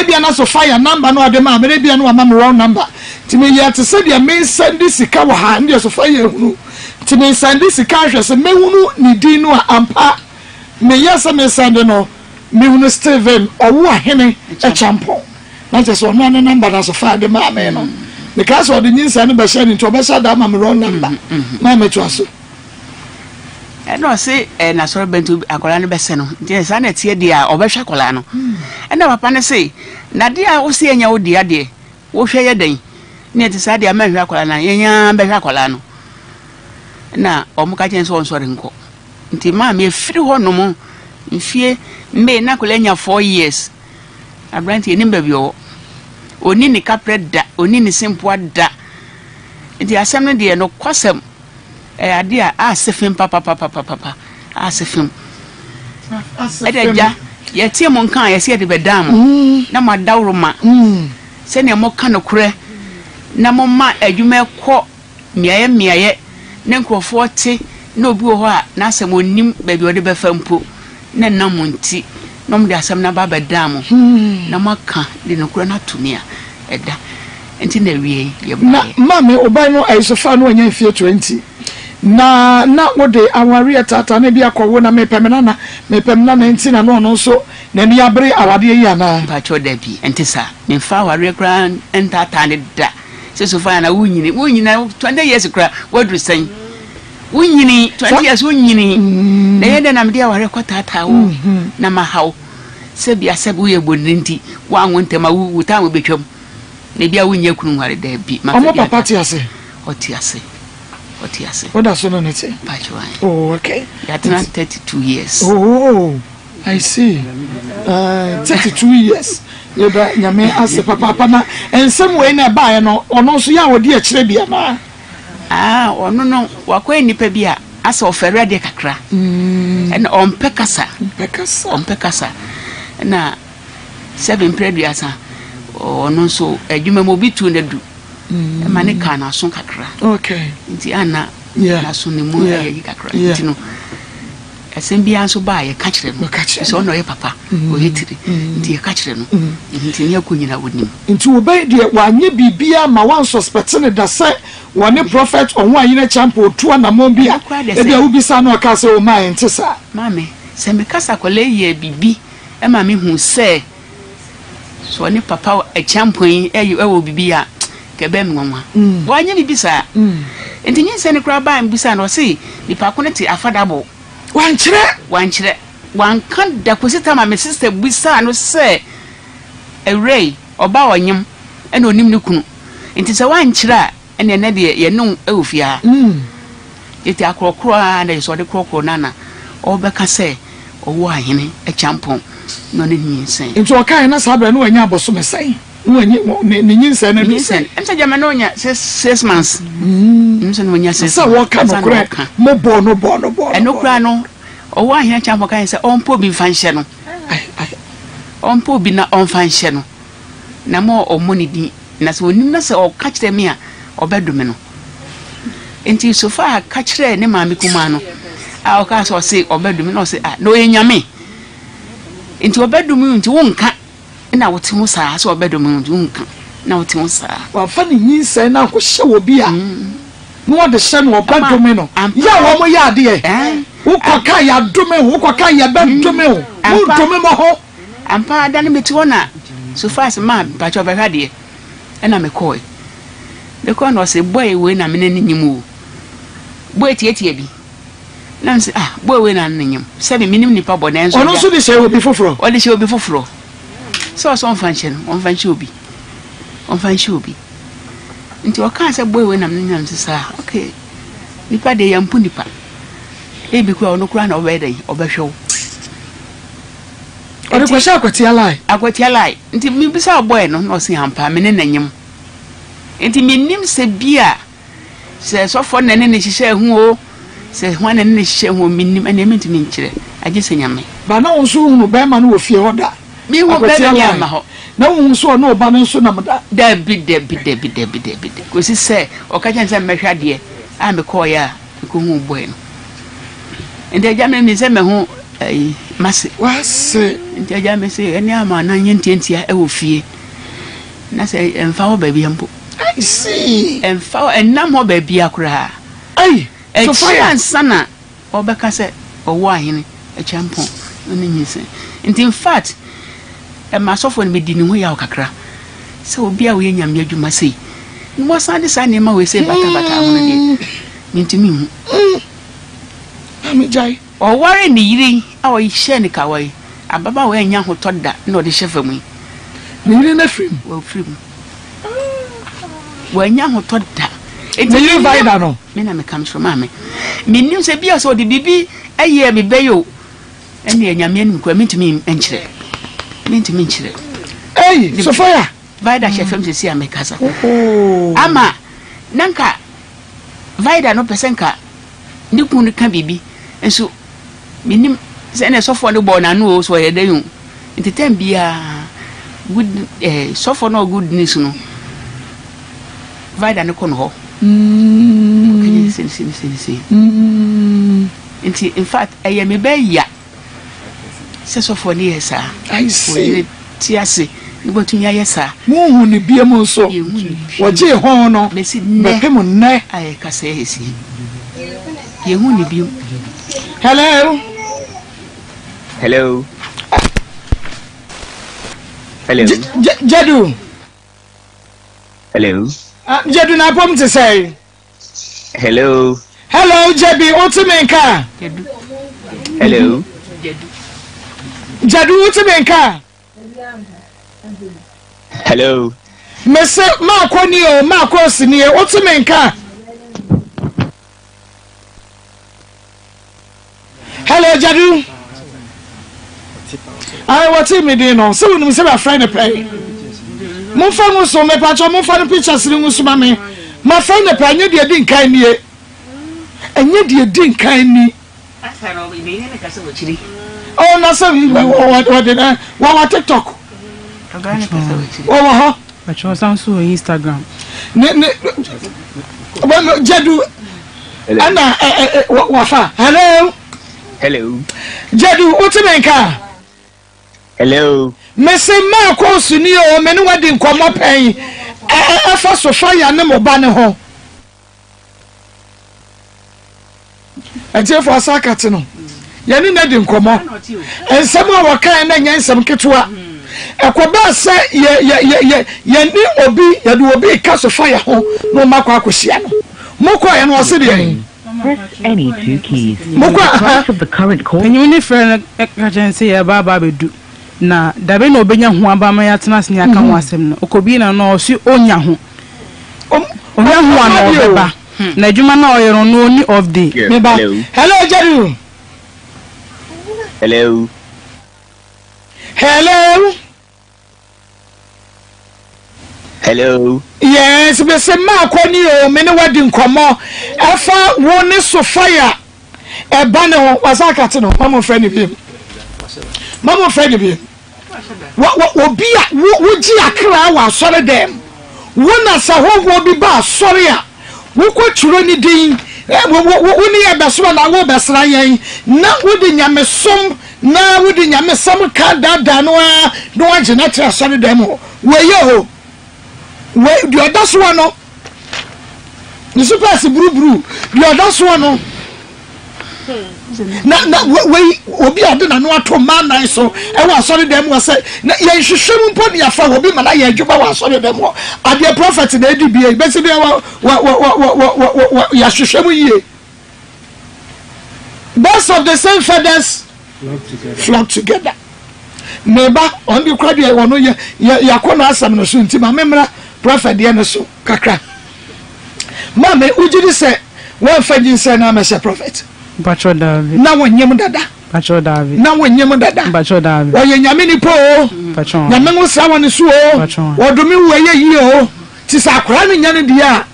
ebi ana so fire number no odi ama me ebi ana ama me wrong number. Timi ya to send ya me send this sika wa ha ndi so fire hunu. Timi send this sika hwese me hunu ni din no ampa. Me yes, me send no. Me will Steven or Wahine a champion. Not just one number as a father, my man. Because of the news and the sending to a better damn wrong number. My metrosu. And I say, and I saw Ben to a colano Besseno. Yes, I net here, dear, or Besha Colano. And our pana say, Nadia, O see, and your dear day. O share your day. Near the side, the American Colana, Yan Besha Colano. Now, Omocatians also rinko. Ntima me firi ho no mo mfie me na kolanya 4 years abranti ni mbabi o oni ni kapreda oni ni simple da nti asem no de no kwasem e ade a asefim papa asefim adeja ye tie mo nkan ye se de bedam na madawroma se ne mo ka no kure na mo ma adwuma kọ miaye ne nkrofo te no buo ho a na asem onim baby odi be fampo na namu nti no mde asem na baba dam na maka de nokura na tumia eda nti na wie ye na mame oban no aisofa no anya fie 20 na wode awari atata na bia kwowo na mepemna na nti na no nso na ni abre awade yi ana ba choda bi nti sa me fa awari gran entata ne da sesofa na wunyini 20 years kra wodru sen unyini 20 years unyini na yende na mdia wale kwa tata wu na mahao sebi ya sebi uye bondinti wangu ntema wu utamu bichom nebia unye kunu wale debi omo papa tiase otiase oda sono nete pacho wani oh okay yatina 32 years oh I see 32 years yeba nyame ase papa na ensemu wene bae no ononsu ya wadi ya chirebi ya maa ah onono wakwe nipe bia asa oferia de kakra en ompekasa na seven predu asa onon so adwuma mo bitu na du e mane ka na son kakra okay nti ana na so ne mo ye kakra nti no asembia so ba ye ka kire mo so ono ye papa o hitiri nti ye ka kire no nti ne akunyina wonim nti wo ba de wa anye bibia ma wan suspect ne da se one prophet on one yine champion to anamombia e bia ubisa no ka se o mai ntisa mame se me kasa kole ye bibi e ma me hu se so ne papa e champion e wo bibia ke be mwa wo anye bibisa enti nyi se ne kra ba mbisa no se ni pa koneti afadabo wan chire wan kan da kwesita ma me sister bisa no se e ray oba wanyim e no nim ne kunu enti se wan chire ene na de ye no awufia eti akrokro na ye so de krokro nana obeka se owo ahene e champon no ne nyinsen enti o kan na sabre no wanya boso mesan no anyi ne nyinsen na nyinsen em se jamana onya 6 months nyinsen wanya 6 so wo kan okra mo bo no enokra no owo ahene champon kan se onpo bi fanhye no onpo bi na onfanhye no na mo omoni di na so onim na se o ka kire me a obedume no enti so far ka kire ne maami kuma no a o ka so se obedume no se ah no yenyame enti obedume enti wonka na wote ho saa so obedume enti wonka na wote ho saa wa fa ni nyinsa na ko hye wo bia no wo de hye no obedume no ya wo mo ya de eh ukoka ya dume ukoka ya bedume wo dume mo ho ampa da ne beti wona so far se ma ba cho ba hade e na me koi the corner was a boy when I'm in you move. Boy, Tietty. Lance, ah, boy, when I'm in you. 7 minutes, Papa, and also the show before floor. So on fancy obi. Into a cancer boy when I'm in the okay. Nipa de yam punipa. He because no crown over day or the show. Or the question got your lie. I got your lie. Until me beside boy no see hamper, meaning. Until me name say beer. Says off one and she said, who says one and she said, who mean and mean to me. I just say, yammy. But no soon, no bearman will fear order. Me will better yamaho. No one saw no banner sooner. There be. Because he said, Occasions and Mesha dear, I'm a coyer, a coon bueno. And the German is a man who must was and the German say, and Yaman, 9 years, I will fear. And I say, and foul baby, I see, and foul and no more baby, I cry. Ay, a fire sana, or Bacasset, or wine, a champon, and in fact. And my software made the new yaw kakra. So be away, young you must say. What's on the sign? I always say, but I want to get into me. I'm jay or warren the yelling. Our shenic away. A baba way young who taught that, no, the chef for me. You didn't free me. Well, free me. When young who taught that, it's a little by Dano. Minam comes from mammy. Minus a beer, so the baby, a year be bayo. And the young men came to me and check. Minti. Hey, Sophia. Vida chefem se a mekasa. Oh. Ama nanka Vida no pesenka nikunu ka bibi enso minim se na sofo no bo na no so yedanyu. Nti tem bia good sofo no goodness no. Vida ne kono ho. Okay, sin. Nti in fact ayame be ya. C'est ça, ça. I see. Tiassi, you go to Yasa. Moon, the beer monso. What Jay Honor, Messi, Nepemon, I cassay. You won't be. Hello. Jadu. Hello. Jadu, I promise to say. Hello, Jabby, what's a man car? Hello. Jadu, what's a man car? Hello. Mr. Marconio, Marcos, near what's a man car? Hello, Jadu. I want him in on someone who's a friend of play. Mufamo, so my patch or Mufano pictures in Musumami. My friend, the plan you didn't kind ye. And yet you didn't kind me. I found all the meaning of Cassavicini. Oh, no, sir, what did I? What TikTok? Oh, which was on Instagram. Well, Jadu, Anna, Wafa, hello, Jadu, what's a man car? Hello, Messi Marcos, you know, men wedding come up, eh? I first of fire and no banner home. I tell for a sarcatino. Yani nadim komo ensema waka na nyansem ketua ekoba se ye ni obi ye do obi kaso fire ho no makwa akohia no mokwa ye no ose de any two keys mokwa of the current call you ni friend agency ya baba bedu na dabe na obenya ho abama ya tena sini aka ho asem no okobi na no osi onya ho onya ho ana obeba na djuma na oyero no oni of day meba hello Jeru. Hello. Yes, Mr. Marconio, many wedding come on. Alpha won a Sophia. A banner was a catino, Mamma friend of him. What will be at would you a crow? Sorry, them. One as a home will be bar, sorry. Who could you any dean? Woni e beso na wo besra yen na wodi nyame som na wodi nyame sam ka dada no a no anje na tra so dem ho we ye ho we do oda so no ni super se buru do oda so no na we obi ade na no ato man nan so e wa so dem wo se na ye hwehwe mpo ne afa obi ma na ye adwuba wa so dem ho ade prophet na edi bi e be se wa ya hwehwe mu ye both of the same feathers flock together neba ondi kwa dia wono ye yakona asam no so ntima memra prophet dia no so kakra mame ujiri se wan fagin se na me se prophet bacho david na wonyem dada bacho david na wonyem dada bacho david oye nyame ni po bacho nyame ngo sa woni so o wodumi wo ye yi o ti sa akra ne nyane dia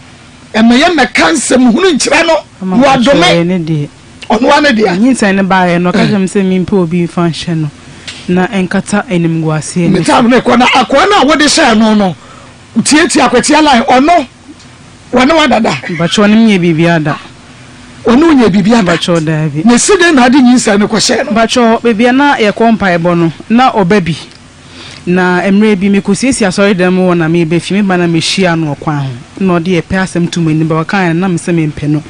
emeye mekansem hunu nkyira no wodome ne dia ono wa ne dia nyinsa ne baaye no kajem se mi po bi function no na enkata enimguasie ni tamne kona wode share no no tieti akwetia line ono wane wadada bacho ne mye bibiada ono unye bibiada bacho davi ne siden na adi nyinsa ne kwhye no bacho bebia na ye kompa ebo no na obabi na emre bi mekosiesie asori dem wona me befi me bana me hia no kwa ho na ode ye pasem tumani ba kan na mesem empe no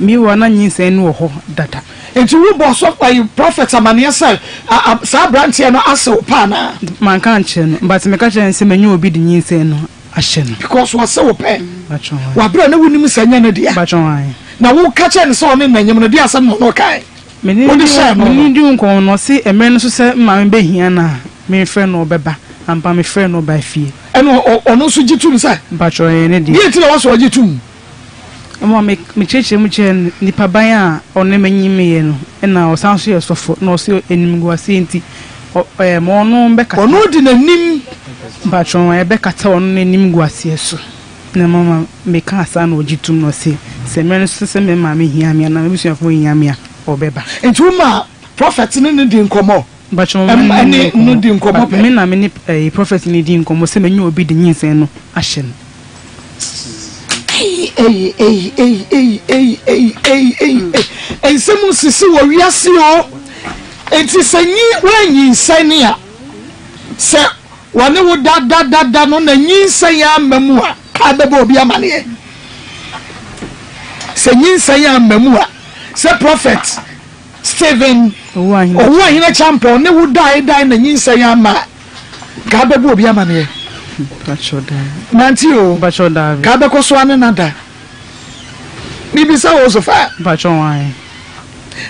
mi wana nyinsa ne wo ho dada. It will boss up by you prophets among yourself. Branch and also Pana. My country, but my country and Semen will be the new saying, Ashen. Because was so pen. But you are brand new, Miss Anna, dear. But now we'll catch and saw me, and you'll be a son of no kind. Many do come or see a man who said, my baby, Anna, my friend or Baba, and by my friend or by fear. And no sujitum, sir. But you are an idiot. You also are you too. Mo me cheche mu chen ni pabaya onemenyime ye no na osanso ye sofo na osi enimgo asenti mo no mbeka ono di nanim bachon e bekata ono nenimgo asie so na mama me ka asa na ogitum no se semene so se me mama hia me na me suafo hia me obeba entuma prophet ne di nkomo bachon ne no di nkomo me na me ni prophet ne di nkomo se menye obi di nyinsen no ahyen. And someone says, "Well, yes, you know, it is a new one you say near. So, when you would that on the new say, I'm memoir, and the Bobia Mania. Say, you say, I'm memoir. Say, prophet Stephen, one in a champion, they would die, and you say, I'm mad. God, the Bobia Mania. Nantio, Bacho David, Cabacos swan another. Maybe so also fat, Bacho wine.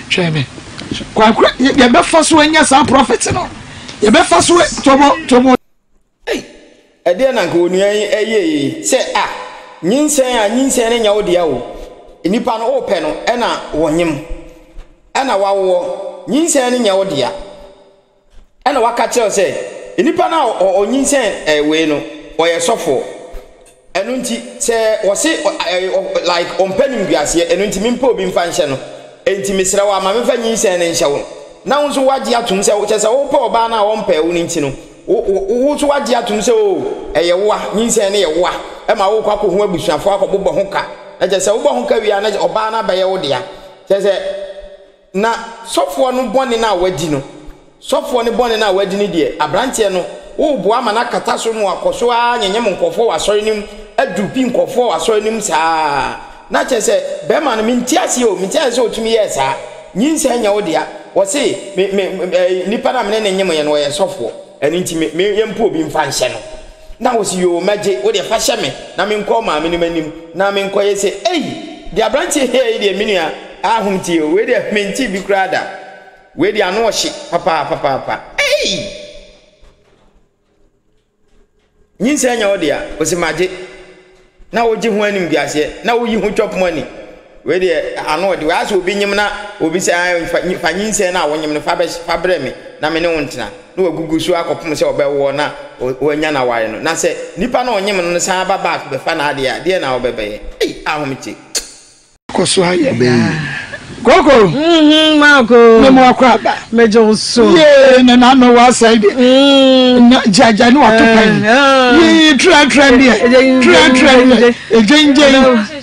Jamie, you better first when you're some prophets and all. You better first way to Hey, a dear uncle, yea, say, ah, Ninsen, your dear. In Nippon open, Anna, one him. Anna, wow, Ninsen, your dear. Anna, what catcher say? Inipa na o nyinsen we no o ye sofo enu nti se o se like on penim biase enu nti mimpo bi mfa nhye no enti misra wa ma mefa nyinsen ne nhye wo na wo so wagi atum se wo chese wo po ba na wo mpa wo nti no wo so wagi atum se o ye wa nyinsen ne ye wa e ma wo kwa ko ho abusuafo akobobbo ho ka na chese wo bo ho ka wiya na oba na ba ye wo dia chese na sofo no bone na wadi no sofo ne bone na wadi ni die abrantie no wo boa ma na kata so no akoso a nyenyem nkofo wasori nim adupi nkofo wasori nim saa na chese be ma no mintiase otumi ye saa nyinsa nya wo dia wo se nipa na me ne nyem ye no ye sofo ani nti me yempo obi mfa nhye no na wo si yo maje wo de fa hye me na me nkọ ma me nim anim na me nkọ ye se ei de abrantie he de minua ahumti o we de menti bi krada we di ano oshi papa hey nyinse anya odia osimaje na oji ho anim biase na oyi ho chop money we di ano odi wa so obi nyim na obi se fa nyinse na awonyim ne fa bre me na me ne wontina na wagugu so akopom se obewo na wanya na ware no na se nipa na onyim no sa baba be fa na ade ade na obebeye hey ahomche koso haye Coco, Marco, no more crap, Major so. Yeah, and I know what side. Judge, I know what to pay. Try, Jane,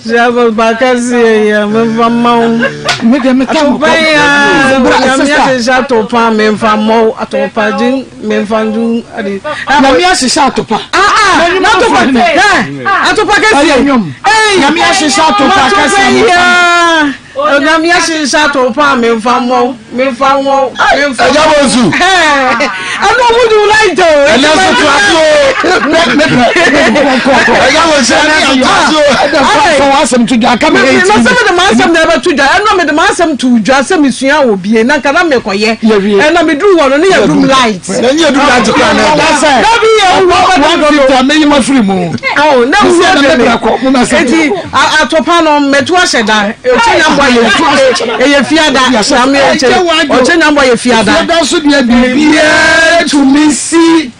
travel back as a mamma. Madame, I shall to farm and farm more at all pageant, Menfandu. I'm yes, she shall to pack. Ah, to pack. Hey, o na mi ase sa to pa me fa won ajabozu eh anu mu du light o ele so to aso me ajabozu ani ajabozu da fa asem to da ka me no se me da ma asem da ba to da anu me da masem tu dwase misua wo bie na kana me koye e na me dru wono na room light na ye dru light kana that's it na bi e wo ba me ma free mo ah na wo na me brako mo na se eti atopa no meto aheda e chenya mbo ye fiada e ye fiada na me o chenya mbo ye fiada da so dia bi e tu me si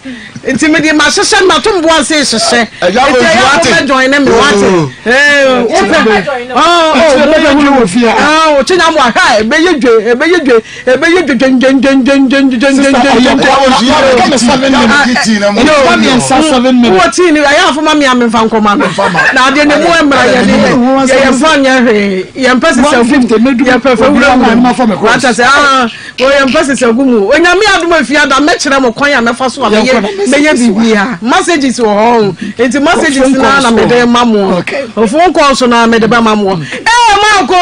intimidé ma session ma tumbo anse session e ja wo join me what eh oh ah o chenya mbo ha be messages were home. It's a message is now made by Mamu. A phone call so now made by Mamu. Eh, Marco.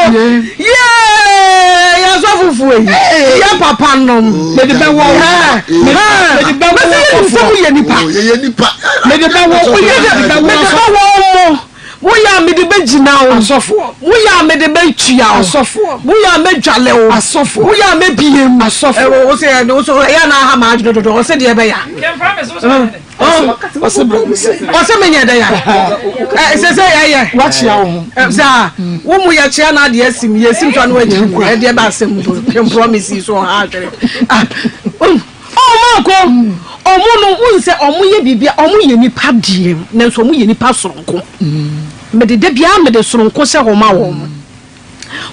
Yeah, Yasafu. Yeah, Papa nom. Made by Waha. Made by Waha. Made by Waha. Made by Waha. Made by Waha. We are made by Jina. Asofo. We are made by Chia. Asofo. We are made Jaleo. Asofo. We are made BM. Asofo. Eh, we say, we say, we are not Hamad. No. We say the Ebeya. Can promise us. Oh. We say bro. We say. We say many Ebeya. Eh, say yeah. What Chia? Zah. We mu ya Chia na the Sim. The Sim try no way. The Ebeya Sim. Can promise you so hard. Oh my God. Omo no unse omo ye bibia omo ye nipa die na so omo ye nipa soronko me de bia me de soronko se homa wo mu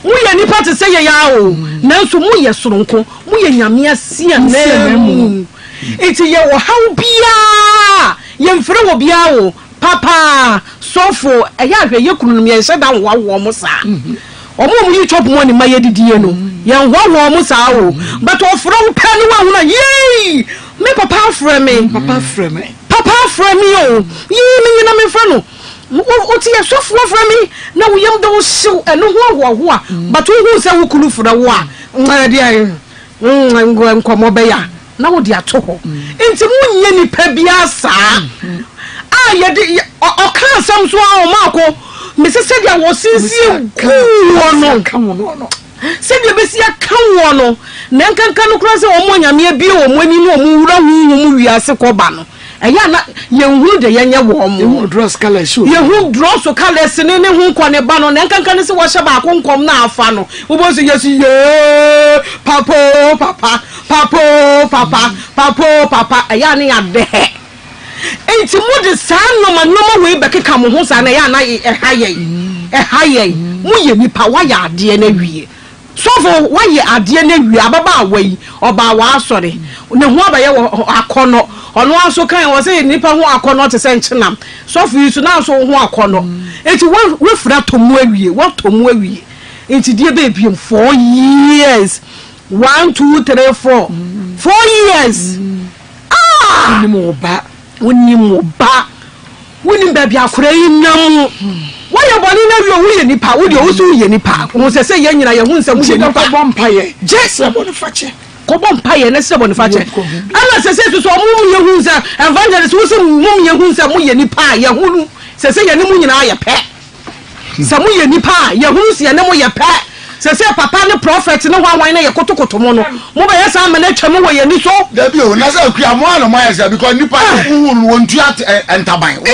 ye nipa te se ye ya o na so mu ye soronko mu ye nyame asia na mu iti ye wo haw bia ye mfere wo bia o papa sofo e ya hwe ye kunu me se da wo mo sa omo mu ye chop money ma ye didie no ye wo mo sa o but ofro wo pani wa hu na yee me papa from me papa from me oh you mean na me fano o ti e so from me na we am do show and ho but who say we kulu for wo a na de ayi nkomo be ya na wo de ato ho nti mu nye ni pa bia sa ah ye de o kan sam so a o ma ko me se dia wo sinsie no said you besi aka wo no na nkanka no kura se omo nyame bi omo ni no omo wura hu wi ase ko ba no eya na ye hu de ye nye wo omo dress color show ye hu dress color se ne hu ko ne ba no na nkanka ne se wo hye ba ko nkom na afa no wo bo se yesu ye papa eya ne ade enti mu de sa no ma we be keka mo ho sa na ya na e haye mu ye mi pa wa ya ade na wie sofo wa ye ade na wi ababa awai oba wa asore ne ho abaye akono ono aso kan wo se nipa ho akono te se nchenam sofo isu na so ho akono enti we fura tomu awie enti die be biem 4 years 1 2 3 4 4 years ah woni mo ba woni ba bia kura yinam why your body never will any power? Would you also any power? Was I say, Yan, I won't say, Bonfire, Jess, I want to fetch it. Cobonfire, and a seven fetcher. Unless I said to some woman who's a vandalist, who's a woman who's a million pie, Yahoo, says a woman and I a pet. Some million pie, Yahoo's Yanamoya pet. Says Papa, the prophet, no one wine a Kotoko tomorrow. Mobile, I'm an extra more and you saw the view, and that's a Criamano Maya because you pass who won't and Tabine. We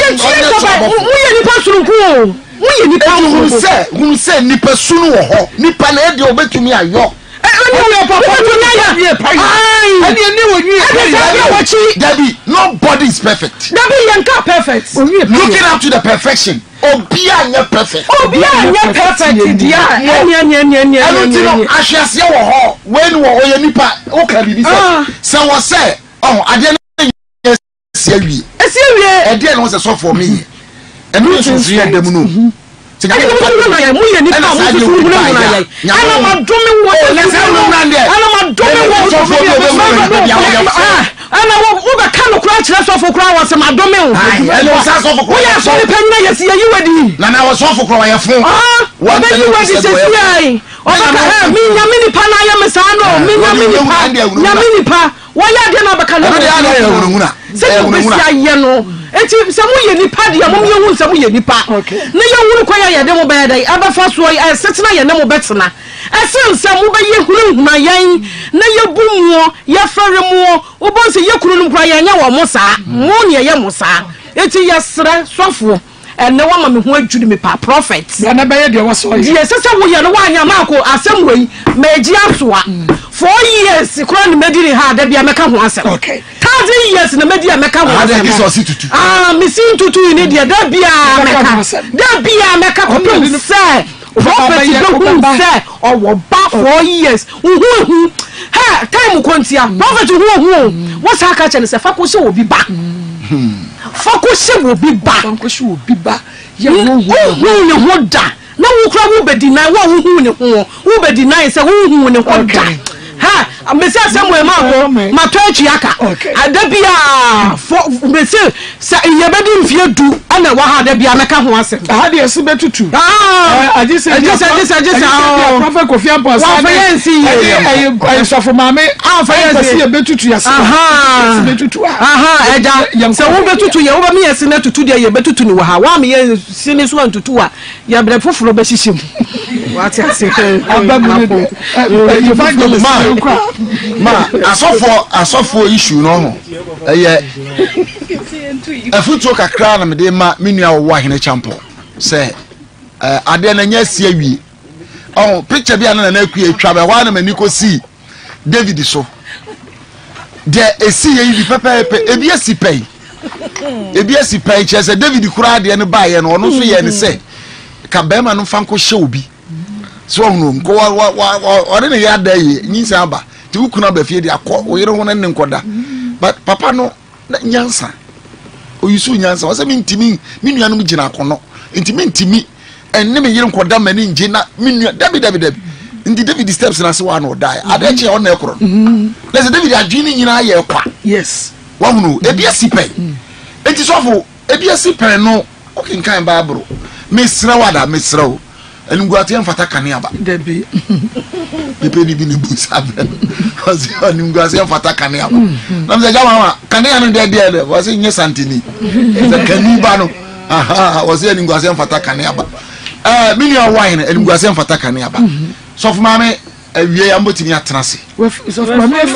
are the oui, ni pas vous savez, ni pas sous nous, ni pas l'aide de me à York. Nobody is perfect. Looking up to the perfection. Obiya perfect. Yeah. I don't know. And we should see them no. Say I don't know. And I walk over Cano Crouch, that's all for crowds and my domain. I was asked for Koya, so the penny is here. You were doing. And I was all for Koya. Ah, what then you were saying? I mean, Yamini Panayamisano, Minamini Pa, Why and no one who to me, prophets. There was so yes, we are the one Yamako, assembly, Mediasua. 4 years, the crown media had that be a Macahuasa. Okay, 1,000 years in the media Macahuasa. Ah, missing to 2 in India, that be a Macahuasa. Prophets don't say or back 4 years. Ha, time Quantia, prophet who what's her catch and a Facuso will be back. Focus will be back. Focus will be back. You know what that? No, who be deny who be deny say who ne order. Ha, I me say somewhere ma church yaka. I dey bia for me say say you be do mfie du ana wa ha dey bia meka ho asem. Ha dey so betutu. Ah, I just prophet Kofi Ampa say. Wa fayansi. I so for mama. Ah, fayansi e betutu ya. Aha. Betutu. Aha, eja. Say wo betutu ye, wo ba me yesi na tutu dey ye betutu ni wa ha. Wa me yesi ni so antutu a. Ya bre foforo ba sisem. Wa ti ase. Abagbe ma asofo issue no eh afuto kakra na me de ma menua wo ahene champo se ade na nya si awie oh picture bia na na akue twa ba wa na maniko si David so there esi ye bi pepe ebi esi pei chese David kura de ne baaye no no so ye ne se ka ba ma no fanko hye obi so no nko wa ade na ya da ye nyisa aba ti ukuna ba fie de akọ oyere ho na nkoda but papa no nyansa oyusu nyansa wase mintimi minuanu mgina akono ntimi enne me yere nkoda mani ngi na minua dabi ndi David steps na se wa no die adeche on na ekoro let's David adwini nyina ye kwa yes wa hunu ebiasipen enti sofo ebiasipen no okin kan ba bro mesra wada mesra o enguati amfata kaniaba debi pepe ni bini busabe wasi enguati amfata kaniaba namza jama kania no de wasi nye santini za kaniba no aha wasi enguati amfata kaniaba mini wine enguati amfata kaniaba so for mame awie ya mbotini atenase so for mame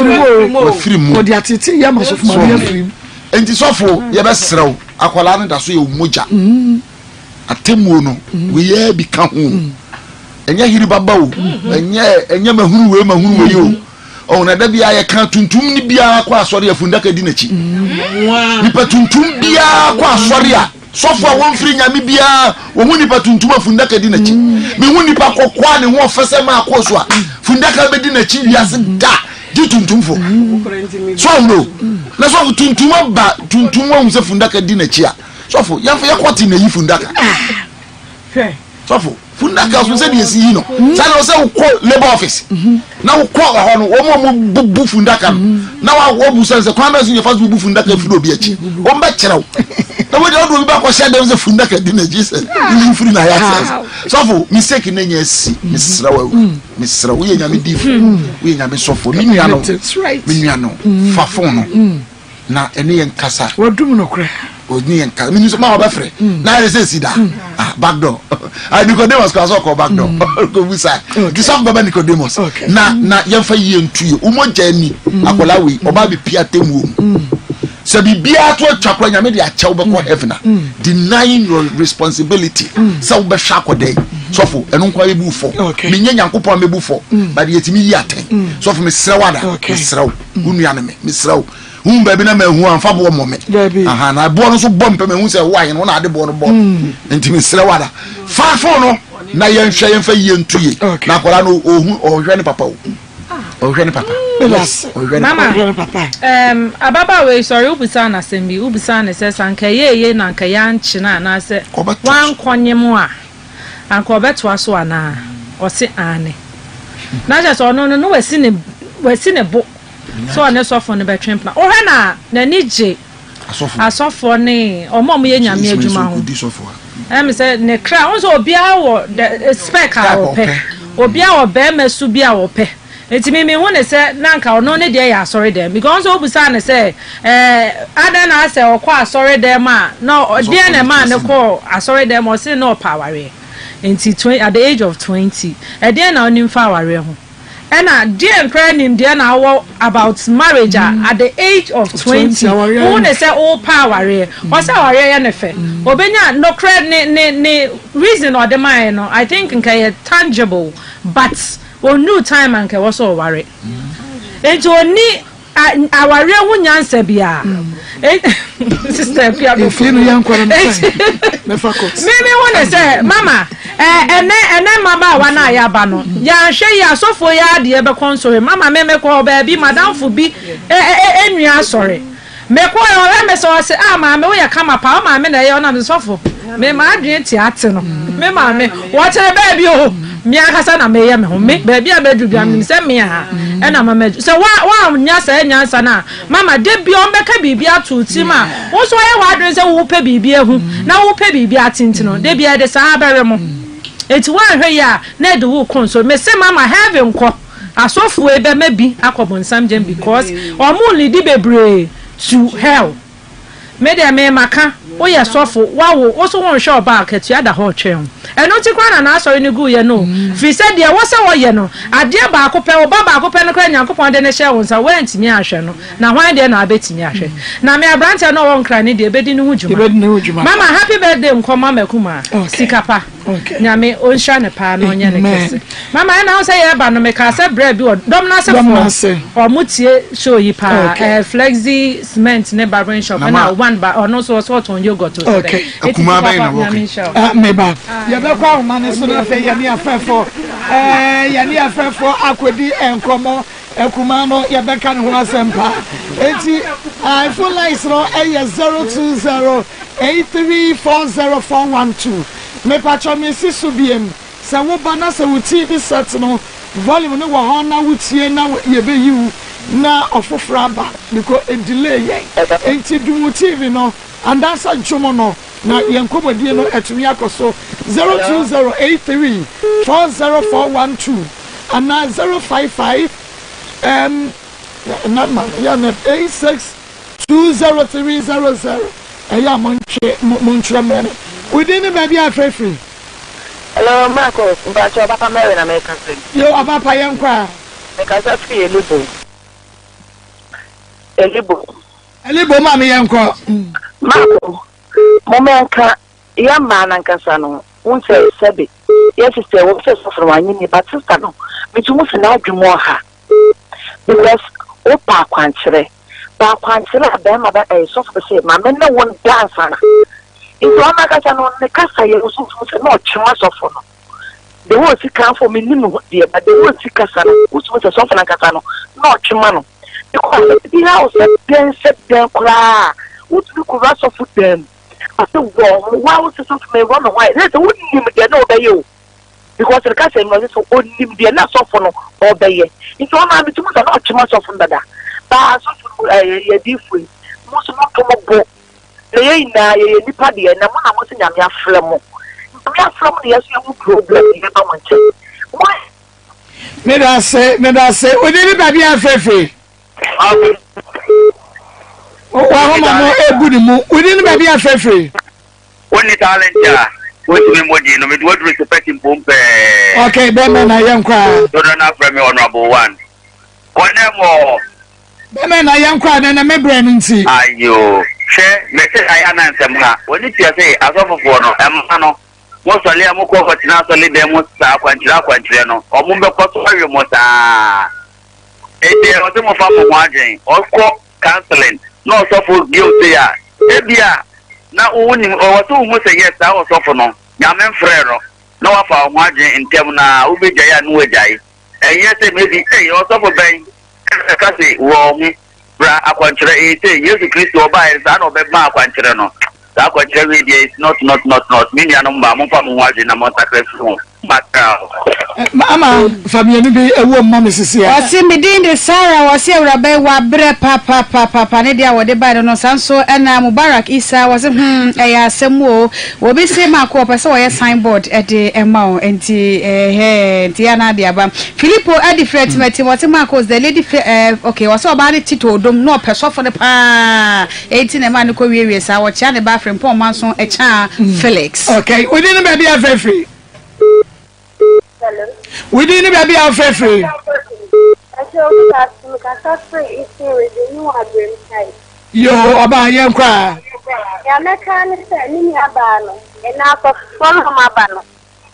free mo for the atiti ya so for mame free enti so for ye besrew akwala no da so ye omoja atemu no we ye bika ho enye hiribaba wo enye mahuru we yo o na da bia ye kan tuntum ni bia kwa asori afunda ka di nachi ni pa tuntum bia kwa asori a sofo won firi nyame bia wo hu ni pa tuntum afunda ka di nachi me hu ni pa kokwa ne ho ofese ma akoso a funda ka be di nachi wiase da di tuntum fo so no na so tuntum ba tuntum wo se funda ka di nachi a sofo yanfa yakoti na yifu ndaka sofo fundaka so se de si yi no sala o se ko labor office na wo ko ho no wo mo bubu fundaka na wo bu sense kwa na so ye fast bubu fundaka firi obi achi wo mba kyerew na wo de odo bi akwa shade se fundaka di na Jesus yi firi na ya sofo mistake na nya si misra wo ye nya me difu wo ye nya me sofo minua no fa fon no na ene ye nkasa wadum no kra odni en ka minus ma ba frère na rese sida ah back door I Nicodemus ka so ko back door ko busa di so baba Nicodemus na yan fa ye ntuye umoja ni akola we oba be piatemu so bibia to twakwa nyame de achew be ko heaven denying your responsibility so be shako dey so fo enu kwa be bufo menye nyankopon me bufo but yetimi yi aten so fo me srawada sraw unua ne me sraw baby na mehu anfa bo mo me aha na bo no so bo mpe mehu se wine no na ade bo no bo enti me sere wada fa fo no na yenhwe yenfa yentuye na akora no ohu ohwe ne papa o ohwe ne papa yes ohwe ne papa ababa we sorry ubisa na sembi ubisa na se sanka yeye na nka ya nchi na na se wan kwonyem a anka obeto aso ana o se ane na je so no we sine bo so on so for no betwem na o na nani je asofo ne omo ye nyame adwuma ho em say ne kra on so obia wo spec a wo pe obia wo be mesu bia wo pe It's me when I said Nanka or no day I sorry them because Obusana say, Adan I say or quite sorry them, no, dear man, no call, I sorry them or say no power. At the age of 20, and then I knew power. And I didn't cry him, then I was about marriage at the age of 20. When they say all power, what's our benefit? Or no credit, reason or the mind, I think it's tangible, but. Well, new time and can also worry. It's only our real answer, Bia. Sister Pia, you feel young. Maybe one say, Mama, and then Mama, one I abandon. Ya, she ya so for ya, the ever console. Mama, me call baby, Madame Fubi, and we are sorry. Me call your MS or say, Ah, Mamma, we are come up, Mamma, and I am the sofa. Me, my dear theatre. Me, Mamma, what a baby, oh. Mia Hassan, I may am home, baby, I bed you, send me her, and I'm a major. So, why, Yasa and Yasana? Mamma, did beyond Becca be out to Tima. Also, I wonder, so who pay be a whom. Now, who pay be at Intino, they be at the Sabaramo. It's one here, Ned who console, may say, Mamma, have him call. I saw way, but maybe I come on some jam because, or only debre to hell. May there may maca. Oh yes, awful. Wow, also want to show back at the other whole chair. And not to crown an answer in a good, you know. If he said there was a you know, I dear Baco, Baba, Penacran, Uncle Pondena Shells, I went in Yashano. Now, why then I bet in Yash? Now, may I branch no one cranny, dear Betty Nuju. Mamma, happy birthday, call Mamma Kuma, Sikapa. Now, may own shine pan on your neck. Mamma, and I'll say about no make us a bread or domnasa or mutier, show ye pa, flexi cement never range shop, and I one by or no so sort on your. Okay. I feel like it's 02083404112. Me pacho me si subiem. Sa wo bana sa wuti bi satno. Volume no wa ho na wuti na yebe yiu na ofofra ba because e delay enti du TV no. And that's a Jumono. Now, Yankobo Dino at Miakoso 02083404112 and now 055 862030. I am Montreal. We didn't maybe have free. Hello, Marco, but your papa married an American. You are papa young cry. Because I feel a little. Elibo mama yanko mako momenka ya mana nkasa no unse sebe yes sister wo se so from anyi ni but sister no mitumu se na adwumo ha because o pa kwankyere abema ba e so for say mama na won dance na izo amaka chano ne kasa ye so so no chwa so for no the whole sika for me nimu de but the whole sika sa no usu so for na kasa no no chwa no. Because the house then set them cry. Would you cross off with them? I said, well, why was it something wrong? Why? There's a wooden name there, no, obey you. Because the castle was so old name there, not so for no, obey you. It's one of the two not too much of another. But a different. Most of them come up. They ain't a party, and I'm not saying I'm your flamo. I'm your flamo, yes, you will problem. Why? May I say, we didn't have a fair. Oh, I want more. We didn't maybe a fair free. When it's Alenta, which we would respect in Pompe. Okay, Beman, I am crying. Don't have from honorable one. One more. Beman, I am crying and a membrane. Are you? I answer. When did you say, as of a corner, Amano? Most of the Amoco for Tinasoli, they must stop and drop and treno, or Mumba Cotorio Mosa. Ebia o temo fa mo agin o ko counseling no so for guilty ya ebia na o ni o to mo say yes a o so for no ya men frero na wa fa mo agin intem na o be jaya no wajai e yes e maybe e o so for ben ka se wo mi bra akwantre e te Jesus Christ o ba e sa no be ma akwantre no that akwantre we dey is not me ya no ba mo fa mo agin na mo sacrifice ma ka Mama, famille be ewo mma me sisi ya. Wase me din de Sarah wase urabai wa bre papa ne dia wode ba no sanso ena Mubarak Isa wase eya asem o obi se makọ pese wo signboard e de ema o enti enti ana de aba Filippo Edifret meti wase makọ the lady okay wase oba ne tito odom no peso for ne pa enti na ma ne ko wiewie sa wo chia ne ba frem pon manson e cha Felix. Okay, we didn't be a free. Hello. We didn't be a free. Yo, about your cry. I'm not trying to send me a banner, and I'll perform my banner.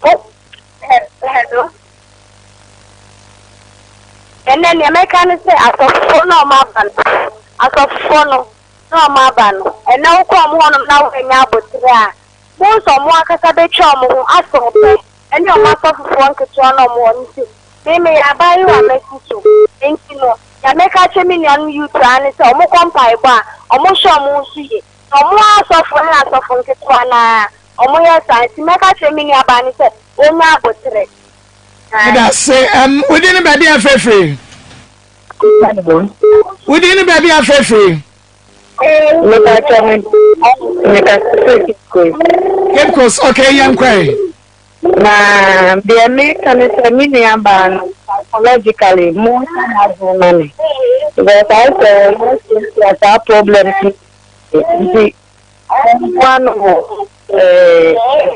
Oh, hello. And then the American say, I'll perform my banner. I'll perform my banner. And now come on now and now, but there. Most of my cassabetrom, I saw, and your master for one could turn on one. They may buy you a message. Thank you. You make a chameleon, you try and sell more compile bar, or more show more see. No more suffering as of one could turn on your side. You make a chameleon ban it. Oh, now, but today. That's it. We didn't be a fair free. We didn't be a fair free. Okay, young cry. Nah, the American is a million band psychologically more than have money. But also, most things that are problems. One of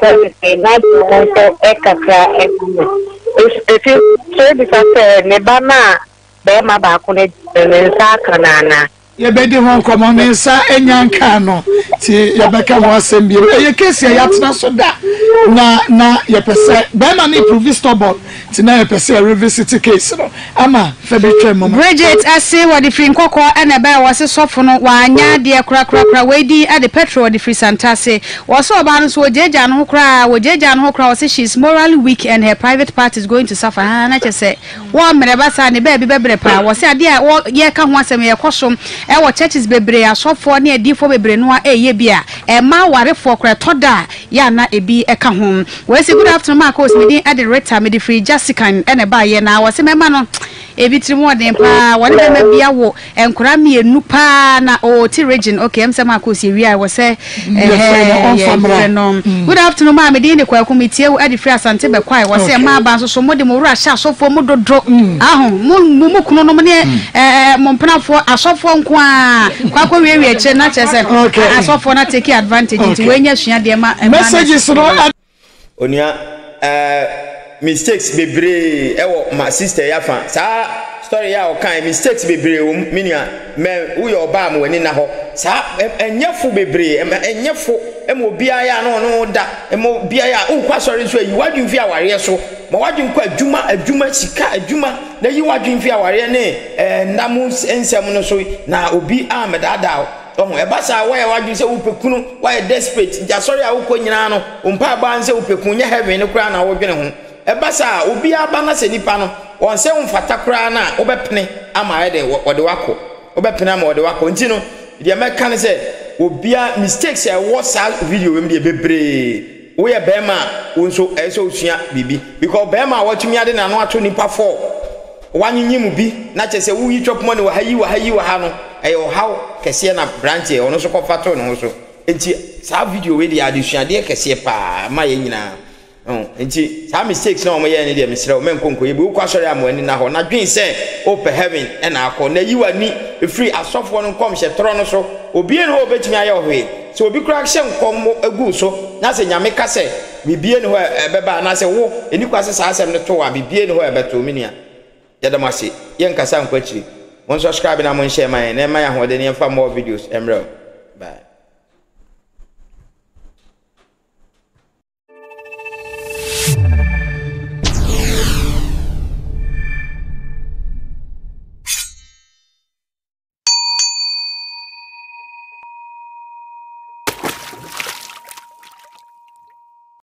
services, not also a cacra economy. If you say this, Nebana, Bema Bakune, and Sakanana. You bet you won't come on and say, and young cano. See, you become one assembly. You can say, I have not so that. Now, you perceive. Then I need to be stubborn. Tonight, you perceive revisit case. Ama, February, Mama. Bridget, I say what the free cocoa and a bear was a soft for no one yard, dear crack, weighty at the petrol, the free Santase. Also, about us, what Jajan who cry, what Jajan who cry, says she's morally weak and her private part is going to suffer. And I just say, one minute, and the baby, power was a dear, all year come once a mere costume. Our churches bebre a shop for near D for bebre noa yebia and ma ware for toda yana ebi eka home. Where's a good afternoon Marcos meeting at the red time the free Jessica and a buyer now was a man ebitri mo den pa wale me bia wo enkura mie nupa na o ti region okay em se makosi wi I wo se good afternoon ma me den de kwaku metie wo ade free Asante be kwai wo se ma ba so so mo de mo wura sha sofo mo dodro ahon mo kuno no ne mo mpanafo asofo nkwa kwako wi e che na chese asofo na take advantage it we nya sua de ma messages no onia mistakes be brave. My sister Yafa. Sa story ya okay. Mistakes be brave. Minya men we oba mu eni na ho. Sa enyefu be brave. Enyefu emo biaya no da. Emo biaya unkwa sorry so you wadu fi aware so. Ma wadu nkwa adwuma adwuma sika adwuma na yi wadu fi aware ne namus ensem no so na obi amedada. Ebasa why wadu say upekunu why desperate. Ja sorry awko nyina no. Ompa ba nse upekun nya heaven no kra na wodwene ho. Ebasa obi aba na se nipa no won se mfata kra na obepene ama ye de wode wako obepene ama wode wako nti no de meka ne se obi a mistakes e WhatsApp video we de bebre we ye bema won so e so sua bibi because bema watumi ade na no ato nipa for wanyinyimu bi na che se wo yitwop money wa ha no e yo how kese na branch e ono so ko fato no so enti sa video we de ade sua de kese pa ma ye nyina nti sa mistakes na o moye ne de misra men konko ye bi ukwa sori amani na ho na dwen se open heaven and akọ na yiwa ni free asofo no kom she tro no so obi en ho betimi aye ohwe so obi kura she nkom agu so na se nyame ka se bibie ne ho ebeba na se wo enikwa se sa asem ne to a bibie ne ho ebeto minia ya damase ye nka sa nkwa chiri won subscribe na mon share man na ma ya ho de ne fa more videos emre bye.